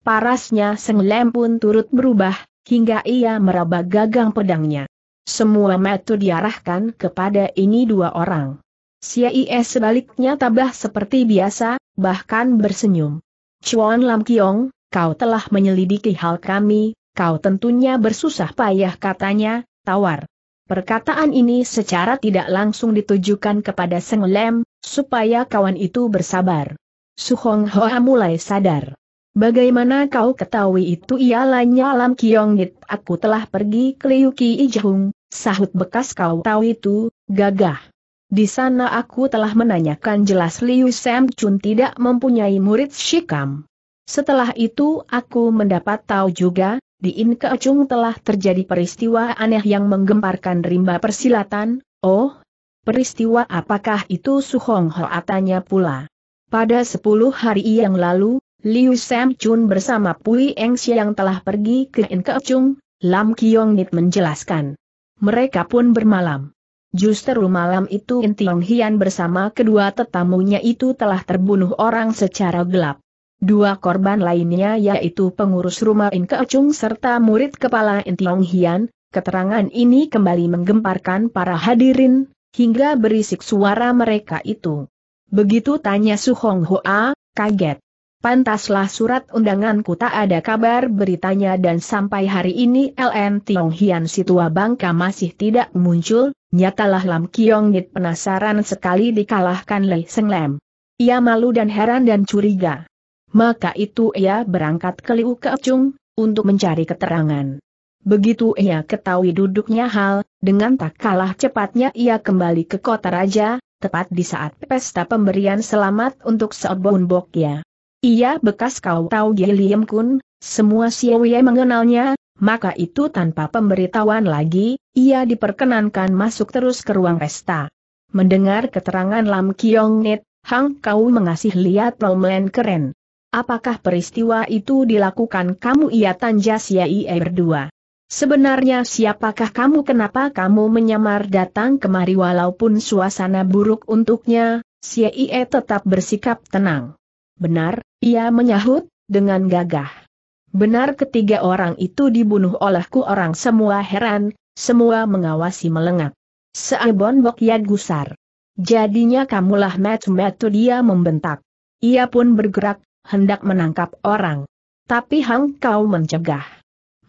Parasnya Seng Lem pun turut berubah, hingga ia meraba gagang pedangnya. Semua mata diarahkan kepada ini dua orang. Sies sebaliknya tabah seperti biasa, bahkan bersenyum. "Chuan Lam Kiong, kau telah menyelidiki hal kami. Kau tentunya bersusah payah," katanya, tawar. Perkataan ini secara tidak langsung ditujukan kepada Seng Lem, supaya kawan itu bersabar. Su Hong Hoa mulai sadar. "Bagaimana kau ketahui itu?" Ialanya Lam Kiong Nit. "Aku telah pergi ke Liu Ki Jehung," sahut bekas Kau Tahu itu, gagah. "Di sana aku telah menanyakan, jelas Liu Sam Chun tidak mempunyai murid Shikam. Setelah itu aku mendapat tahu juga, di In Keacung telah terjadi peristiwa aneh yang menggemparkan rimba persilatan." "Oh, peristiwa apakah itu?" Su Hong Hoa tanya pula. "Pada 10 hari yang lalu, Liu Sam Chun bersama Pui Eng Siang telah pergi ke In Keacung," Lam Kiong Nit menjelaskan. "Mereka pun bermalam. Justru malam itu In Tiong Hian bersama kedua tetamunya itu telah terbunuh orang secara gelap. 2 korban lainnya yaitu pengurus rumah In Keacung serta murid kepala In Tiong Hian." Keterangan ini kembali menggemparkan para hadirin, hingga berisik suara mereka itu. "Begitu?" tanya Su Hong Hoa, kaget. "Pantaslah surat undanganku tak ada kabar beritanya, dan sampai hari ini LN Tiong Hian Situa Bangka masih tidak muncul." Nyatalah Lam Kiong Nit penasaran sekali dikalahkan Leseng Lem. Ia malu dan heran dan curiga. Maka itu ia berangkat ke Liu Keacung untuk mencari keterangan. Begitu ia ketahui duduknya hal, dengan tak kalah cepatnya ia kembali ke kota raja, tepat di saat pesta pemberian selamat untuk Seobon Bokya. Ia bekas Kau Tahu Giliam Kun, semua Siwe mengenalnya. Maka itu tanpa pemberitahuan lagi, ia diperkenankan masuk terus ke ruang pesta. Mendengar keterangan Lam Kiong Nit, Hang Kau mengasih lihat Roman keren. "Apakah peristiwa itu dilakukan kamu?" ia tanya Siaie berdua. "Sebenarnya siapakah kamu? Kenapa kamu menyamar datang kemari?" Walaupun suasana buruk untuknya, Siaie tetap bersikap tenang. "Benar," ia menyahut, dengan gagah. "Benar ketiga orang itu dibunuh olehku." Orang semua heran, semua mengawasi melengak. Seobon Bokya gusar. "Jadinya kamulah metu-metu," dia membentak. Ia pun bergerak, hendak menangkap orang. Tapi Hang Kau mencegah.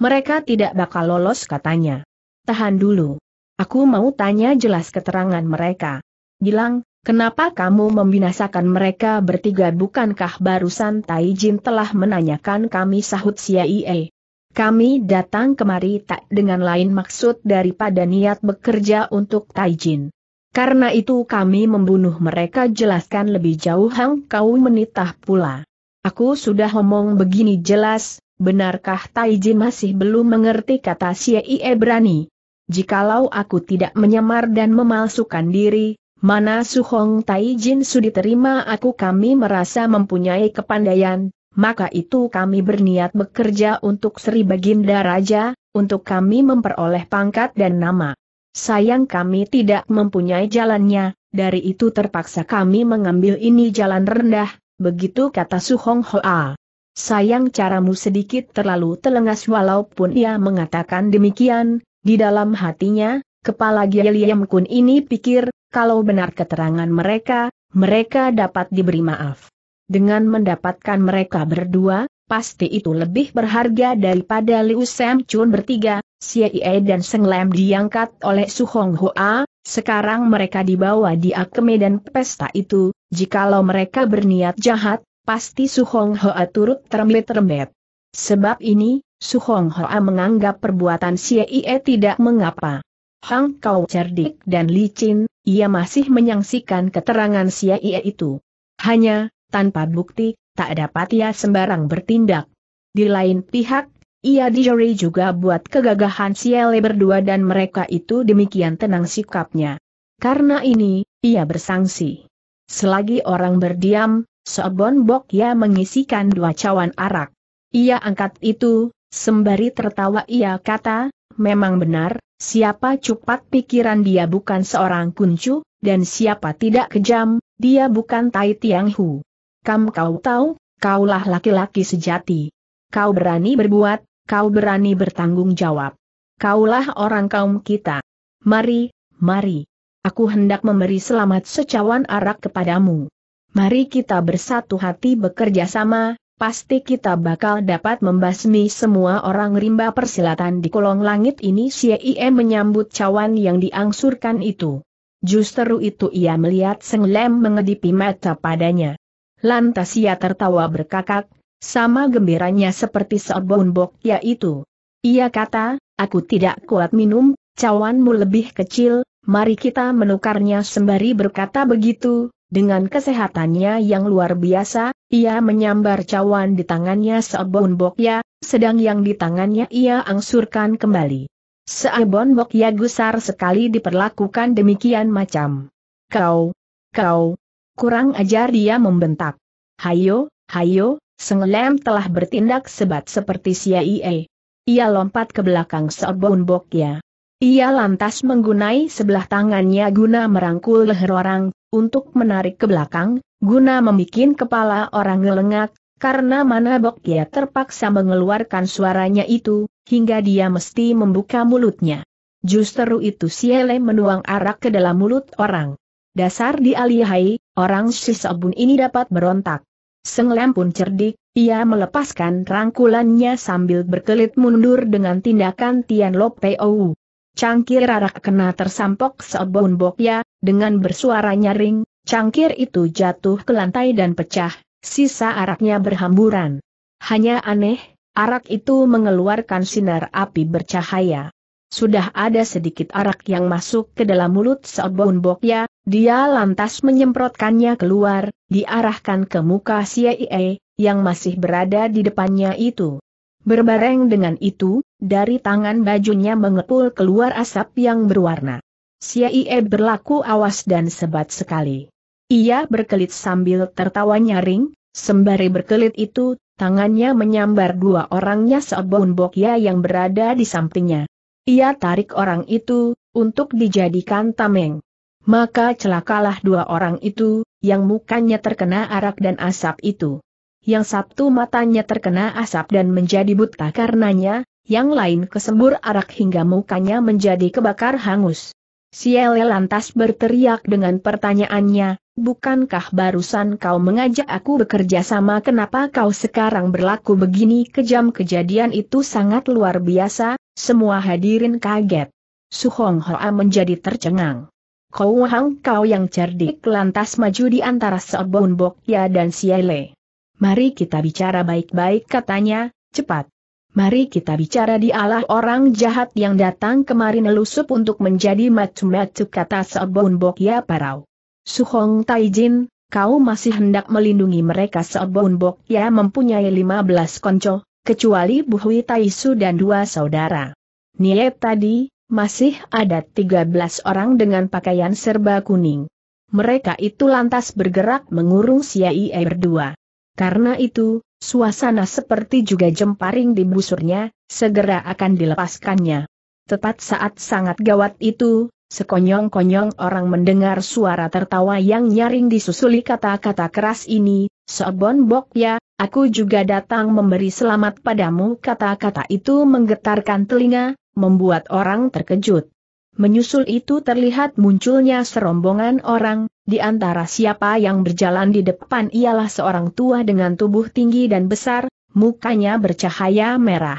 "Mereka tidak bakal lolos," katanya. "Tahan dulu. Aku mau tanya jelas keterangan mereka. Bilang, kenapa kamu membinasakan mereka bertiga? Bukankah barusan Taijin telah menanyakan kami?" sahut Siaie. Kami datang kemari tak dengan lain maksud daripada niat bekerja untuk Taijin. Karena itu kami membunuh mereka. Jelaskan lebih jauh. Hang Kau menitah pula. Aku sudah omong begini jelas, benarkah Taijin masih belum mengerti, kata Xie berani. Jikalau aku tidak menyamar dan memalsukan diri, mana Suhong Taijin sudi terima aku. Kami merasa mempunyai kepandaian, maka itu kami berniat bekerja untuk Sri Baginda Raja, untuk kami memperoleh pangkat dan nama. Sayang kami tidak mempunyai jalannya, dari itu terpaksa kami mengambil ini jalan rendah, begitu kata Suhong Hoa. Sayang caramu sedikit terlalu telengas. Walaupun ia mengatakan demikian, di dalam hatinya, kepala Giliam Kun ini pikir, kalau benar keterangan mereka, mereka dapat diberi maaf. Dengan mendapatkan mereka berdua, pasti itu lebih berharga daripada Liu Sam Chun bertiga. Xie dan Seng Lam diangkat oleh Su Hong Hoa, sekarang mereka dibawa dia ke medan pesta itu. Jikalau mereka berniat jahat, pasti Su Hong Hoa turut terembet-terembet. Sebab ini, Su Hong Hoa menganggap perbuatan Xie tidak mengapa. Hang Kau cerdik dan licin, ia masih menyaksikan keterangan Xie itu. Hanya, tanpa bukti, tak dapat ia sembarang bertindak. Di lain pihak, ia dijeri juga buat kegagahan Xie berdua, dan mereka itu demikian tenang sikapnya. Karena ini, ia bersangsi. Selagi orang berdiam, Soebon Bok ia mengisikan 2 cawan arak. Ia angkat itu, sembari tertawa ia kata, memang benar. Siapa cepat pikiran dia bukan seorang kuncu, dan siapa tidak kejam, dia bukan Tai Tiang Hu. Kam Kau tahu, kaulah laki-laki sejati. Kau berani berbuat, kau berani bertanggung jawab. Kaulah orang kaum kita. Mari, mari. Aku hendak memberi selamat secawan arak kepadamu. Mari kita bersatu hati bekerja sama, pasti kita bakal dapat membasmi semua orang rimba persilatan di kolong langit ini. Xie menyambut cawan yang diangsurkan itu. Justru itu ia melihat Seng Lam mengedipi mata padanya. Lantas ia tertawa berkakak, sama gembiranya seperti Soebon Bok yaitu. Ia kata, aku tidak kuat minum, cawanmu lebih kecil, mari kita menukarnya. Sembari berkata begitu, dengan kesehatannya yang luar biasa, ia menyambar cawan di tangannya Soebon Bok ya, sedang yang di tangannya ia angsurkan kembali. Soebon Bok ya gusar sekali diperlakukan demikian macam. Kau, kurang ajar, dia membentak. Hayo, hayo. Seng Lam telah bertindak sebat seperti Xie. Ia lompat ke belakang Soebon Bok ya. Ia lantas menggunai sebelah tangannya guna merangkul leher orang, untuk menarik ke belakang, guna membikin kepala orang ngelengak, karena mana Bok ya terpaksa mengeluarkan suaranya itu, hingga dia mesti membuka mulutnya. Justru itu Xie menuang arak ke dalam mulut orang. Dasar dia lihai, orang si Soebon ini dapat berontak. Seng Lam pun cerdik, ia melepaskan rangkulannya sambil berkelit mundur dengan tindakan Tian Lo Pou. Cangkir arak kena tersampok Soebon Bok ya. Dengan bersuara nyaring, cangkir itu jatuh ke lantai dan pecah, sisa araknya berhamburan. Hanya aneh, arak itu mengeluarkan sinar api bercahaya. Sudah ada sedikit arak yang masuk ke dalam mulut Soebon Bok ya, dia lantas menyemprotkannya keluar, diarahkan ke muka Xie, yang masih berada di depannya itu. Berbareng dengan itu, dari tangan bajunya mengepul keluar asap yang berwarna. Xie berlaku awas dan sebat sekali. Ia berkelit sambil tertawa nyaring, sembari berkelit itu, tangannya menyambar 2 orangnya Soebon Bok ya yang berada di sampingnya. Ia tarik orang itu, untuk dijadikan tameng. Maka celakalah 2 orang itu, yang mukanya terkena arak dan asap itu. Yang satu matanya terkena asap dan menjadi buta karenanya, yang lain kesembur arak hingga mukanya menjadi kebakar hangus. Xie lantas berteriak dengan pertanyaannya, bukankah barusan kau mengajak aku bekerja sama, kenapa kau sekarang berlaku begini kejam? Kejadian itu sangat luar biasa, semua hadirin kaget. Su Hong Hoa menjadi tercengang. Kau Hang Kau yang cerdik lantas maju di antara Soebon Bok ya dan Xie. Mari kita bicara baik-baik katanya, cepat. Mari kita bicara di Allah orang jahat yang datang kemari nelusup untuk menjadi matu-matu, kata Seobun Bokya Parau. Suhong Taijin, kau masih hendak melindungi mereka? Seobun Bokya mempunyai 15 konco, kecuali Buhui Taisu dan 2 saudara. Niep tadi, masih ada 13 orang dengan pakaian serba kuning. Mereka itu lantas bergerak mengurung Siai berdua. Karena itu, suasana seperti juga jemparing di busurnya, segera akan dilepaskannya. Tepat saat sangat gawat itu, sekonyong-konyong orang mendengar suara tertawa yang nyaring disusuli kata-kata keras ini. Seobun Bokya, aku juga datang memberi selamat padamu. Kata-kata itu menggetarkan telinga, membuat orang terkejut. Menyusul itu terlihat munculnya serombongan orang. Di antara siapa yang berjalan di depan ialah seorang tua dengan tubuh tinggi dan besar, mukanya bercahaya merah.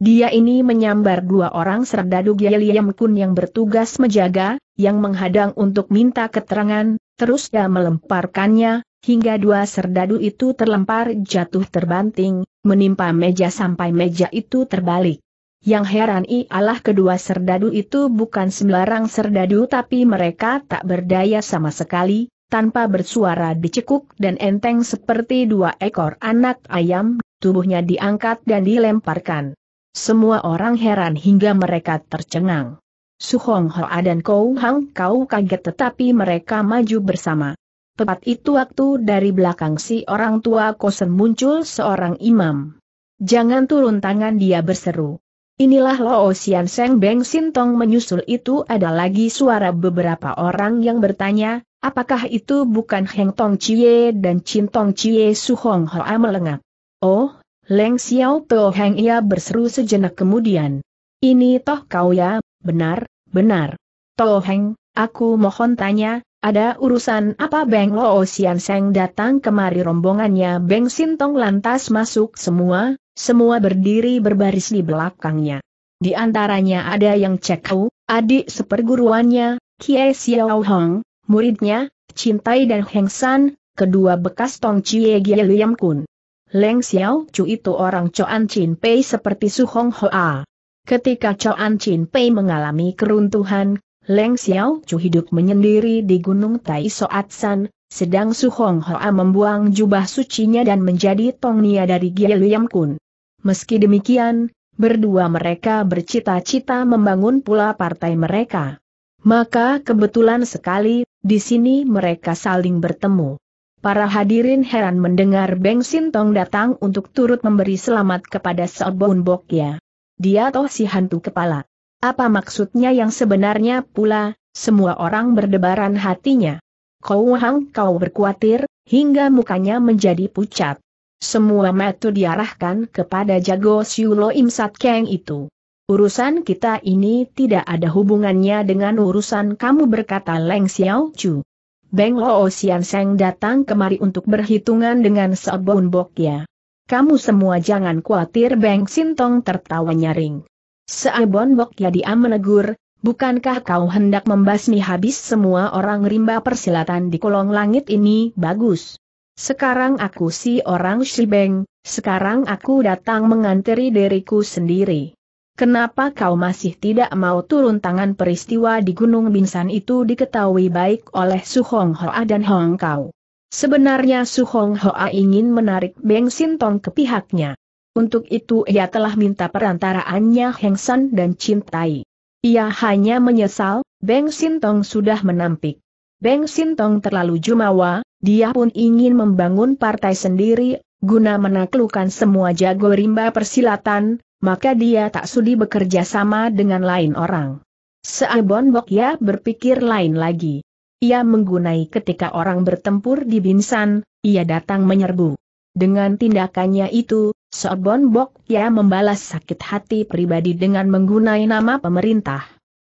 Dia ini menyambar 2 orang serda Dugia Liam Kun yang bertugas menjaga, yang menghadang untuk minta keterangan, terus dia melemparkannya, hingga 2 serdadu itu terlempar jatuh terbanting, menimpa meja sampai meja itu terbalik. Yang heran ialah kedua serdadu itu bukan sembarang serdadu, tapi mereka tak berdaya sama sekali, tanpa bersuara dicekuk dan enteng seperti 2 ekor anak ayam, tubuhnya diangkat dan dilemparkan. Semua orang heran hingga mereka tercengang. Su Hong Hoa dan Kou Hang Kau kaget, tetapi mereka maju bersama. Tepat itu waktu dari belakang si orang tua kosen muncul seorang imam. Jangan turun tangan, dia berseru. Inilah Lo Sian Seng Beng Sintong. Menyusul itu ada lagi suara beberapa orang yang bertanya, apakah itu bukan Heng Tong Cie dan Chin Tong Cie? Su Hong Hoa melengak. Oh, Leng Xiao To Heng, ia berseru sejenak kemudian. Ini toh kau ya? Benar, benar. To Heng, aku mohon tanya, ada urusan apa? Beng Lo Sian Seng datang kemari. Rombongannya Beng Sintong lantas masuk semua. Semua berdiri berbaris di belakangnya. Di antaranya ada yang Cekau, adik seperguruannya, Kie Xiao Hong, muridnya, Cintai dan Heng San, kedua bekas Tong Cie Gie Liam Kun. Leng Xiao Chu itu orang Coan Chin Pei seperti Su Hong Hoa. Ketika Coan Chin Pei mengalami keruntuhan, Leng Xiao Chu hidup menyendiri di Gunung Tai Soat San. Sedang Su Hong Hoa membuang jubah sucinya dan menjadi Tong Nia dari Gie Liam Kun. Meski demikian, berdua mereka bercita-cita membangun pula partai mereka. Maka kebetulan sekali, di sini mereka saling bertemu. Para hadirin heran mendengar Beng Sintong datang untuk turut memberi selamat kepada Seobun Bokya. Dia toh si hantu kepala. Apa maksudnya yang sebenarnya pula? Semua orang berdebaran hatinya. Kou Hang Kau berkuatir, hingga mukanya menjadi pucat. Semua mata diarahkan kepada jago Siulo Im Sat Keng itu. Urusan kita ini tidak ada hubungannya dengan urusan kamu, berkata Leng Xiao Chu. Beng Lo Sian Seng datang kemari untuk berhitungan dengan Seobun Bokya. Kamu semua jangan khawatir. Beng Sintong tertawa nyaring. Seobun Bokya diam menegur. Bukankah kau hendak membasmi habis semua orang rimba persilatan di kolong langit ini? Bagus. Sekarang aku si orang Shibeng, sekarang aku datang menganteri diriku sendiri. Kenapa kau masih tidak mau turun tangan? Peristiwa di Gunung Bingsan itu diketahui baik oleh Su Hong Hoa dan Hong Kau. Sebenarnya Su Hong Hoa ingin menarik Beng Sintong ke pihaknya. Untuk itu ia telah minta perantaraannya Heng San dan Cintai. Ia hanya menyesal, Beng Sintong sudah menampik. Beng Sintong terlalu jumawa, dia pun ingin membangun partai sendiri, guna menaklukkan semua jago rimba persilatan, maka dia tak sudi bekerja sama dengan lain orang. Seobun Bokya berpikir lain lagi. Ia menggunai ketika orang bertempur di Binsan, ia datang menyerbu. Dengan tindakannya itu, Seobun Bokya membalas sakit hati pribadi dengan menggunai nama pemerintah.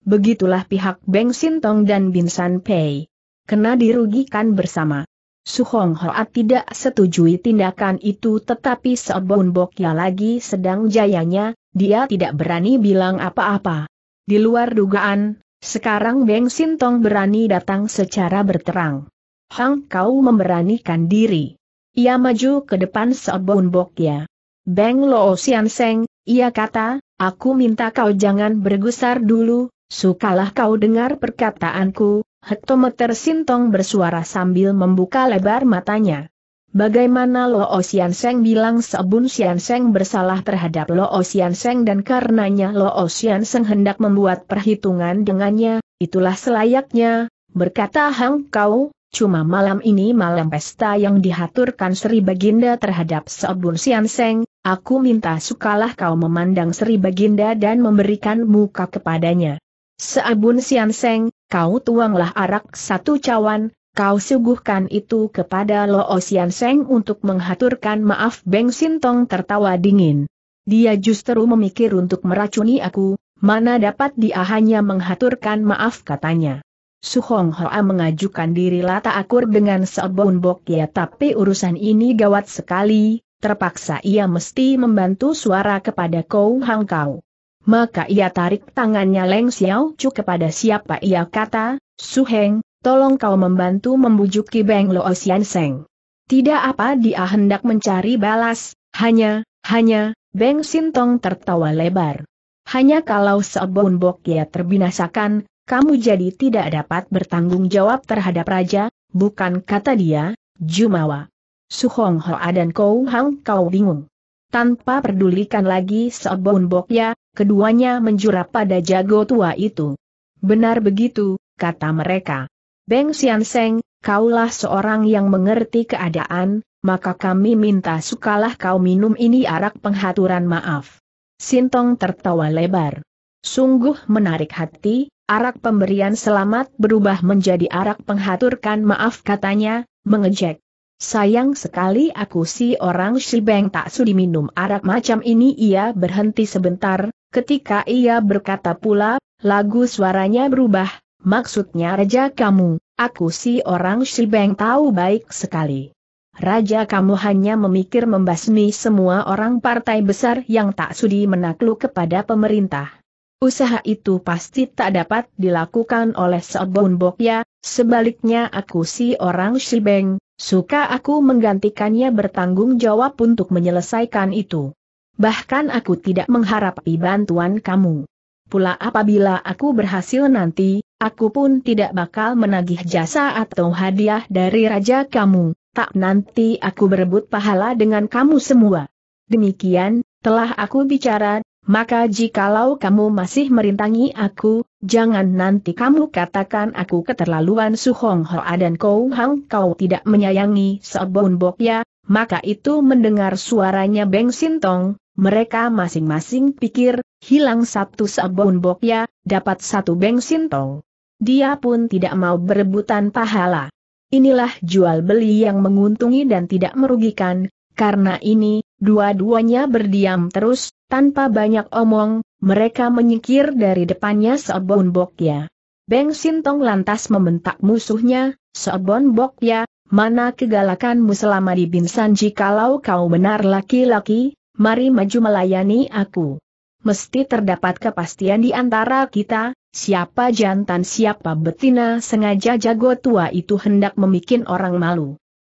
Begitulah pihak Beng Sintong dan Binsan Pei kena dirugikan bersama. Su Hong Hoa tidak setujui tindakan itu, tetapi Seobun Bokya lagi sedang jayanya, dia tidak berani bilang apa-apa. Di luar dugaan, sekarang Beng Sintong berani datang secara berterang. Hang Kau memberanikan diri. Ia maju ke depan Seobun Bokya. Beng Lo Sian Seng, Ia kata, aku minta kau jangan bergusar dulu, sukalah kau dengar perkataanku. Hektometer Sintong bersuara sambil membuka lebar matanya. Bagaimana Lo Osian Seng bilang Sebun Sian Seng bersalah terhadap Lo Osian Seng dan karenanya Lo Osian Seng hendak membuat perhitungan dengannya, itulah selayaknya, berkata Hang Kau, cuma malam ini malam pesta yang dihaturkan Sri Baginda terhadap Sebun Sian Seng, aku minta sukalah kau memandang Sri Baginda dan memberikan muka kepadanya. Sebun Sian Seng, kau tuanglah arak satu cawan. Kau suguhkan itu kepada Lo Osian Seng untuk menghaturkan maaf. Beng Sintong tertawa dingin. Dia justru memikir untuk meracuni aku, mana dapat dia hanya menghaturkan maaf katanya. Su Hong Hoa mengajukan diri lata akur dengan Sebun Bok ya, tapi urusan ini gawat sekali, terpaksa ia mesti membantu suara kepada Kau Hang Kau. Maka ia tarik tangannya Leng Xiao Chu. Kepada siapa ia kata, Su Heng, tolong kau membantu membujuki Beng Lo Osian Seng. Tidak apa dia hendak mencari balas, hanya, Beng Sintong tertawa lebar. Hanya kalau Sebun Bok ya terbinasakan, kamu jadi tidak dapat bertanggung jawab terhadap raja, bukan kata dia, jumawa. Su Hong Hoa dan Kau Hang Kau bingung. Tanpa pedulikan lagi Sebun Bok ya, keduanya menjura pada jago tua itu. Benar begitu, kata mereka. Beng Sian Seng, kaulah seorang yang mengerti keadaan, maka kami minta sukalah kau minum ini arak penghaturan maaf. Sintong tertawa lebar. Sungguh menarik hati, arak pemberian selamat berubah menjadi arak penghaturkan maaf katanya, mengejek. Sayang sekali aku si orang Shibeng tak sudi minum arak macam ini. Ia berhenti sebentar, ketika ia berkata pula, lagu suaranya berubah. Maksudnya raja kamu, aku si orang Shibeng tahu baik sekali. Raja kamu hanya memikir membasmi semua orang partai besar yang tak sudi menakluk kepada pemerintah. Usaha itu pasti tak dapat dilakukan oleh Sebun Bok ya, sebaliknya aku si orang Shibeng, suka aku menggantikannya bertanggung jawab untuk menyelesaikan itu. Bahkan aku tidak mengharapi bantuan kamu. Pula apabila aku berhasil nanti, aku pun tidak bakal menagih jasa atau hadiah dari raja kamu, tak nanti aku berebut pahala dengan kamu semua. Demikian, telah aku bicara, maka jikalau kamu masih merintangi aku, jangan nanti kamu katakan aku keterlaluan. Su Hong Hoa dan Kau Hang Kau tidak menyayangi Sebun Bok ya, maka itu mendengar suaranya Beng Sintong. Mereka masing-masing pikir, hilang satu Sebun Bok ya, dapat satu Beng Sintong. Dia pun tidak mau berebutan pahala. Inilah jual beli yang menguntungi dan tidak merugikan. Karena ini, dua-duanya berdiam terus, tanpa banyak omong, mereka menyingkir dari depannya Sebun Bok ya. Beng Sintong lantas membentak musuhnya, Sebun Bok ya, mana kegalakanmu selama di Binsan? Jikalau kau benar laki-laki, mari maju melayani aku. Mesti terdapat kepastian di antara kita. Siapa jantan siapa betina. Sengaja jago tua itu hendak membuat orang malu.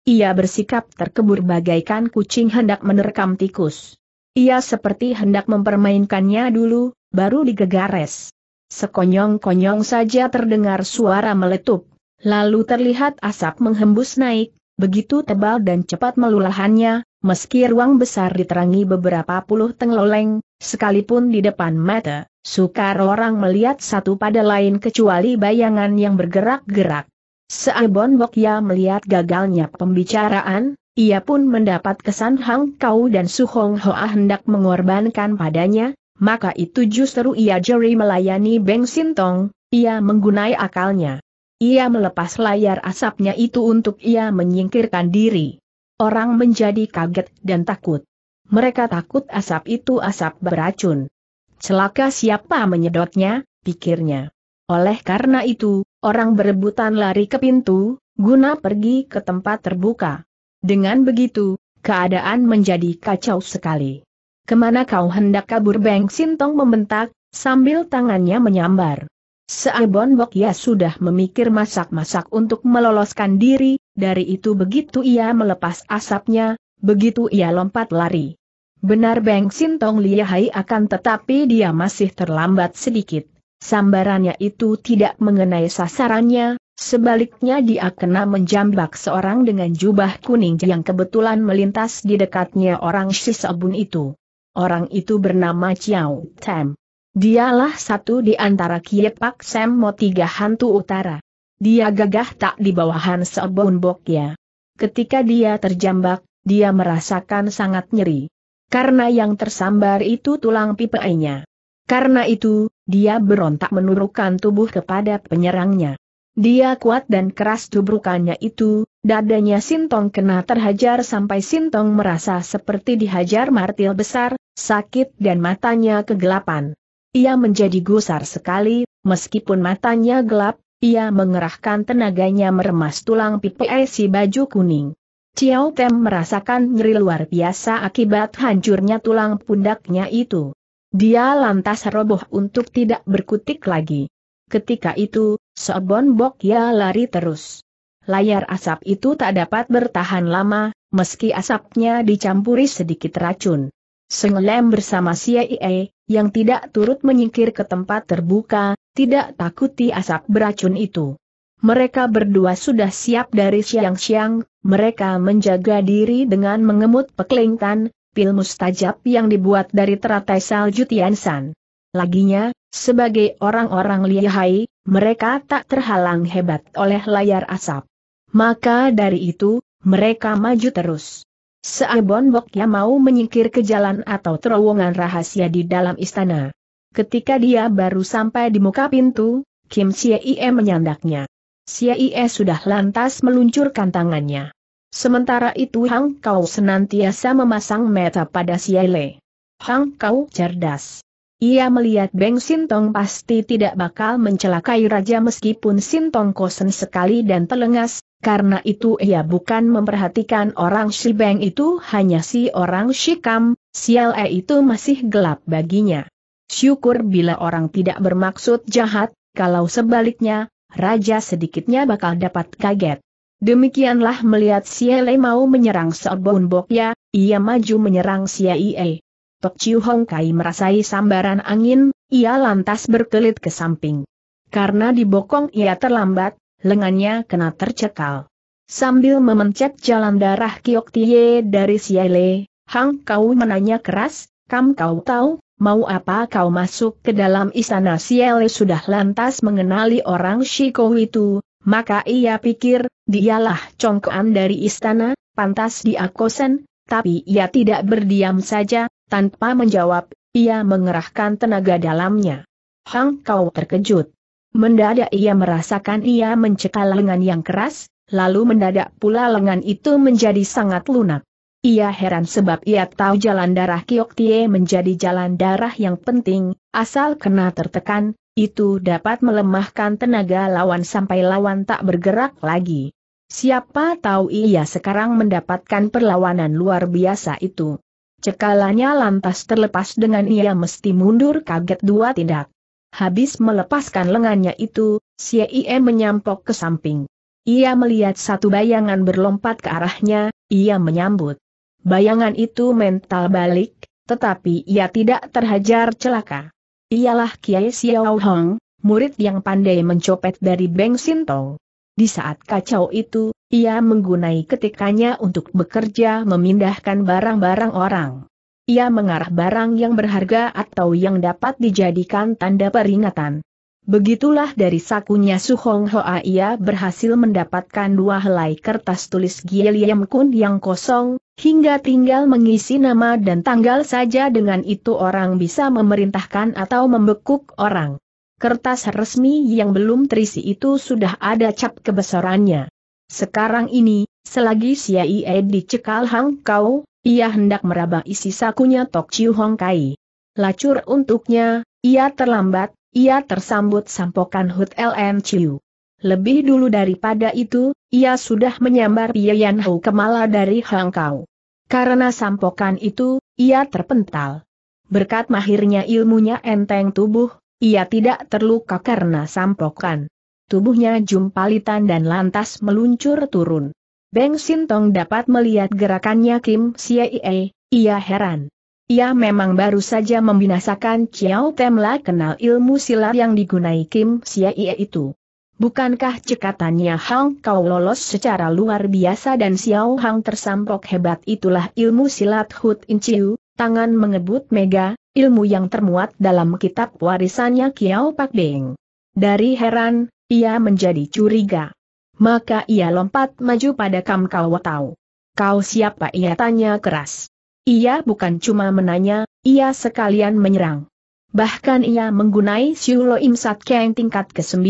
Ia bersikap terkebur bagaikan kucing hendak menerkam tikus. Ia seperti hendak mempermainkannya dulu, baru digegares. Sekonyong-konyong saja terdengar suara meletup, lalu terlihat asap menghembus naik, begitu tebal dan cepat melulahannya. Meski ruang besar diterangi beberapa puluh tengloleng, sekalipun di depan mata, sukar orang melihat satu pada lain kecuali bayangan yang bergerak-gerak. Sebun Bok ya melihat gagalnya pembicaraan, ia pun mendapat kesan Hang Kau dan Su Hong Hoa hendak mengorbankan padanya, maka itu justru ia jeri melayani Beng Sintong, ia menggunai akalnya. Ia melepas layar asapnya itu untuk ia menyingkirkan diri. Orang menjadi kaget dan takut. Mereka takut asap itu asap beracun. Celaka siapa menyedotnya, pikirnya. Oleh karena itu, orang berebutan lari ke pintu, guna pergi ke tempat terbuka. Dengan begitu, keadaan menjadi kacau sekali. Kemana kau hendak kabur? Beng Sintong membentak, sambil tangannya menyambar. Sebun Bok ya sudah memikir masak-masak untuk meloloskan diri, dari itu begitu ia melepas asapnya, begitu ia lompat lari. Benar Beng Sintong lihai, akan tetapi dia masih terlambat sedikit. Sambarannya itu tidak mengenai sasarannya, sebaliknya dia kena menjambak seorang dengan jubah kuning yang kebetulan melintas di dekatnya orang Shisabun itu. Orang itu bernama Chiao Tam. Dialah satu di antara Kiepak Semmo tiga hantu utara. Dia gagah tak di bawahan Seobun Bokya. Ketika dia terjambak, dia merasakan sangat nyeri. Karena yang tersambar itu tulang pipainya. Karena itu, dia berontak menurunkan tubuh kepada penyerangnya. Dia kuat dan keras tubrukannya itu, dadanya Sintong kena terhajar sampai Sintong merasa seperti dihajar martil besar, sakit dan matanya kegelapan. Ia menjadi gusar sekali, meskipun matanya gelap, ia mengerahkan tenaganya meremas tulang pipai si baju kuning. Chiao Tem merasakan nyeri luar biasa akibat hancurnya tulang pundaknya itu. Dia lantas roboh untuk tidak berkutik lagi. Ketika itu, Seobon Bokya lari terus. Layar asap itu tak dapat bertahan lama, meski asapnya dicampuri sedikit racun. Sengelem bersama CIA, yang tidak turut menyingkir ke tempat terbuka, tidak takuti asap beracun itu. Mereka berdua sudah siap dari siang-siang, mereka menjaga diri dengan mengemut peklingtan, pil mustajab yang dibuat dari teratai salju Tiansan. Laginya, sebagai orang-orang lihai, mereka tak terhalang hebat oleh layar asap. Maka dari itu, mereka maju terus. Seobon Bokya mau menyingkir ke jalan atau terowongan rahasia di dalam istana. Ketika dia baru sampai di muka pintu, Kim Sieie menyandaknya. Sieie sudah lantas meluncurkan tangannya. Sementara itu Hang Kau senantiasa memasang mata pada Sieile. Hang Kau cerdas. Ia melihat Beng Sintong pasti tidak bakal mencelakai raja meskipun Sintong kosen sekali dan telengas, karena itu ia bukan memperhatikan orang si Beng itu, hanya si orang Shikam, Sial E itu masih gelap baginya. Syukur bila orang tidak bermaksud jahat, kalau sebaliknya, raja sedikitnya bakal dapat kaget. Demikianlah melihat Sial E mau menyerang Seobon Bokya, ia maju menyerang Sieie. Tok Chiu Hong Kai merasai sambaran angin, ia lantas berkelit ke samping. Karena dibokong ia terlambat, lengannya kena tercekal. Sambil memencet jalan darah Kiok Tie dari Sieile, Hang Kau menanya keras, "Kam kau tahu, mau apa kau masuk ke dalam istana?" Sieile sudah lantas mengenali orang Shiko itu, maka ia pikir, dialah congkoan dari istana, pantas dia kosen, tapi ia tidak berdiam saja. Tanpa menjawab, ia mengerahkan tenaga dalamnya. Hang Kau terkejut. Mendadak ia merasakan ia mencekal lengan yang keras, lalu mendadak pula lengan itu menjadi sangat lunak. Ia heran sebab ia tahu jalan darah Kiok Tie menjadi jalan darah yang penting, asal kena tertekan, itu dapat melemahkan tenaga lawan sampai lawan tak bergerak lagi. Siapa tahu ia sekarang mendapatkan perlawanan luar biasa itu. Cekalannya lantas terlepas dengan ia mesti mundur kaget dua tindak. Habis melepaskan lengannya itu, Sieie menyampok ke samping. Ia melihat satu bayangan berlompat ke arahnya, ia menyambut. Bayangan itu mental balik, tetapi ia tidak terhajar celaka. Ialah Kiai Xiao Hong, murid yang pandai mencopet dari Beng Sintong. Di saat kacau itu, ia menggunai ketikannya untuk bekerja memindahkan barang-barang orang. Ia mengarah barang yang berharga atau yang dapat dijadikan tanda peringatan. Begitulah dari sakunya Su Hong Hoa ia berhasil mendapatkan dua helai kertas tulis Giliam Kun yang kosong, hingga tinggal mengisi nama dan tanggal saja, dengan itu orang bisa memerintahkan atau membekuk orang. Kertas resmi yang belum terisi itu sudah ada cap kebesarannya. Sekarang ini, selagi Sieie dicekal Hang Kau, ia hendak meraba isi sakunya Tok Chiu Hong Kai. Lacur untuknya, ia terlambat, ia tersambut sampokan Hut LN Chiu. Lebih dulu daripada itu, ia sudah menyambar Pian Hou kemala dari Hang Kau. Karena sampokan itu, ia terpental. Berkat mahirnya ilmunya enteng tubuh, ia tidak terluka karena sampokan. Tubuhnya jumpalitan dan lantas meluncur turun. Beng Sintong dapat melihat gerakannya Kim Sieie, ia heran. Ia memang baru saja membinasakan Chiao Temla kenal ilmu silat yang digunai Kim Siaie itu. Bukankah cekatannya Hang Kau lolos secara luar biasa dan Xiao Hang tersampok hebat itulah ilmu silat Hut In Chiu, tangan mengebut mega, ilmu yang termuat dalam kitab warisannya Kiao Pak Deng. Dari heran, ia menjadi curiga. Maka ia lompat maju pada Kam Kau Watau. Kau siapa? Ia tanya keras. Ia bukan cuma menanya, ia sekalian menyerang. Bahkan ia menggunai Siu Lo Im Sat Keng tingkat ke-9.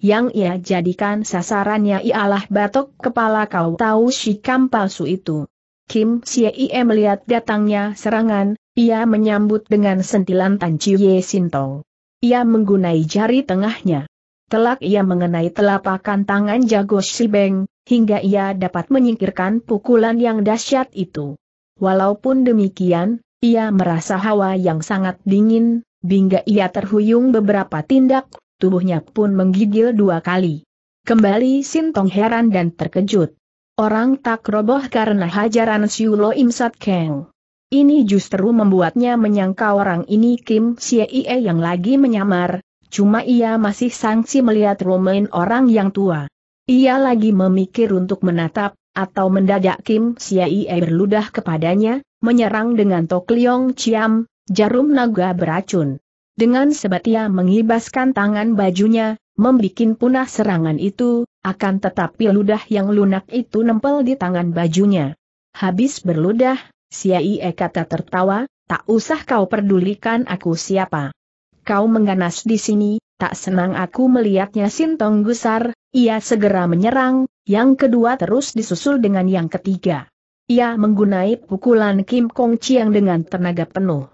Yang ia jadikan sasarannya ialah batok kepala Kau Tau Shikam palsu itu. Kim Siaie melihat datangnya serangan, ia menyambut dengan sentilan Tan Ciye Sintong. Ia menggunai jari tengahnya. Telak ia mengenai telapakan tangan jago Shibeng, hingga ia dapat menyingkirkan pukulan yang dahsyat itu. Walaupun demikian, ia merasa hawa yang sangat dingin, hingga ia terhuyung beberapa tindak, tubuhnya pun menggigil 2 kali. Kembali Sintong heran dan terkejut. Orang tak roboh karena hajaran Siu Lo Im Sat Keng. Ini justru membuatnya menyangka orang ini Kim Siaie yang lagi menyamar. Cuma ia masih sangsi melihat romain orang yang tua. Ia lagi memikir untuk menatap, atau mendadak Kim Siaie berludah kepadanya, menyerang dengan Tok Liong Ciam, jarum naga beracun. Dengan sebat ia mengibaskan tangan bajunya, membikin punah serangan itu, akan tetapi ludah yang lunak itu nempel di tangan bajunya. Habis berludah, Siaie kata tertawa, tak usah kau pedulikan aku siapa. Kau mengganas di sini, tak senang aku melihatnya. Sintong gusar, ia segera menyerang, yang kedua terus disusul dengan yang ketiga. Ia menggunai pukulan Kim Kong Chiang dengan tenaga penuh.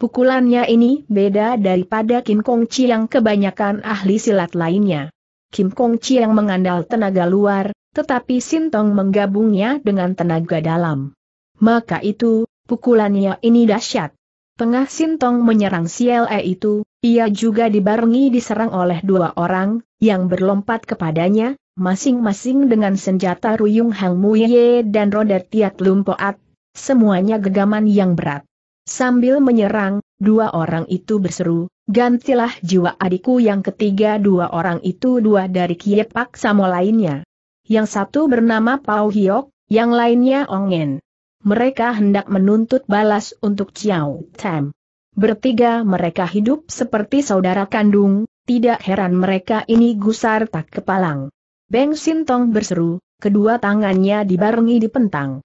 Pukulannya ini beda daripada Kim Kong Chiang kebanyakan ahli silat lainnya. Kim Kong Chiang mengandalkan tenaga luar, tetapi Sintong menggabungnya dengan tenaga dalam. Maka itu, pukulannya ini dahsyat. Tengah Sintong menyerang Siaie itu, ia juga dibarengi diserang oleh 2 orang, yang berlompat kepadanya, masing-masing dengan senjata Ruyung Hang Muye dan roda Tiat Lumpoat, semuanya gegaman yang berat. Sambil menyerang, 2 orang itu berseru, gantilah jiwa adikku. Yang ketiga 2 orang itu 2 dari Kiepak Samo lainnya. Yang satu bernama Pau Hiok, yang lainnya Ongen. Mereka hendak menuntut balas untuk Chiao Tam. Bertiga mereka hidup seperti saudara kandung, tidak heran mereka ini gusar tak kepalang. Beng Sintong berseru, kedua tangannya dibarengi dipentang.